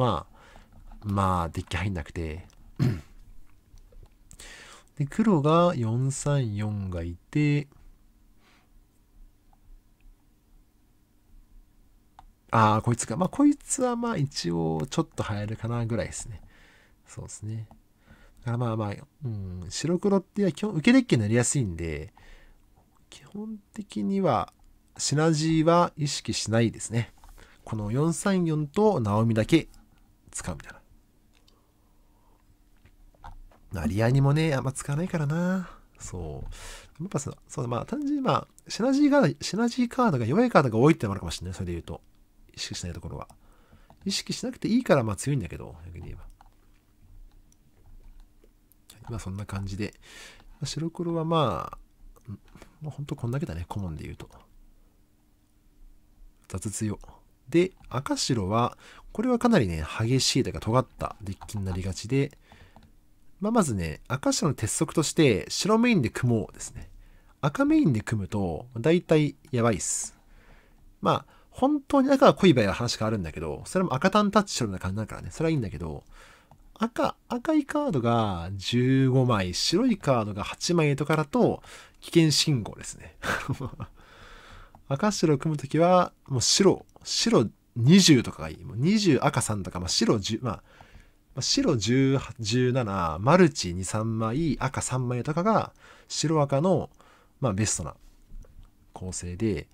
デッキ入んなくて。で、黒が434がいて、こいつか。こいつは一応ちょっと入るかなぐらいですね。そうですね。だから白黒って基本受けデッキになりやすいんで、基本的には、シナジーは意識しないですね。この434とナオミだけ使うみたいな。リアにもね、あんま使わないからな。そう。やっぱそう、単純にシナジーカードが弱いカードが多いってのもあるかもしれない。それで言うと。意識しないところは。意識しなくていいから強いんだけど、逆に言えば。そんな感じで。白黒はもうほんとこんだけだね、コモンで言うと。雑強。で、赤白は、これはかなりね、激しいというか尖ったデッキになりがちで、まずね、赤白の鉄則として、白メインで組もうですね。赤メインで組むと、だいたいやばいっす。本当に赤が濃い場合は話があるんだけど、それも赤単タッチ白な感じだからね、それはいいんだけど、赤いカードが15枚、白いカードが8枚とかだと、危険信号ですね。赤白を組むときは、もう白20とかがいい。もう20赤3とか、白10、白18、17、マルチ2、3枚、赤3枚とかが、白赤の、ベストな構成で、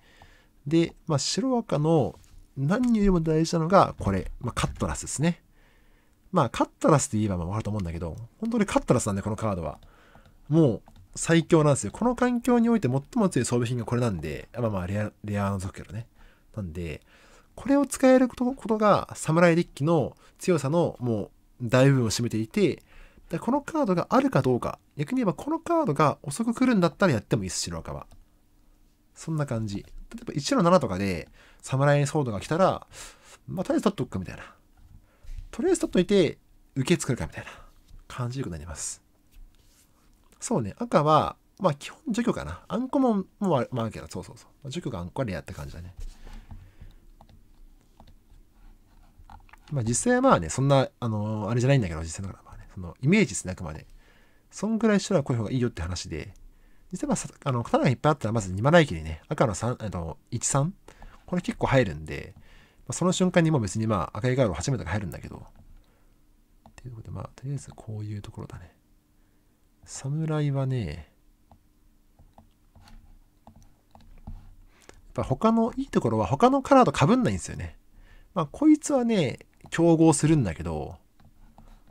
で、白赤の何よりも大事なのが、これ、カットラスですね。カットラスって言えばわかると思うんだけど、本当にカットラスなんで、このカードは。もう、最強なんですよ。この環境において最も強い装備品がこれなんで、レアの属けどね。なんで、これを使えることが侍デッキの強さのもう大部分を占めていて、このカードがあるかどうか、逆に言えばこのカードが遅く来るんだったらやってもいいです、白赤は。そんな感じ。例えば1の7とかで侍ソードが来たら、まあ、とりあえず取っとくかみたいな。とりあえず取っといて、受け作るかみたいな感じよくなります。そうね、赤は、まあ基本除去かな。アンコモンもあるけど、そうそうそう。除去がアンコはレアって感じだね。まあ実際はまあね、そんな、あれじゃないんだけど、実際だからまあね、そのイメージですね、あくまで。そんぐらいしたらこういう方がいいよって話で、実は刀がいっぱいあったら、まず2マナ駅にね、赤の3、1、3? これ結構入るんで、その瞬間にもう別にまあ赤いガードを8枚とか入るんだけど。っていうことでまあとりあえずこういうところだね。侍はね、やっぱ他のいいところは他のカラーと被んないんですよね。まあこいつはね、競合するんだけど、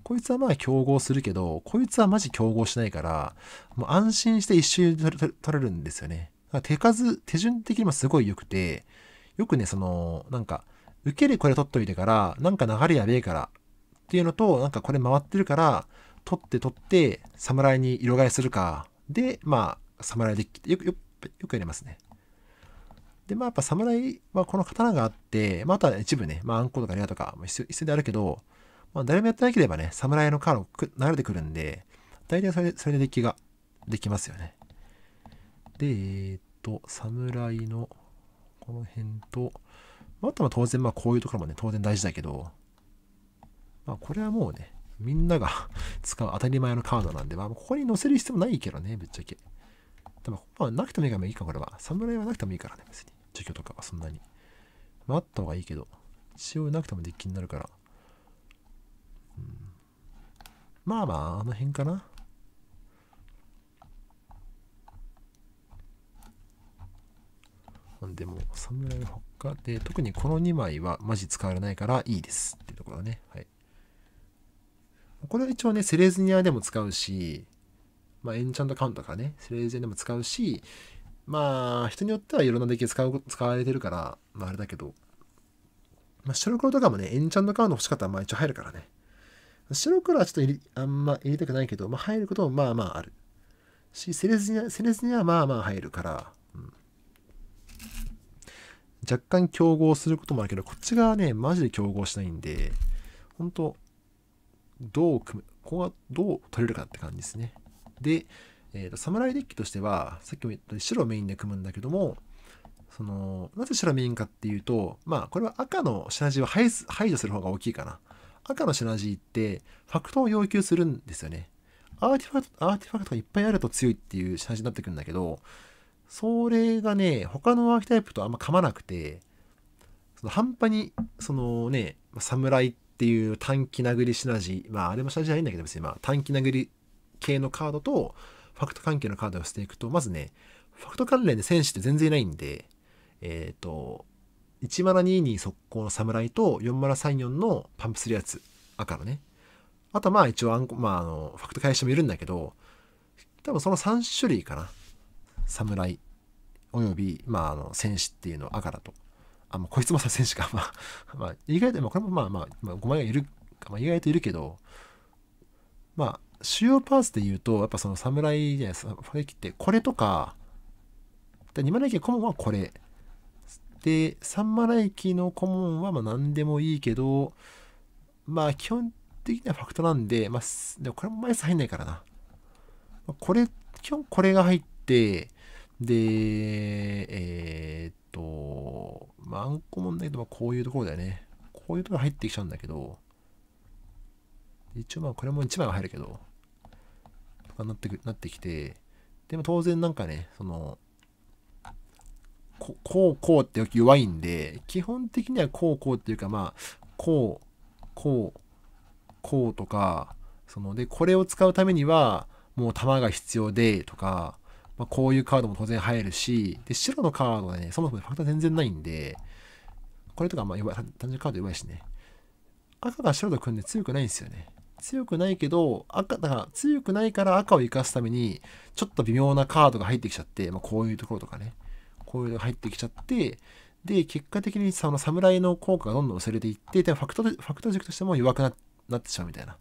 こいつはまあ競合するけど、こいつはマジ競合しないから、もう安心して一周取れるんですよね。手順的にもすごい良くて、よくね、その、なんか、受けでこれ取っといてから、なんか流れやべえからっていうのと、なんかこれ回ってるから、取って、侍に色替えするか。で、まあ、侍デッキ、よくやりますね。で、まあやっぱ侍はこの刀があって、まあ、あとは一部ね、まあ、アンコとかレアとか必要であるけど、まあ、誰もやってなければね、侍のカードが流れてくるんで、大体それでデッキができますよね。で、侍のこの辺と、あとは当然まあこういうところもね、当然大事だけど、まあこれはもうね、みんなが使う当たり前のカードなんで、まあ、ここに載せる必要もないけどね、ぶっちゃけ。でもここはなくてもいいからいいか、これは。侍はなくてもいいからね、別に。除去とかはそんなに。まあ、あった方がいいけど、一応なくてもデッキになるから。うん、まあまあ、あの辺かな。なんでも、侍のほかで、特にこの2枚はマジ使われないからいいですっていうところだね。はい。これは一応ね、セレズニアでも使うし、まあ、エンチャントカウントとかね、セレズニアでも使うし、まあ、人によってはいろんなデッキ使われてるから、まあ、あれだけど、まあ、白黒とかもね、エンチャントカウント欲しかったら、まあ、一応入るからね。白黒はちょっとあんま入れたくないけど、まあ、入ることもまあまあある。し、セレズニアはまあまあ入るから、うん、若干競合することもあるけど、こっち側ね、マジで競合しないんで、本当ここはどう取れるかって感じですね。で、侍デッキとしては、さっきも言ったように白をメインで組むんだけども、その、なぜ白メインかっていうと、まあ、これは赤のシナジーを排除する方が大きいかな。赤のシナジーって、ファクトを要求するんですよね。アーティファクトがいっぱいあると強いっていうシナジーになってくるんだけど、それがね、他のアーキタイプとあんま噛まなくて、その半端に、そのね、侍っていう短期殴りシナジー、まああれもシナジーはいいんだけど別に、まあ短期殴り系のカードとファクト関係のカードをしていくと、まずね、ファクト関連で戦士って全然いないんで、1マナ22速攻の侍と4マナ34のパンプするやつ、赤のね。あとまあ一応ファクト返しもいるんだけど、多分その3種類かな。侍および、まあ戦士っていうのは赤だと。まあ、こいつも戦士か。まあ、意外と、まあ、これもまあ、5枚がいる、まあ、意外といるけど、まあ、主要パーツで言うと、やっぱその侍じゃないですか、ファレキって、これとか、2マナ駅の顧問はこれ。で、3マナ駅の顧問はまあ何でもいいけど、まあ、基本的にはファクトなんで、まあ、でもこれも枚数入んないからな。基本これが入って、で、まあ、アンコモンだけど、こういうところだよね。こういうところ入ってきちゃうんだけど、一応まあ、これも1枚は入るけど、とかなってきて、でも当然なんかね、その、こうって弱いんで、基本的にはこうっていうか、まあ、こうとか、その、で、これを使うためには、もう弾が必要で、とか、まあこういうカードも当然入るし、で、白のカードはね、そもそもファクター全然ないんで、これとかまあ弱い、単純カード弱いしね。赤が白と組んで強くないんですよね。強くないけど、強くないから赤を生かすために、ちょっと微妙なカードが入ってきちゃって、まあこういうところとかね、こういうのが入ってきちゃって、で、結果的にその侍の効果がどんどん薄れていって、ファクト軸としても弱く なってしまうみたいな、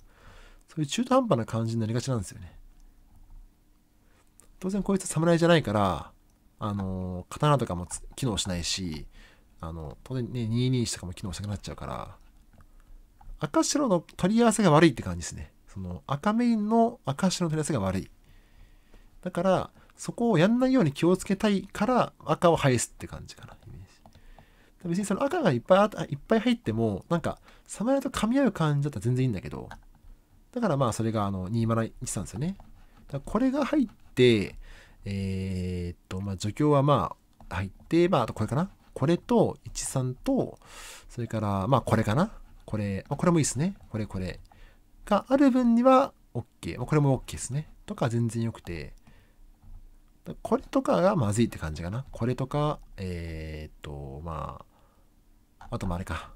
そういう中途半端な感じになりがちなんですよね。当然こいつ侍じゃないから、刀とかも機能しないし、当然ね、221とかも機能しなくなっちゃうから、赤白の取り合わせが悪いって感じですね。その赤メインの赤白の取り合わせが悪い。だから、そこをやんないように気をつけたいから、赤を排すって感じかな。別にその赤がいっぱい入っても、なんか、侍と噛み合う感じだったら全然いいんだけど、だからまあ、それが201ですよね。だからこれが入って、まあ、助教はまあ、入って、まあ、あとこれかな。これと、13と、それから、まあ、これかな。これ、まあ、これもいいですね。これ。がある分には、OK。まあ、これも OK ですね。とか、全然良くて、これとかがまずいって感じかな。これとか、まあ、あともあれか。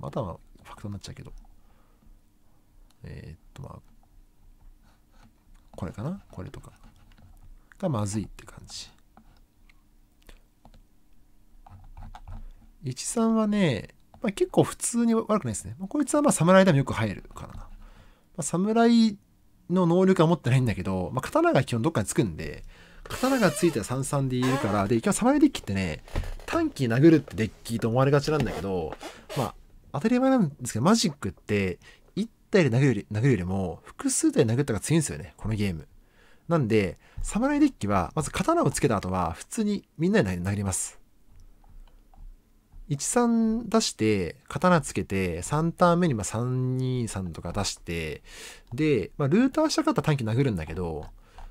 あとはファクトになっちゃうけど。まあ、これかな。これとか。がまずいって感じ。13はね、まあ、結構普通に悪くないですね。まあ、こいつはまあ侍でもよく入るからな。まあ、侍の能力は持ってないんだけど、まあ、刀が基本どっかにつくんで、刀がついたら33でいるから、で、今日侍デッキってね、短期殴るってデッキと思われがちなんだけど、まあ、当たり前なんですけど、マジックって、1体で殴るよりも、複数体殴った方が強いんですよね、このゲーム。なんで、侍デッキは、まず刀をつけた後は、普通にみんなで殴ります。13出して、刀つけて、3ターン目に323とか出して、で、まあ、ルーターしたかったら短期殴るんだけど、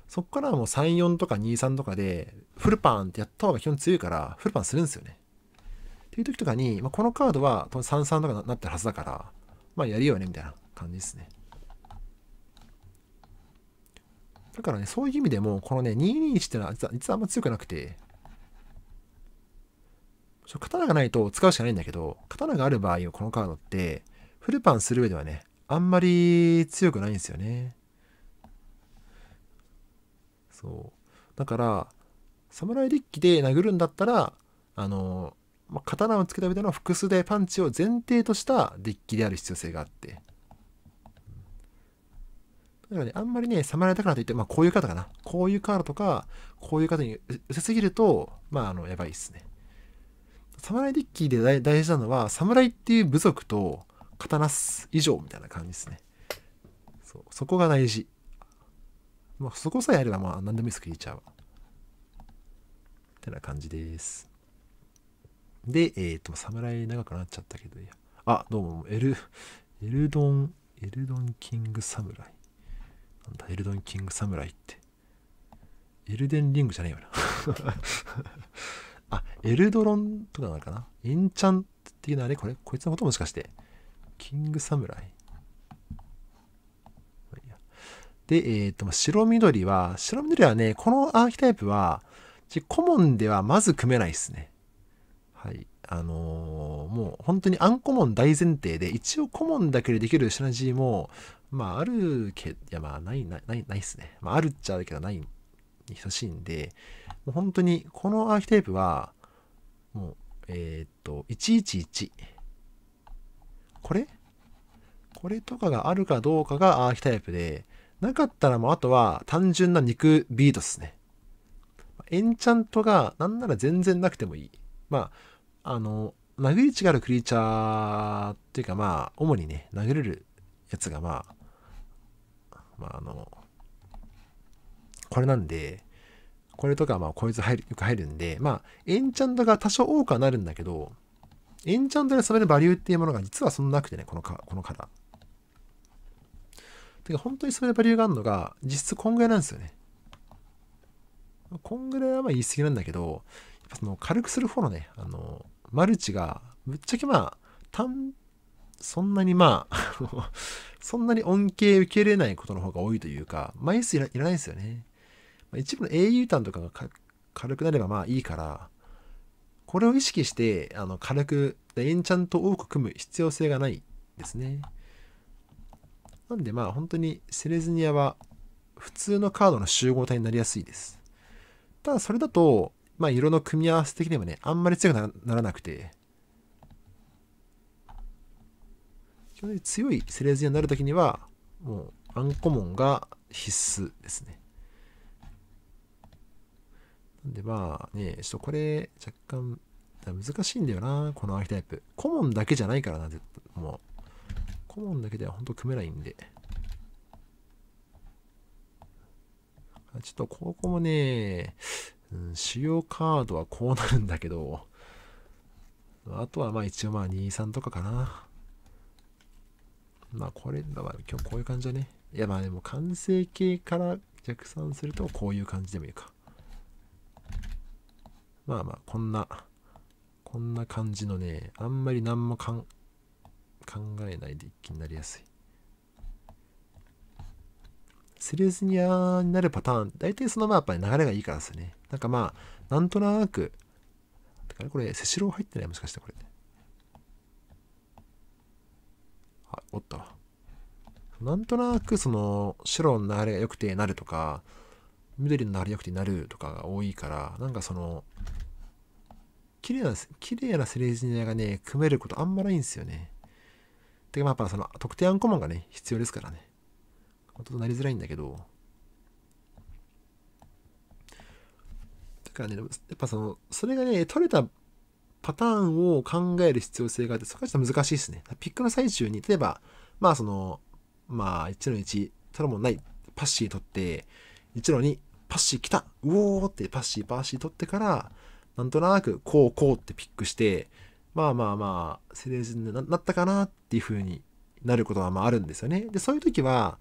そこからはもう34とか23とかで、フルパンってやった方が基本強いから、フルパンするんですよね。っていう時とかに、まあ、このカードは33とかなってるはずだから、まあやるよね、みたいな感じですね。だからね、そういう意味でも、このね、221ってのは実はあんま強くなくて、刀がないと使うしかないんだけど、刀がある場合はこのカードって、フルパンする上ではね、あんまり強くないんですよね。そう。だから、侍デッキで殴るんだったら、まあ、刀をつけた上での複数でパンチを前提としたデッキである必要性があって。だからね、あんまりね、侍だからといって、まあ、こういうカードかな。こういうカードとか、こういうカードに寄せすぎると、まあ、やばいっすね。侍デッキで大事なのは、侍っていう部族と刀以上みたいな感じですね。そう、そこが大事。まあ、そこさえあれば、まあ、何でもいいですけど、いいちゃう。ってな感じです。で、侍長くなっちゃったけど、いや。あ、どうも、エルドンキング侍。なんだ、エルドンキング侍って。エルデンリングじゃねえよな。あ、エルドロンとかなのかな？エンチャン的なあれこれこいつのこともしかして。キング侍。で、白緑はね、このアーキタイプは、コモンではまず組めないですね。はい。もう本当にアンコモン大前提で、一応コモンだけでできるシナジーも、まああるけど、いやまあないですね。まああるっちゃあるけど、ないに等しいんで、もう本当に、このアーキタイプは、もう、111。これとかがあるかどうかがアーキタイプで、なかったらもうあとは単純な肉ビートですね。エンチャントがなんなら全然なくてもいい。まあ、殴り血があるクリーチャーっていうかまあ、主にね、殴れるやつがまあ、これなんで、これとか、まあ、こいつよく入るんで、まあ、エンチャントが多少多くはなるんだけど、エンチャントで染めるバリューっていうものが実はそんななくてね、このカラー。てか、本当に染めるバリューがあるのが、実質こんぐらいなんですよね。こんぐらいはまあ言い過ぎなんだけど、やっぱその軽くする方のね、マルチが、ぶっちゃけまあ、そんなにまあ、そんなに恩恵受け入れないことの方が多いというか、枚数いらないですよね。一部の英雄弾とかが軽くなればまあいいから、これを意識して軽くエンチャントを多く組む必要性がないですね。なんでまあ本当にセレズニアは普通のカードの集合体になりやすいです。ただそれだと、まあ色の組み合わせ的にもね、あんまり強くならなくて、強いセレーズニアになるときには、もうアンコモンが必須ですね。なんでまあね、ちょっとこれ若干難しいんだよな、このアーキタイプ。コモンだけじゃないからな、もう。コモンだけでは本当組めないんで。ちょっとここもね、主要カードはこうなるんだけど、あとはまあ一応まあ2、3とかかな。まあこれ、まあ今日こういう感じだね。いやまあでも完成形から逆算するとこういう感じでもいいか。まあまあこんな感じのね、あんまり何も考えないデッキになりやすい。セレズニアになるパターン、大体そのまあやっぱり流れがいいからですね。なんかまあ、なんとなく、だからこれ、セシロー入ってないもしかしてこれ。あ、おったわ。なんとなくその白の流れが良くてなるとか、緑の流れが良くてなるとかが多いから、なんかその、綺麗なセレズニアがね、組めることあんまないんですよね。てかまあやっぱその特定アンコモンがね、必要ですからね。本当になりづらいんだけど。だからね、やっぱその、それがね、取れたパターンを考える必要性があって、そこはちょっと難しいですね。ピックの最中に、例えば、まあその、まあ1の1、取るもんない、パッシー取って、1の2、パッシー来た、うおーってパッシー取ってから、なんとなく、こうってピックして、まあまあまあ、セレーズになったかなっていう風になることはまああるんですよね。で、そういう時は、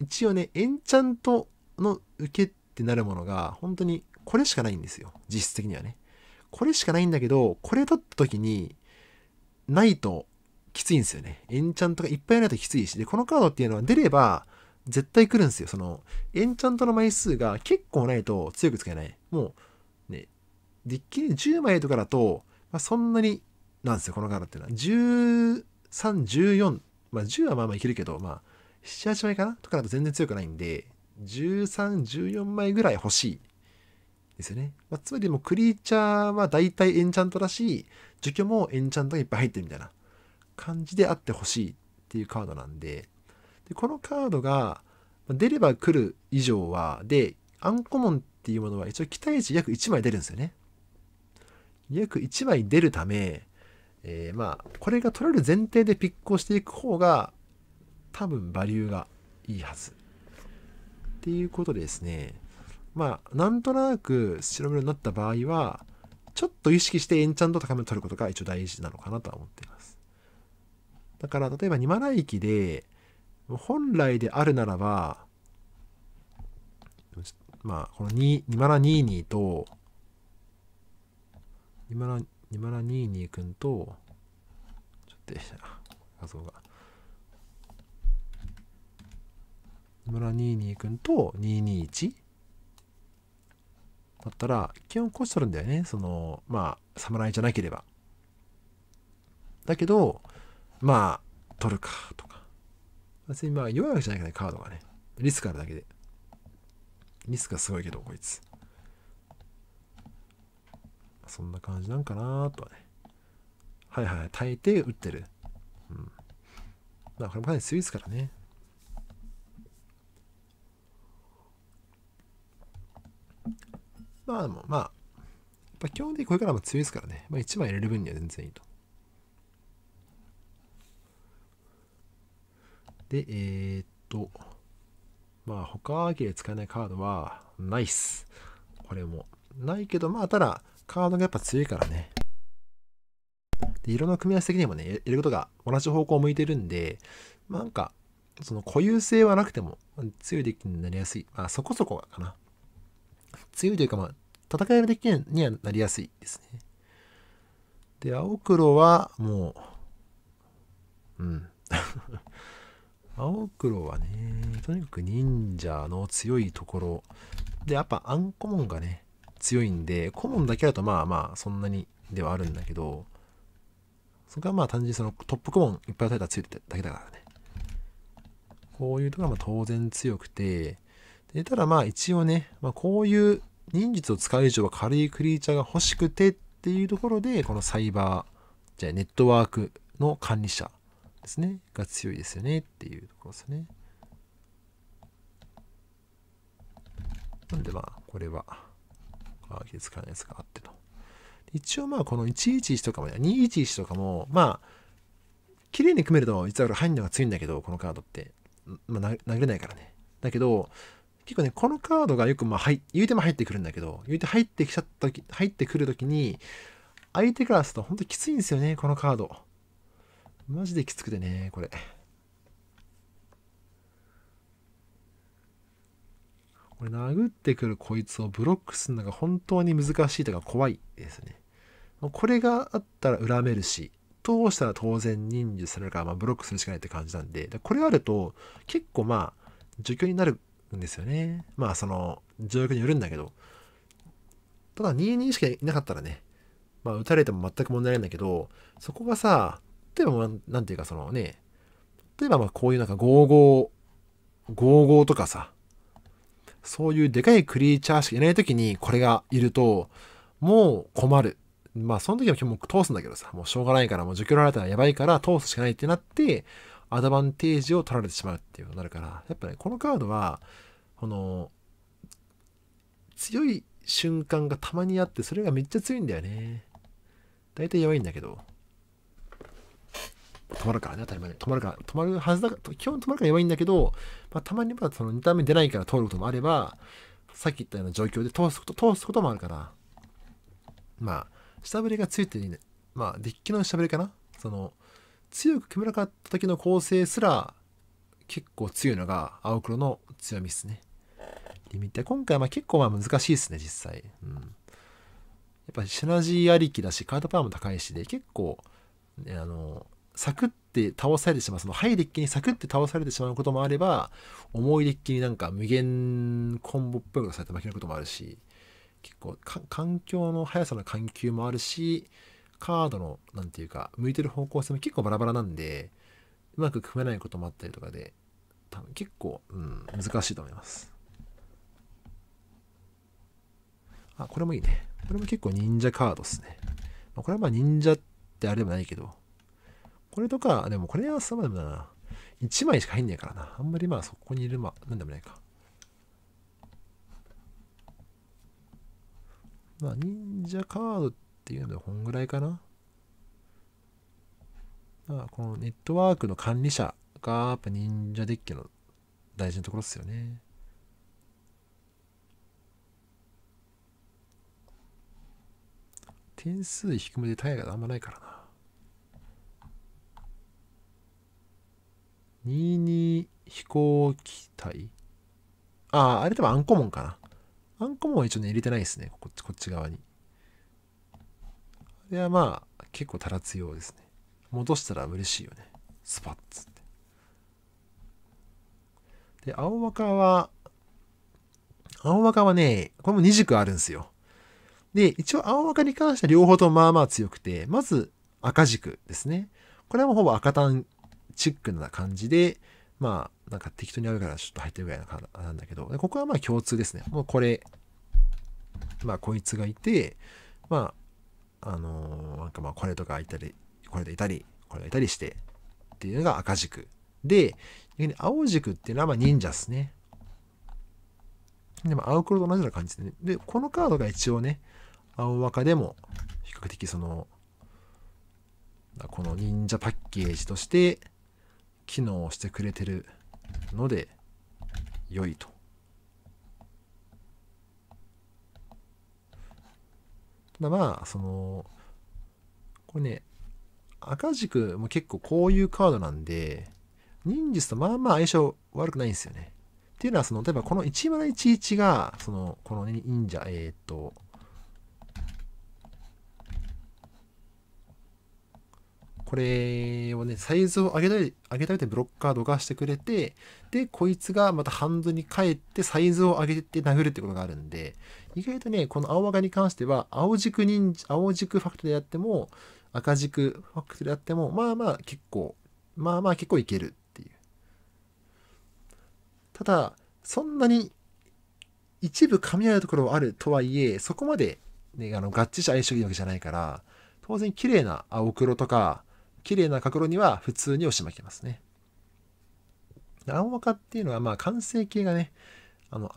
一応ね、エンチャントの受けってなるものが、本当にこれしかないんですよ。実質的にはね。これしかないんだけど、これ取った時に、ないときついんですよね。エンチャントがいっぱいないときついし、で、このカードっていうのは出れば、絶対来るんですよ。その、エンチャントの枚数が結構ないと強く使えない。もう、ね、デッキで10枚とかだと、まあ、そんなに、なんですよ、このカードっていうのは。13、14、まあ10はまあまあいけるけど、まあ、7、8枚かなとかだと全然強くないんで、13、14枚ぐらい欲しいですよね。まあ、つまりもうクリーチャーは大体エンチャントだし、除去もエンチャントがいっぱい入ってるみたいな感じであってほしいっていうカードなんで、でこのカードが出れば来る以上は、で、アンコモンっていうものは一応期待値約1枚出るんですよね。約1枚出るため、まあ、これが取れる前提でピックをしていく方が、多分バリューがいいはず。っていうことでですね、まあ、なんとなく白黒になった場合は、ちょっと意識してエンチャント高めを取ることが一応大事なのかなとは思っています。だから、例えば2マナ域で、本来であるならば、まあ、この2マナ22と、2マナ22くんと、ちょっと、画像が。村22君と221だったら基本こうしとるんだよね。そのまあ侍じゃなければだけど、まあ取るかとか、別にまあ弱いわけじゃないからね、カードがね。リスクあるだけで、リスクがすごいけどこいつ、そんな感じなんかなとはね。はいはい、耐えて打ってる。うん、まあこれもかなり強いですからね。まあでもまあ、やっぱ基本的にこれからも強いですからね。まあ1枚入れる分には全然いいと。で、まあ他アーキで使えないカードはないっす。これも。ないけど、まあただカードがやっぱ強いからね。で、色の組み合わせ的にもね、やることが同じ方向を向いてるんで、まあなんか、その固有性はなくても強いデッキになりやすい。まあそこそこかな。強いというか、まあ、戦えるデッキにはなりやすいですね。で、青黒はもう、うん。青黒はね、とにかく忍者の強いところ。で、やっぱアンコモンがね、強いんで、コモンだけだとまあまあ、そんなにではあるんだけど、そこはまあ単純にそのトップコモンいっぱい与えたら強いだけだからね。こういうところはまあ当然強くて、ただまあ一応ね、まあ、こういう忍術を使う以上は軽いクリーチャーが欲しくてっていうところで、このサイバー、じゃあネットワークの管理者ですね、が強いですよねっていうところですね。なのでまあ、これは、あ、気づかないやつがあってと。一応まあ、この111とかも、211とかも、まあ、綺麗に組めると、実は入るのが強いんだけど、このカードって。まあ、殴れないからね。だけど、結構ね、このカードがよく、まあ、言うても入ってくるんだけど、言うて入ってくるときに、相手からすると本当にきついんですよね、このカード。マジできつくてね、これ。これ、殴ってくるこいつをブロックするのが本当に難しいとか怖いですね。これがあったら恨めるし、通したら当然忍術されるから、まあ、ブロックするしかないって感じなんで、これがあると結構まあ、除去になるんですよね。まあ、その、状況によるんだけど。ただ、2-2しかいなかったらね、まあ、撃たれても全く問題ないんだけど、そこがさ、例えば、なんていうか、そのね、例えば、まあ、こういうなんか、55とかさ、そういうでかいクリーチャーしかいないときに、これがいると、もう困る。まあ、その時は今日も通すんだけどさ、もうしょうがないから、もう除去られたらやばいから、通すしかないってなって、アドバンテージを取られてしまうっていうことになるから、やっぱね、このカードは、この、強い瞬間がたまにあって、それがめっちゃ強いんだよね。大体弱いんだけど。止まるからね、当たり前に。止まるはずだから、基本止まるから弱いんだけど、まあ、たまにまだその2ターン目出ないから通ることもあれば、さっき言ったような状況で通すこともあるから、まあ、下振れがついていいね。まあ、デッキの下振れかな。その、強く組めなかった時の構成すら、結構強いのが青黒の強みですね。リミッター。今回は結構まあ難しいですね、実際。うん。やっぱシナジーありきだし、カードパワーも高いしで、結構、ね、サクって倒されてしまう、そのハイデッキにサクって倒されてしまうこともあれば、重いデッキになんか無限コンボっぽいことされて負けることもあるし、結構環境の速さの緩急もあるし、カードのなんていうか向いてる方向性も結構バラバラなんで、うまく組めないこともあったりとかで、多分結構、うん、難しいと思います。あ、これもいいね。これも結構忍者カードですね。これはまあ忍者ってあれでもないけど、これとか、でもこれはそうでもな。1枚しか入んないからな。あんまりまあそこにいる、まあ、なんでもないか。まあ、忍者カードっていうのはこんぐらいかな。まあ、このネットワークの管理者が、やっぱ忍者デッキの大事なところですよね。点数低めでタイヤがあんまないからな。22飛行機体。ああ、あれ多分アンコモンかな。アンコモンは一応ね、入れてないですね。こっち側に。あれはまあ、結構たらつようですね。戻したら嬉しいよね。スパッツって。で、青若はね、これも2軸あるんですよ。で、一応青若に関しては両方ともまあまあ強くて、まず赤軸ですね。これはもうほぼ赤単チックな感じで、まあ、なんか適当に合うからちょっと入ってるぐらいなんだけど、ここはまあ共通ですね。もうこれ、まあこいつがいて、まあ、なんかまあこれとかいたり、これでいたり、これがいたりして、っていうのが赤軸。で、逆に青軸っていうのはまあ忍者ですね。でも青黒と同じような感じでね。で、このカードが一応ね、青若でも比較的その、この忍者パッケージとして、機能してくれてるので良いと。ただまあ、そのこれね、赤軸も結構こういうカードなんで、忍術とまあまあ相性悪くないんですよね。っていうのは、その例えばこの1011がそのこの忍者これをね、サイズを上げたいブロックカードがしてくれて、で、こいつがまたハンドに帰ってサイズを上げて殴るってことがあるんで、意外とね、この青赤に関しては、青軸ファクトでやっても、赤軸ファクトでやっても、まあまあ結構いけるっていう。ただ、そんなに一部噛み合うところはあるとはいえ、そこまで、ね、合致した相性がいいわけじゃないから、当然綺麗な青黒とか、綺麗な角黒には普通に押し負けますね。青赤っていうのは、まあ完成形がね、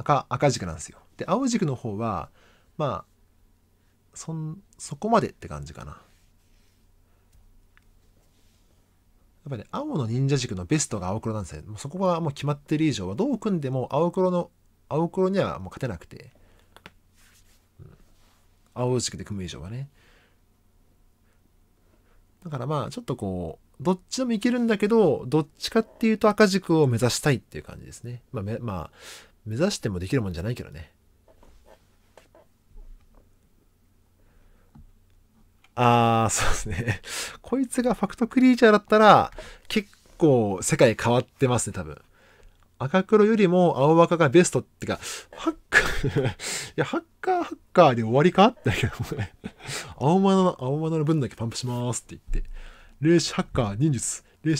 赤軸なんですよ。で、青軸の方は、まあ、そこまでって感じかな。やっぱね、青の忍者軸のベストが青黒なんですね。もうそこはもう決まってる以上は、どう組んでも青黒にはもう勝てなくて。うん、青軸で組む以上はね。だからまあ、ちょっとこう、どっちでもいけるんだけど、どっちかっていうと赤軸を目指したいっていう感じですね。まあ、目指してもできるもんじゃないけどね。ああ、そうですね。こいつがファクトクリーチャーだったら、結構世界変わってますね、多分。赤黒よりも青赤がベストってか、ハッカーで終わりかってだけどね。青魔の分だけパンプしますって言って。霊視ハッカー忍術って言っ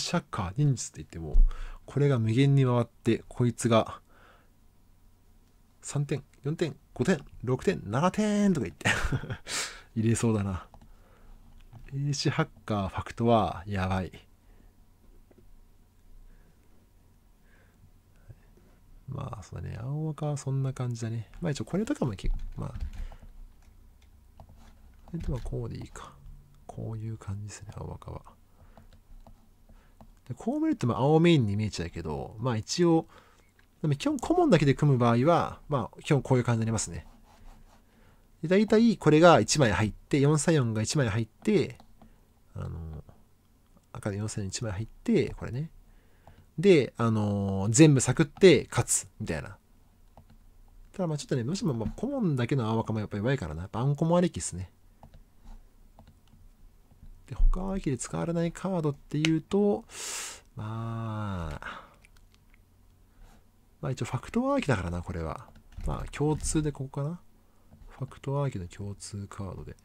ても、これが無限に回って、こいつが、3点、4点、5点、6点、7点とか言って、入れそうだな。霊視ハッカーファクトは、やばい。まあ、そうだね。青赤はそんな感じだね。まあ一応、これとかも結構、まあ、でもこうでいいか。こういう感じですね、青赤は。でこう見ると、まあ、青メインに見えちゃうけど、まあ一応、でも基本、顧問だけで組む場合は、まあ、基本こういう感じになりますね。で大体、これが1枚入って、434が1枚入って、赤で434 1枚入って、これね。で、全部探って勝つ、みたいな。ただ、まあちょっとね、どうしても、まあ、顧問だけの青赤もやっぱり弱いからな。やっぱアンコモありきですね。で、他は駅で使われないカードっていうと、まあ一応ファクトアーキだからな、これは。まあ共通でここかな。ファクトアーキの共通カードで。こ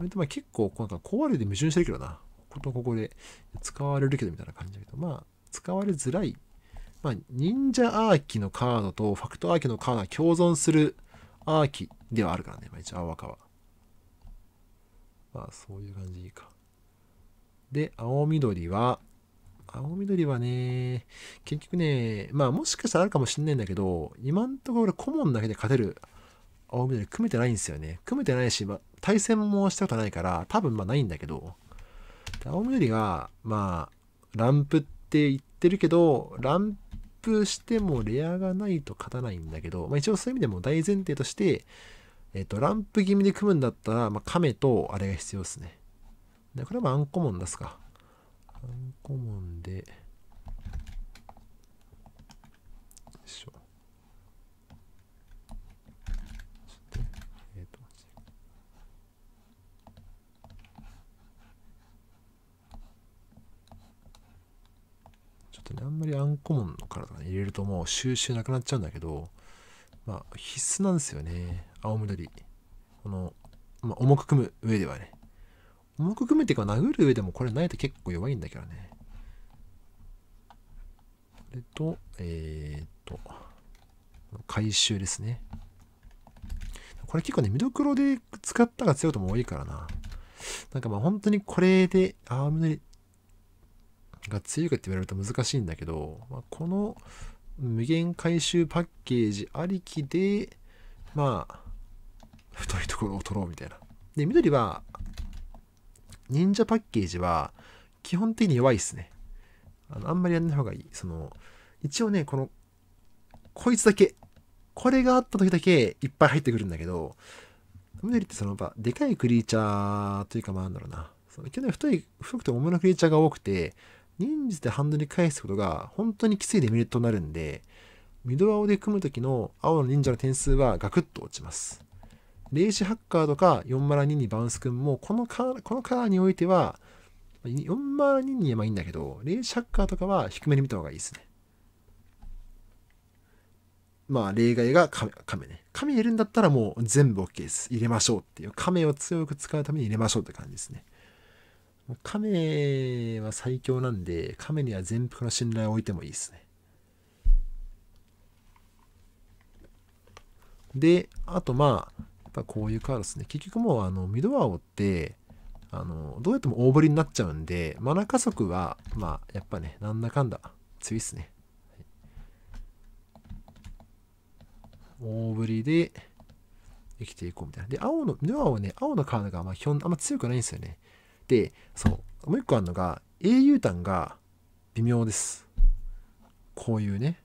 れってまあ結構、なんか壊れで矛盾してるけどな。こことここで使われるけどみたいな感じだけど、まあ使われづらい。まあ忍者アーキのカードとファクトアーキのカードが共存するアーキではあるからね、まあ一応青赤は。まあそういう感じか。で、青緑はね、結局ね、まあもしかしたらあるかもしんないんだけど、今んところ俺顧問だけで勝てる青緑組めてないんですよね。組めてないし、まあ、対戦もしたことないから、多分まあないんだけど、青緑が、まあ、ランプって言ってるけど、ランプしてもレアがないと勝たないんだけど、まあ一応そういう意味でも大前提として、ランプ気味で組むんだったら、まあ、亀とあれが必要ですね。で、これはまあアンコモン出すか。アンコモンで、よいしょ。ちょっとね、あんまりアンコモンの体に入れるともう収集なくなっちゃうんだけど、まあ必須なんですよね。青緑。この、まあ、重く組む上ではね。重く組むっていうか、殴る上でもこれないと結構弱いんだけどね。これと、回収ですね。これ結構ね、ミドクロで使ったが強いとも多いからな。なんかまあ本当にこれで、青緑が強いかって言われると難しいんだけど、まあ、この無限回収パッケージありきで、まあ、太いところを取ろうみたいな。で、緑は、忍者パッケージは、基本的に弱いっすね。あんまりやんない方がいい。一応ね、こいつだけ、これがあった時だけいっぱい入ってくるんだけど、緑ってでかいクリーチャーというか、まあなんだろうな。去年太くて重めのクリーチャーが多くて、忍術でハンドに返すことが、本当にきついデメリットになるんで、ミド青で組むときの青の忍者の点数はガクッと落ちます。霊視ハッカーとか402バウンス君もこのカーにおいては、402はいいんだけど、霊視ハッカーとかは低めに見た方がいいですね。まあ例外が亀ね。亀入れるんだったらもう全部 OK です。入れましょうっていう。亀を強く使うために入れましょうって感じですね。亀は最強なんで、亀には全幅の信頼を置いてもいいですね。で、あとまあ、やっぱこういうカードですね。結局もうミドワオって、どうやっても大振りになっちゃうんで、マナ加速は、まあ、やっぱね、なんだかんだ強いっすね。大振りで生きていこうみたいな。で、ミドワオはね、青のカードがまああんま強くないんですよね。で、そう、もう一個あるのが、英雄譚が微妙です。こういうね。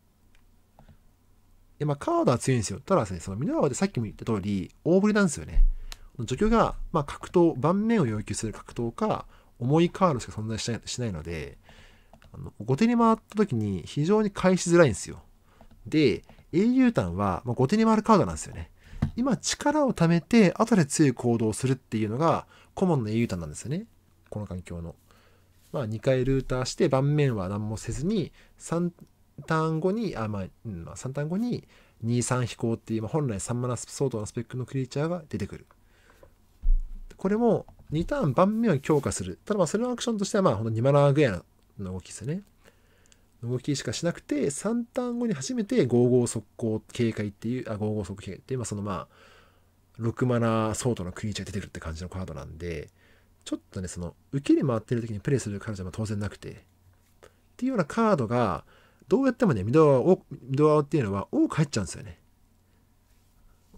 で、まあ、カードは強いんですよ。ただですね、そのミドワオでさっきも言った通り、大振りなんですよね。除去が、まあ、格闘、盤面を要求する格闘か、重いカードしか存在しないので、後手に回った時に非常に返しづらいんですよ。で、英雄譚は、まあ、後手に回るカードなんですよね。今、力を貯めて、後で強い行動をするっていうのが、コモンの英雄譚なんですよね。この環境の。まあ、2回ルーターして、盤面は何もせずに、3ターン後に2、3飛行っていう、まあ、本来3マナ相当のスペックのクリーチャーが出てくる。これも2ターン盤面を強化する。ただまあそれのアクションとしてはまあほんと2マナぐらいの動きですよね。動きしかしなくて3ターン後に初めて5五速攻警戒っていう、5五速警戒っていう、まあそのまあ6マナ相当のクリーチャーが出てるって感じのカードなんで、ちょっとね、その受けに回ってる時にプレイするカードじゃ当然なくて。っていうようなカードが、どうやってもね、ミドワオっていうのは多く入っちゃうんですよね。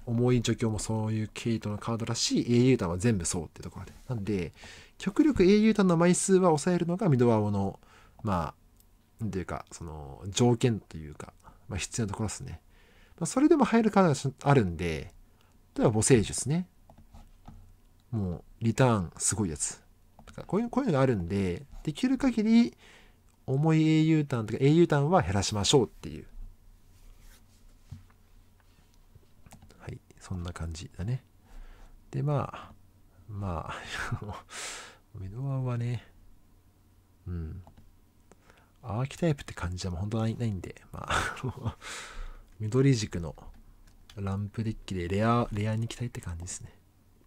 重い除去もそういう系統のカードらしい、英雄譚は全部そうっていうところで。なんで、極力英雄譚の枚数は抑えるのがミドワオの、まあ、なんていうか、その、条件というか、まあ、必要なところですね。まあ、それでも入るカードがあるんで、例えば、母聖術ね。もう、リターン、すごいやつ。とかこういうのがあるんで、できる限り、重い英雄譚とか英雄譚は減らしましょうっていう。はい、そんな感じだね。で、まあ、ミドワオはね、うん。アーキタイプって感じはもう本当にないんで、まあ、緑軸のランプデッキでレアに行きたいって感じですね。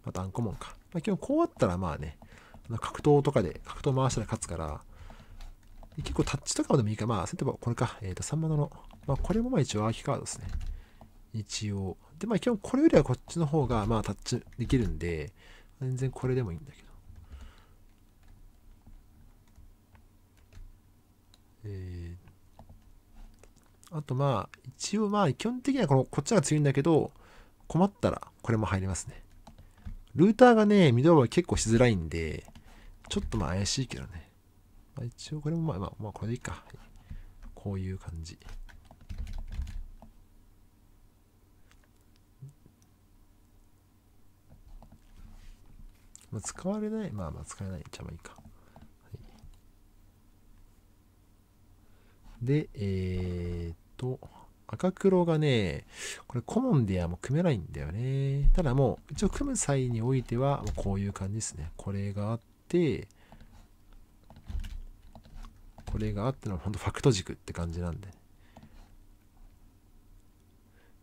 またアンコモンか。まあ、今日こうあったらまあね、格闘とかで、格闘回したら勝つから、結構タッチとかでもいいか。まあ、例えばこれか。3マナの。まあ、これもまあ一応アーキカードですね。一応。で、まあ、基本これよりはこっちの方が、まあ、タッチできるんで、全然これでもいいんだけど。あとまあ、一応まあ、基本的にはこっちが強いんだけど、困ったらこれも入りますね。ルーターがね、ミドワオは結構しづらいんで、ちょっとまあ怪しいけどね。まあ一応これもまあこれでいいか、はい。こういう感じ。まあ、使われない。まあ使えない。じゃあまあいいか。はい、で、赤黒がね、これコモンではもう組めないんだよね。ただもう一応組む際においてはこういう感じですね。これがあってのは本当ファクト軸って感じなんで。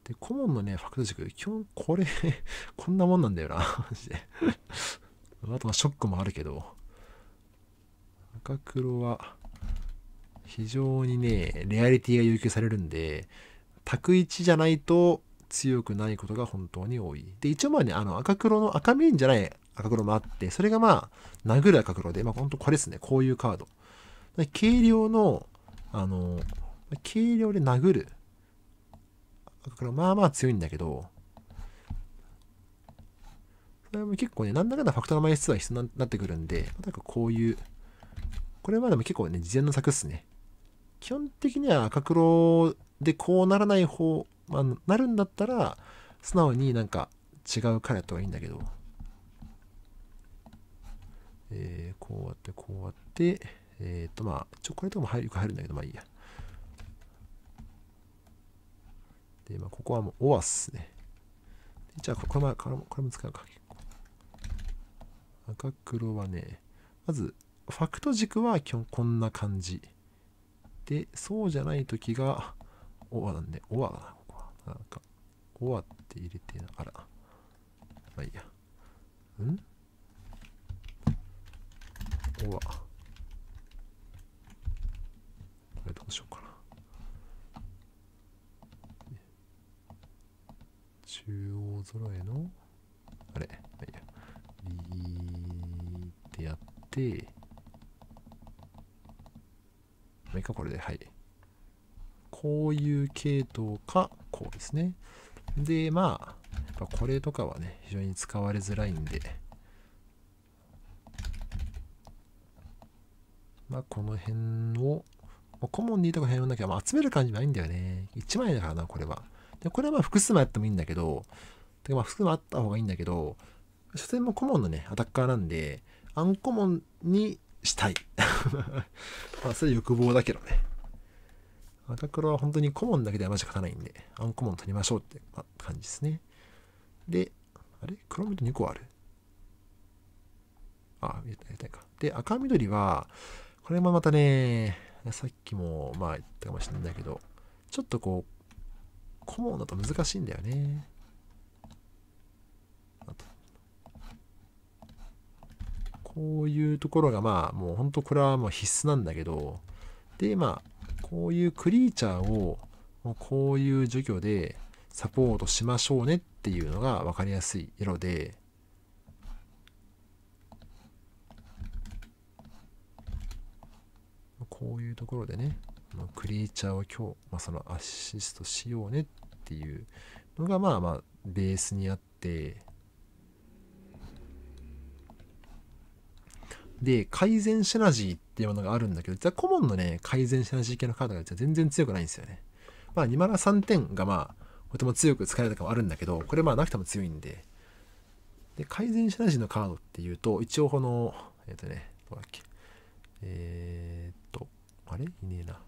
で、コモンのね、ファクト軸、基本これ、こんなもんなんだよな、マジで。あとはショックもあるけど、赤黒は非常にね、レアリティが要求されるんで、卓1じゃないと強くないことが本当に多い。で、一応まあね、赤黒の赤メインじゃない赤黒もあって、それがまあ、殴る赤黒で、まあ本当これですね、こういうカード。軽量の、軽量で殴る。まあまあ強いんだけど、それも結構ね、なんだかんだファクターの枚数は必要になってくるんで、なんかこういう、これまでも結構ね、事前の策っすね。基本的には赤黒でこうならない方、まあ、なるんだったら、素直になんか違うカラーやった方がいいんだけど、こうやって、こうやって、まあ、これとかもよく入るんだけど、まあいいや。で、まあ、ここはもう、オアスね。じゃあ、これも使うか。赤黒はね、まず、ファクト軸は基本こんな感じ。で、そうじゃないときが、オアなんで、オアだな、ここは。なんか、オアって入れて、あら。まあいいや。オア。どうしようかな。中揃えの、あれ、はいや、リーってやって、まあいいか、これで、はい。こういう系統か、こうですね。で、まあ、やっぱこれとかはね、非常に使われづらいんで、まあ、この辺を、コモンでいいとこ変えるんだけど、まあ、集める感じないんだよね。1枚だからな、これは。で、これはまあ、複数枚あってもいいんだけど、てかまあ、複数枚あった方がいいんだけど、所詮もコモンのね、アタッカーなんで、アンコモンにしたい。まあ、それ欲望だけどね。赤黒は本当にコモンだけではまじ勝たないんで、アンコモン取りましょうって感じですね。で、あれ黒緑2個ある。あ、やりたいか。で、赤緑は、これもまたね、さっきもまあ言ったかもしれないけど、ちょっとこう、コモンだと難しいんだよね。あとこういうところがまあ、もう本当これはもう必須なんだけど、で、まあ、こういうクリーチャーをこういう除去でサポートしましょうねっていうのが分かりやすい色で、こういうところでね、クリーチャーを今日、まあ、そのアシストしようねっていうのがまあまあベースにあって、で、改善シナジーっていうものがあるんだけど、実はコモンのね、改善シナジー系のカードが実は全然強くないんですよね。まあ、2マナ3点がまあ、とても強く使えるとかもあるんだけど、これまあなくても強いんで。で、改善シナジーのカードっていうと、一応この、どうだっけ。あれいねえな。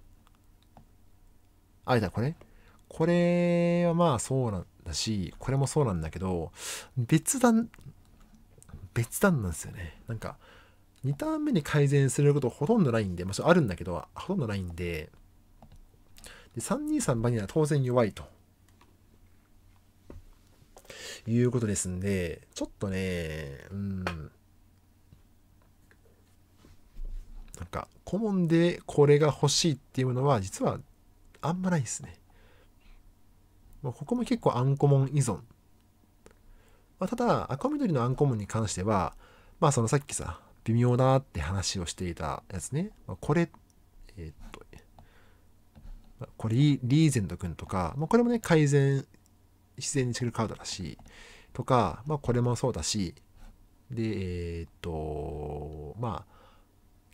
あ、いた、これこれはまあそうなんだし、これもそうなんだけど、別段なんですよね。なんか、2ターン目に改善することほとんどないんで、まあ、あるんだけど、ほとんどないんで、で323番には当然弱いと。いうことですんで、ちょっとね、なんか、コモンでこれが欲しいっていうのは、実はあんまないですね。ここも結構アンコモン依存。まあ、ただ、赤緑のアンコモンに関しては、まあ、そのさっきさ、微妙だって話をしていたやつね。これ、これリーゼント君とか、これもね、改善、自然にしてるカードだし、とか、まあ、これもそうだし、で、まあ、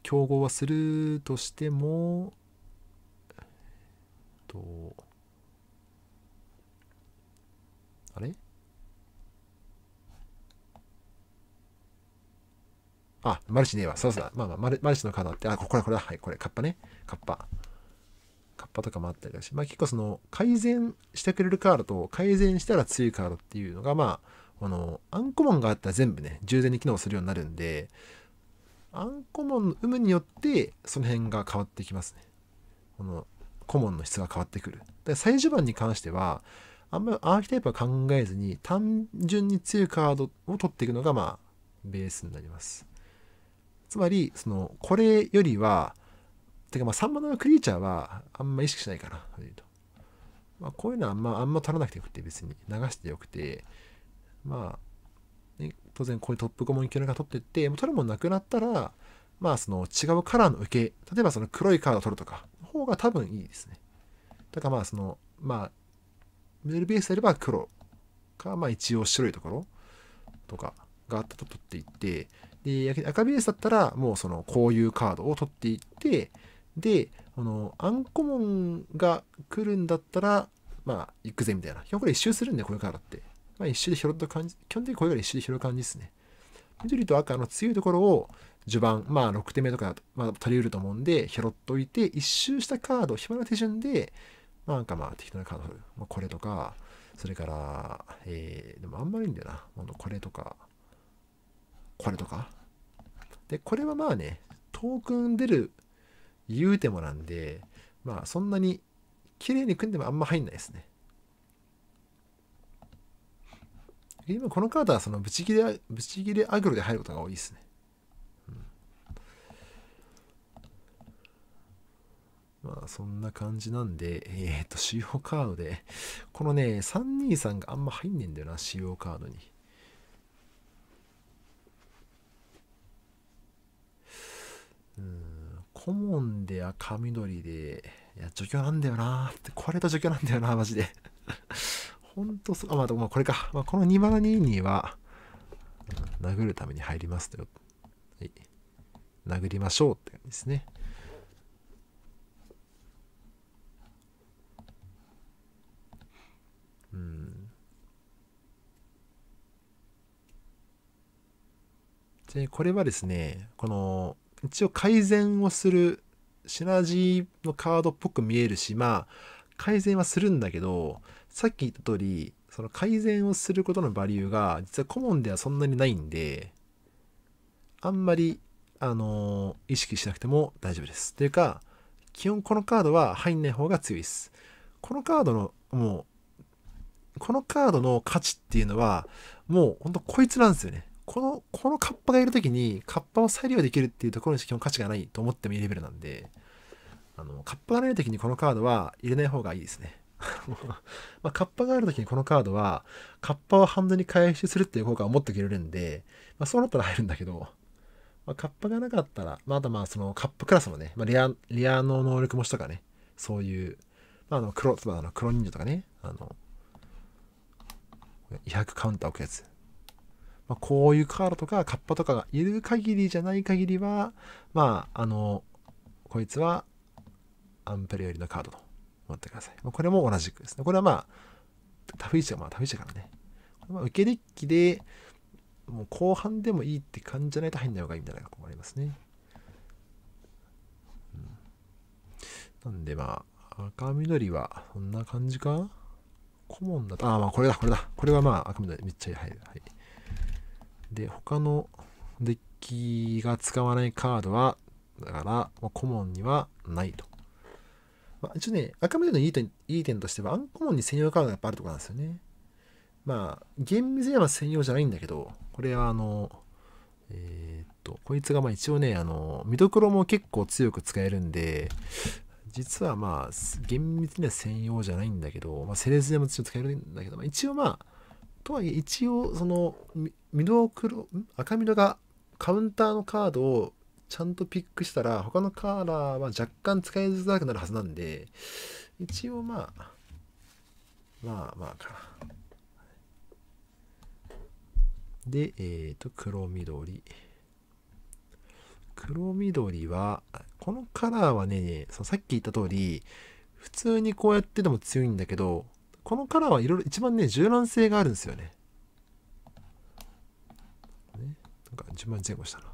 競合はするとしても、あれ？あ、マルチねえわ。そうそうだ。まあまあ、マルチのカードあって、あ、これ、はい、これ、カッパね。カッパとかもあったりだし、まあ結構その改善してくれるカードと改善したら強いカードっていうのが、まあ、アンコモンがあったら全部ね、従前に機能するようになるんで、アンコモンの有無によってその辺が変わってきますね。このコモンの質が変わってくる。で、最終盤に関しては、あんまりアーキタイプは考えずに単純に強いカードを取っていくのが、まあ、ベースになります。つまり、その、これよりは、てかまあ3マナのクリーチャーはあんま意識しないかな。まあ、こういうのはあんま取らなくてよくて別に流してよくて、まあ、ね、当然こういうトップコモン級のカード取ってって、もう取るもんなくなったら、まあその違うカラーの受け、例えばその黒いカードを取るとか、の方が多分いいですね。だからまあその、まあ、ミドルベースであれば黒か、まあ一応白いところとかがあったと取っていって、で、赤ベースだったらもうそのこういうカードを取っていって、で、アンコモンが来るんだったら、まあ、行くぜみたいな。基本これ一周するんで、こういうカードって。まあ、一周で拾った感じ。基本的にこういうから一周で拾う感じですね。緑と赤の強いところを、序盤、まあ、6手目とか、まあ、取り得ると思うんで、拾っといて、一周したカード、暇な手順で、まあ、なんかまあ、適当なカードを取る。まあ、これとか、それから、でもあんまりいいんだよな。これとか、これとか。で、これはまあね、トークン出る、言うてもなんで、まあそんなに綺麗に組んでもあんま入んないですね。今このカードはそのブチギレアグロで入ることが多いですね。まああそんな感じなんで、使用カードで、このね、323があんま入んねえんだよな、使用カードに。コモンで赤緑で、いや、除去なんだよなって、壊れた除去なんだよな、マジで。ほんとそう、まあ、これか。まあ、この2マナ22は、殴るために入りますとよ。はい。殴りましょうって感じですね。で、これはですね、この、一応改善をする、シナジーのカードっぽく見えるし、まあ、改善はするんだけど、さっき言った通り、その改善をすることのバリューが、実はコモンではそんなにないんで、あんまり、意識しなくても大丈夫です。というか、基本このカードは入んない方が強いです。このカードの、もう、このカードの価値っていうのは、もう、ほんとこいつなんですよね。このカッパがいるときに、カッパを再利用できるっていうところにしか基本価値がないと思ってもいいレベルなんで、カッパがないときにこのカードは入れない方がいいですね。まあ、カッパがあるときにこのカードは、カッパをハンドに回収するっていう効果を持ってくれるんで、まあ、そうなったら入るんだけど、まあ、カッパがなかったら、まあ、あとまあそのカッパクラスのね、まあ、レアの能力模試とかね、そういう、まあ、黒忍者とかね、200カウンター置くやつ。まあこういうカードとかカッパとかがいる限りじゃない限りは、まあ、こいつはアンプレよりのカードと思ってください。これも同じくですね。これはまあ、タフイチはまあタフイチだからね。まあ受けデッキで、もう後半でもいいって感じじゃないと入んない方がいいみたいな格好もありますね。なんでまあ、赤緑はそんな感じか？コモンだと、ああまあこれだ、これだ。これはまあ赤緑めっちゃ入る。はい。で、他のデッキが使わないカードは、だから、まあ、コモンにはないと。まあ、一応ね、赤緑のいい点としては、アンコモンに専用カードがやっぱあるところなんですよね。まあ、厳密には専用じゃないんだけど、これはこいつがまあ一応ね、ミドクロも結構強く使えるんで、実はまあ、厳密には専用じゃないんだけど、まあ、セレスでも一応使えるんだけど、まあ、一応まあ、とはいえ一応その赤緑がカウンターのカードをちゃんとピックしたら他のカーラーは若干使いづらくなるはずなんで、一応まあまあまあかな。で、黒緑はこのカラーはね、そのさっき言った通り普通にこうやってでも強いんだけど、このカラーはいろいろ一番ね、柔軟性があるんですよね。なんか順番前後したな。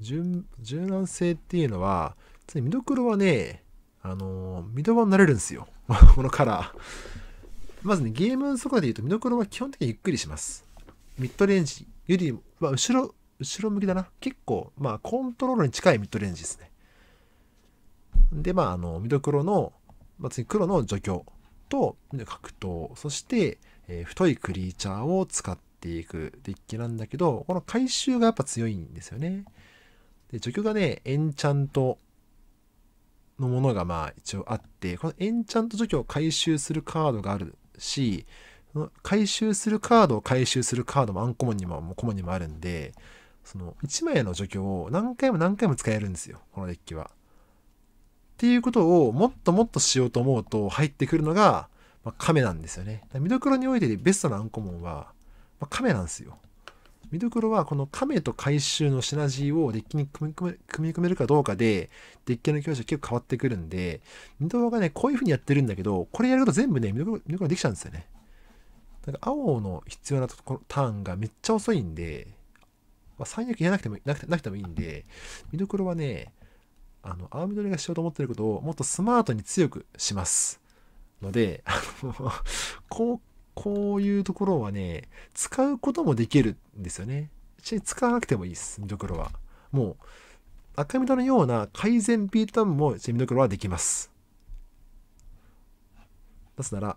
柔軟性っていうのは、ミドクロはね、ミドバになれるんですよ。このカラー。まずね、ゲームの底で言うと、ミドクロは基本的にゆっくりします。ミッドレンジより、まあ、後ろ向きだな。結構、まあ、コントロールに近いミッドレンジですね。で、まあ、ミドクロの、まあ、次黒の除去と格闘、そして、太いクリーチャーを使っていくデッキなんだけど、この回収がやっぱ強いんですよね。で、除去がね、エンチャントのものがまあ一応あって、このエンチャント除去を回収するカードがあるし、回収するカードを回収するカードもアンコモンにもコモンにもあるんで、その1枚の除去を何回も何回も使えるんですよ、このデッキは。っていうことをもっともっとしようと思うと入ってくるのが、まあ、亀なんですよね。ミドクロにおいてベストなアンコモンは、まあ、亀なんですよ。ミドクロはこの亀と回収のシナジーをデッキに組み込めるかどうかで、デッキの強者結構変わってくるんで、ミドクロがね、こういう風にやってるんだけど、これやると全部ね、ミドクロできちゃうんですよね。なんか青の必要なターンがめっちゃ遅いんで、まあ、最悪やらなくてもいいんで、ミドクロはね、青緑がしようと思っていることをもっとスマートに強くしますので、こういうところはね、使うこともできるんですよね。使わなくてもいいです、ミドクロは。もう、赤緑のような改善ビートダウンもミドクロはできます。なぜなら、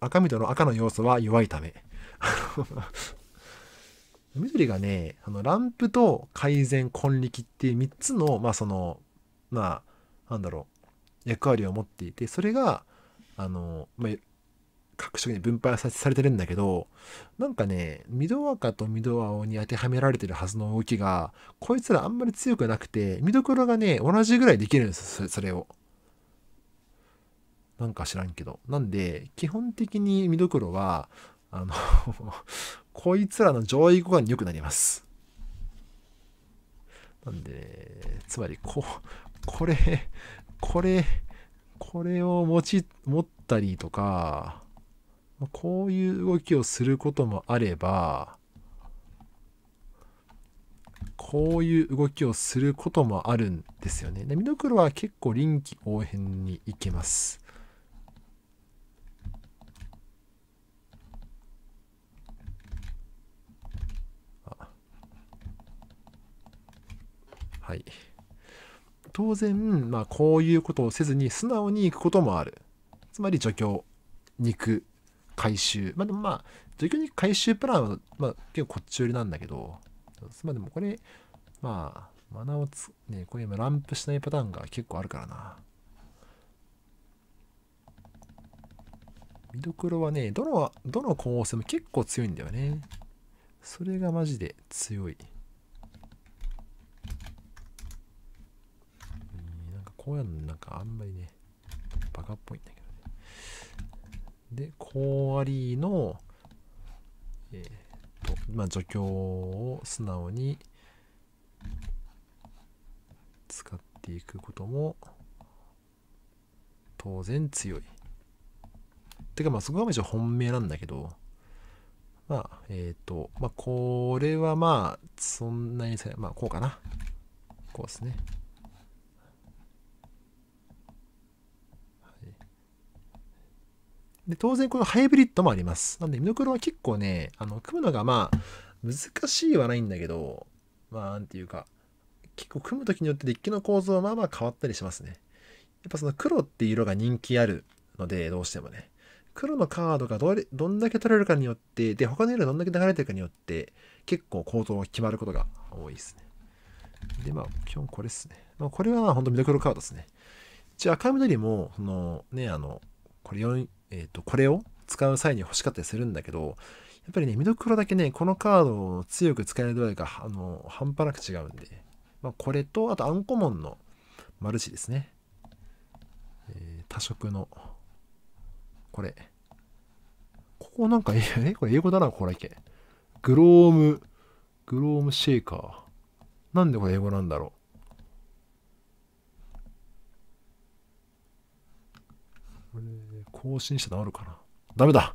赤緑の赤の要素は弱いため。緑がね、ランプと改善、根力っていう3つの、まあその、まあなんだろう、役割を持っていて、それがまあ、各色に分配されてるんだけど、なんかね、ミドアカとミドアオに当てはめられてるはずの動きがこいつらあんまり強くなくて、見どころがね同じぐらいできるんですよ、それを。なんか知らんけど。なんで基本的に見どころはこいつらの上位互換に良くなります。なんで、ね、つまりこれを持ったりとか、こういう動きをすることもあれば、こういう動きをすることもあるんですよね。で、ミドクロは結構臨機応変にいけます。はい。当然、まあ、こういうことをせずに素直に行くこともある。つまり除去、肉、回収。まあでもまあ、除去肉回収プランは、まあ、結構こっち寄りなんだけど、まあでもこれ、まあ、マナをね、こういうランプしないパターンが結構あるからな。見どころはね、どの構成も結構強いんだよね。それがマジで強い。こうやるのなんかあんまりね、バカっぽいんだけどね。で、コアリーの、まあ、除去を素直に使っていくことも当然強い。てかまあ、そこが一応本命なんだけど、まあ、まあ、これはまあ、そんなに、まあ、こうかな。こうですね。で、当然このハイブリッドもあります。なんで、ミノクロは結構ね、組むのがまあ、難しいはないんだけど、まあ、なんていうか、結構組むときによってデッキの構造はまあまあ変わったりしますね。やっぱその黒っていう色が人気あるので、どうしてもね。黒のカードがどんだけ取れるかによって、で、他の色がどんだけ流れてるかによって、結構構造が決まることが多いですね。で、まあ、基本これですね。まあ、これは本当ミノクロカードですね。一応赤緑も、そのね、これ4、これを使う際に欲しかったりするんだけど、やっぱりね、ミドクロだけね、このカードを強く使える度合いが半端なく違うんで、まあ、これと、あとアンコモンのマルチですね。多色の、これ。ここなんか、これ英語だな、これだけ。グロームシェイカー。なんでこれ英語なんだろう。更新したのあるかな。ダメだ。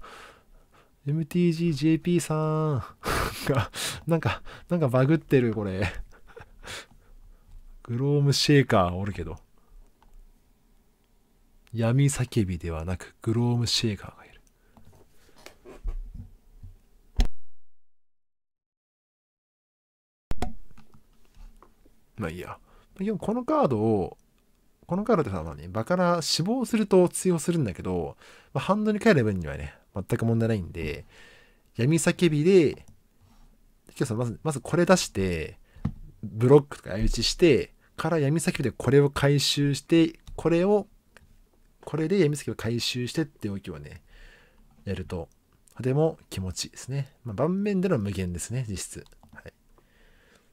MTGJP さんがなんかバグってるこれ。グロームシェイカーおるけど。闇叫びではなくグロームシェイカーがいる。まあいいや。でもこのカードってさ、ね、場から死亡すると通用するんだけど、まあ、ハンドに帰る分にはね、全く問題ないんで、闇叫びで、まずこれ出して、ブロックとか相打ちして、から闇叫びでこれを回収して、これで闇叫びを回収してって動きをね、やると、とても気持ちいいですね。まあ、盤面での無限ですね、実質。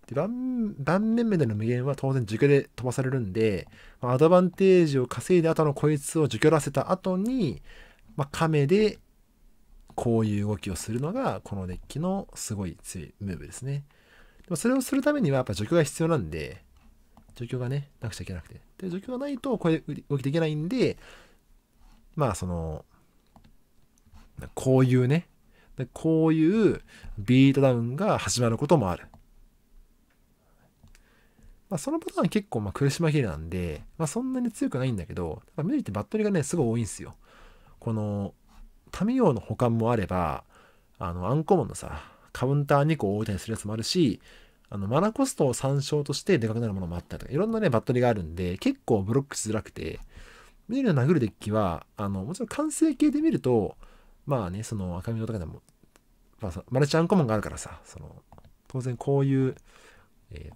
で、盤面での無限は当然除去で飛ばされるんで、アドバンテージを稼いで後のこいつを除去らせた後に、まあ、亀でこういう動きをするのがこのデッキのすごい強いムーブですね。でもそれをするためにはやっぱ除去が必要なんで、除去がね、なくちゃいけなくて。で、除去がないとこれ動きできないんで、まあこういうね、こういうビートダウンが始まることもある。まあそのパターン結構まあ苦し紛れなんで、まあ、そんなに強くないんだけど、緑ってバットリがね、すごい多いんですよ。この、民用の保管もあれば、アンコモンのさ、カウンター2個を置いたりするやつもあるし、マナコストを参照としてでかくなるものもあったりとか、いろんなね、バットリがあるんで、結構ブロックしづらくて、緑の殴るデッキは、もちろん完成形で見ると、まあね、その赤身のとかでも、まあ、マルチアンコモンがあるからさ、当然こういう、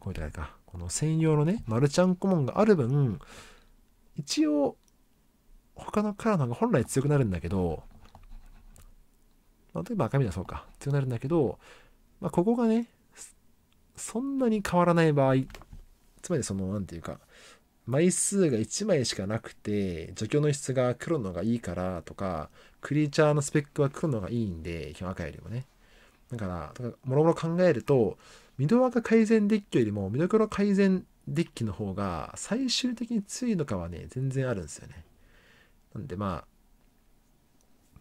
こういう時か。この専用のね、マルチャンコモンがある分、一応、他のカラーの方が本来強くなるんだけど、例えば赤みはそうか、強くなるんだけど、まあ、ここがね、そんなに変わらない場合、つまりその、なんていうか、枚数が1枚しかなくて、除去の質が黒のがいいからとか、クリーチャーのスペックは黒のがいいんで、赤よりもね。だから、もろもろ考えると、ミド赤改善デッキよりもミド黒改善デッキの方が最終的に強いのかはね、全然あるんですよね。なんでまあ、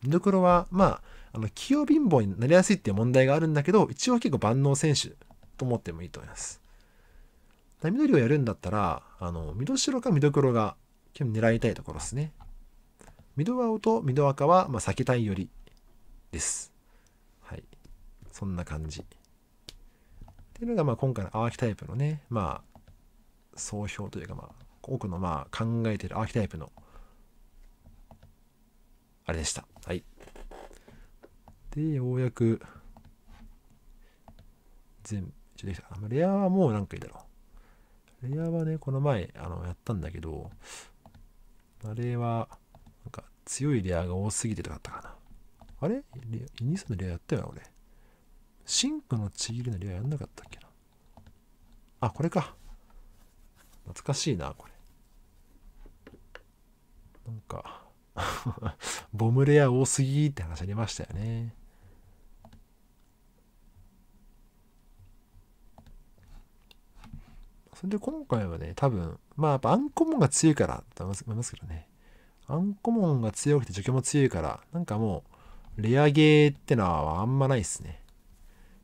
ミド黒はまあ、器用貧乏になりやすいっていう問題があるんだけど、一応結構万能選手と思ってもいいと思います。緑をやるんだったら、ミド白かミド黒が狙いたいところですね。ミド青とミド赤は、まあ、避けたいよりです。はい。そんな感じ。っていうのが、まあ、今回のアーキタイプのね、まあ、総評というか、まあ、多くのまあ考えているアーキタイプの、あれでした。はい。で、ようやく、全部、ちょっとできた。レアはもう何回だろう。レアはね、この前、やったんだけど、あれは、なんか、強いレアが多すぎてとかあったかな。あれイニスのレアやったよな、俺。シンクのちぎりのレアやんなかったっけな。あ、これか。懐かしいな、これ。なんか、ボムレア多すぎって話ありましたよね。それで今回はね、多分、まあやっぱアンコモンが強いからと思いますけどね。アンコモンが強くて除去も強いから、なんかもう、レアゲーってのはあんまないっすね。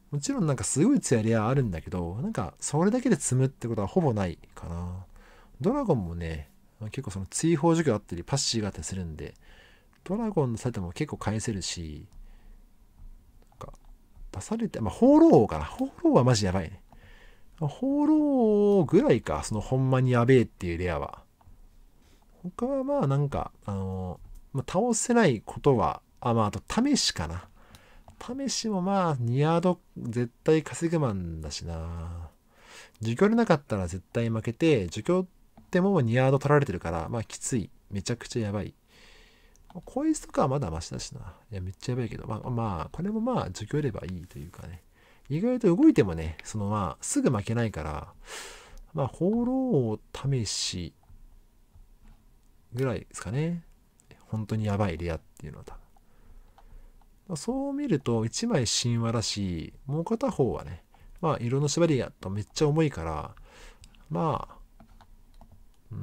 もちろんなんかすごい強いレアあるんだけど、なんかそれだけで積むってことはほぼないかな。ドラゴンもね、結構その追放除去だったりパッシーがあったりするんで、ドラゴンのサイトも結構返せるし、なんか出されて、まあ放浪王かな。放浪王はマジやばいね。放浪ぐらいか、そのほんまにやべえっていうレアは。他はまあなんか、まあ、倒せないことは、まああと試しかな。試しもまあ2ヤード絶対稼ぐマンだしな。除去でなかったら絶対負けて、除去ってもう2ヤード取られてるから、まあきつい。めちゃくちゃやばい。こいつとかはまだマシだしな。いや、めっちゃやばいけど、まあ、これもまあ除去ればいいというかね。意外と動いてもね、そのまあ、すぐ負けないから、まあ、放浪試しぐらいですかね。本当にやばいレアっていうのは多分。そう見ると、1枚神話だし、もう片方はね、まあ、色の縛りやとめっちゃ重いから、まあ、うん。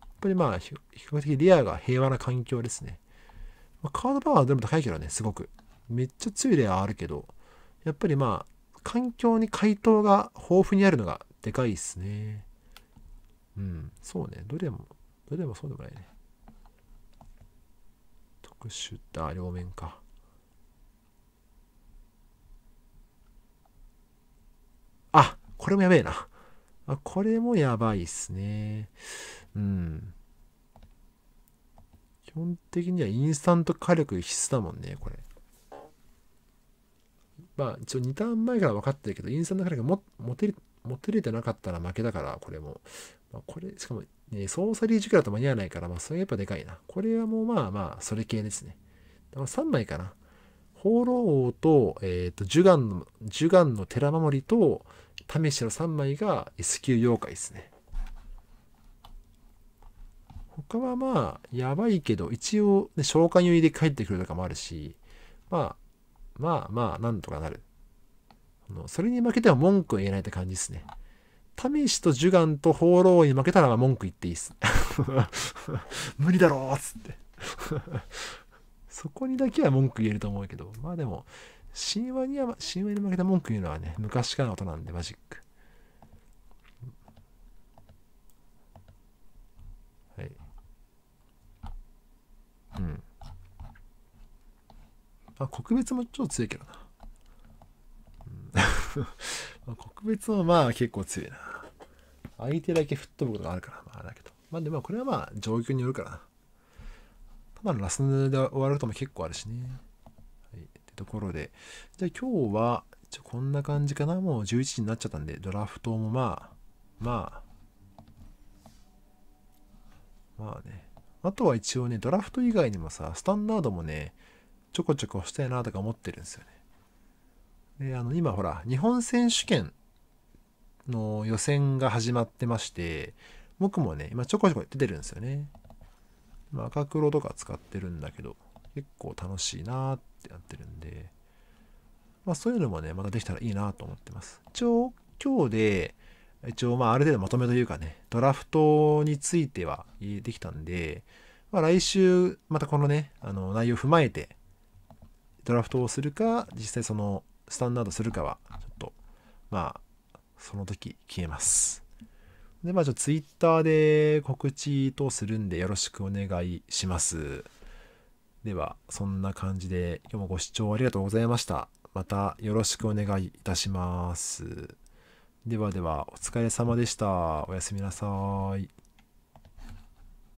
やっぱりまあ、比較的レアが平和な環境ですね。まあ、カードパワーでも高いけどね、すごく。めっちゃ強いレアあるけど、やっぱりまあ、環境に回答が豊富にあるのがでかいっすね。うん、そうね。どれもそうでもないね。特殊って、あ、両面か。あ、これもやべえな。あ、これもやばいっすね。うん。基本的にはインスタント火力必須だもんね、これ。まあ、一応2ターン前から分かってるけど、インスタント火力が持てれてなかったら負けだから、これも。まあ、これ、しかも、ね、ソーサリー塾だと間に合わないから、まあ、それやっぱでかいな。これはもうまあまあ、それ系ですね。だから3枚かな。放浪王と、ジュガンの寺守りと、試しの3枚が S 級妖怪ですね。他はまあ、やばいけど、一応、ね、召喚入りで帰ってくるとかもあるし、まあ、なんとかなる。それに負けては文句を言えないって感じですね。試しとジュガンと放浪王に負けたらまあ文句言っていいっす。無理だろーっつって。そこにだけは文句言えると思うけど、まあでも、神話に負けた文句言うのはね、昔からのことなんで、マジック。はい。うん。まあ、国別も超強いけどな。うん、国別もまあ結構強いな。相手だけ吹っ飛ぶことがあるから、まあだけど。まあでもこれはまあ状況によるからな。ただのラスヌで終わることも結構あるしね。はい。ってところで、じゃあ今日はじゃあこんな感じかな。もう11時になっちゃったんで、ドラフトもまあね。あとは一応ね、ドラフト以外にもさ、スタンダードもね、ちょこちょこしたいなとか思ってるんですよね。で、今ほら、日本選手権の予選が始まってまして、僕もね、今ちょこちょこ出てるんですよね。赤黒とか使ってるんだけど、結構楽しいなーってなってるんで、そういうのもね、またできたらいいなと思ってます。一応、今日で、ある程度まとめというかね、ドラフトについてはできたんで、来週、またこのね、内容を踏まえて、ドラフトをするか、実際その、スタンダードするかは、ちょっと、その時、消えます。で、ちょっとツイッターで告知とするんで、よろしくお願いします。では、そんな感じで、今日もご視聴ありがとうございました。またよろしくお願いいたします。ではでは、お疲れ様でした。おやすみなさい。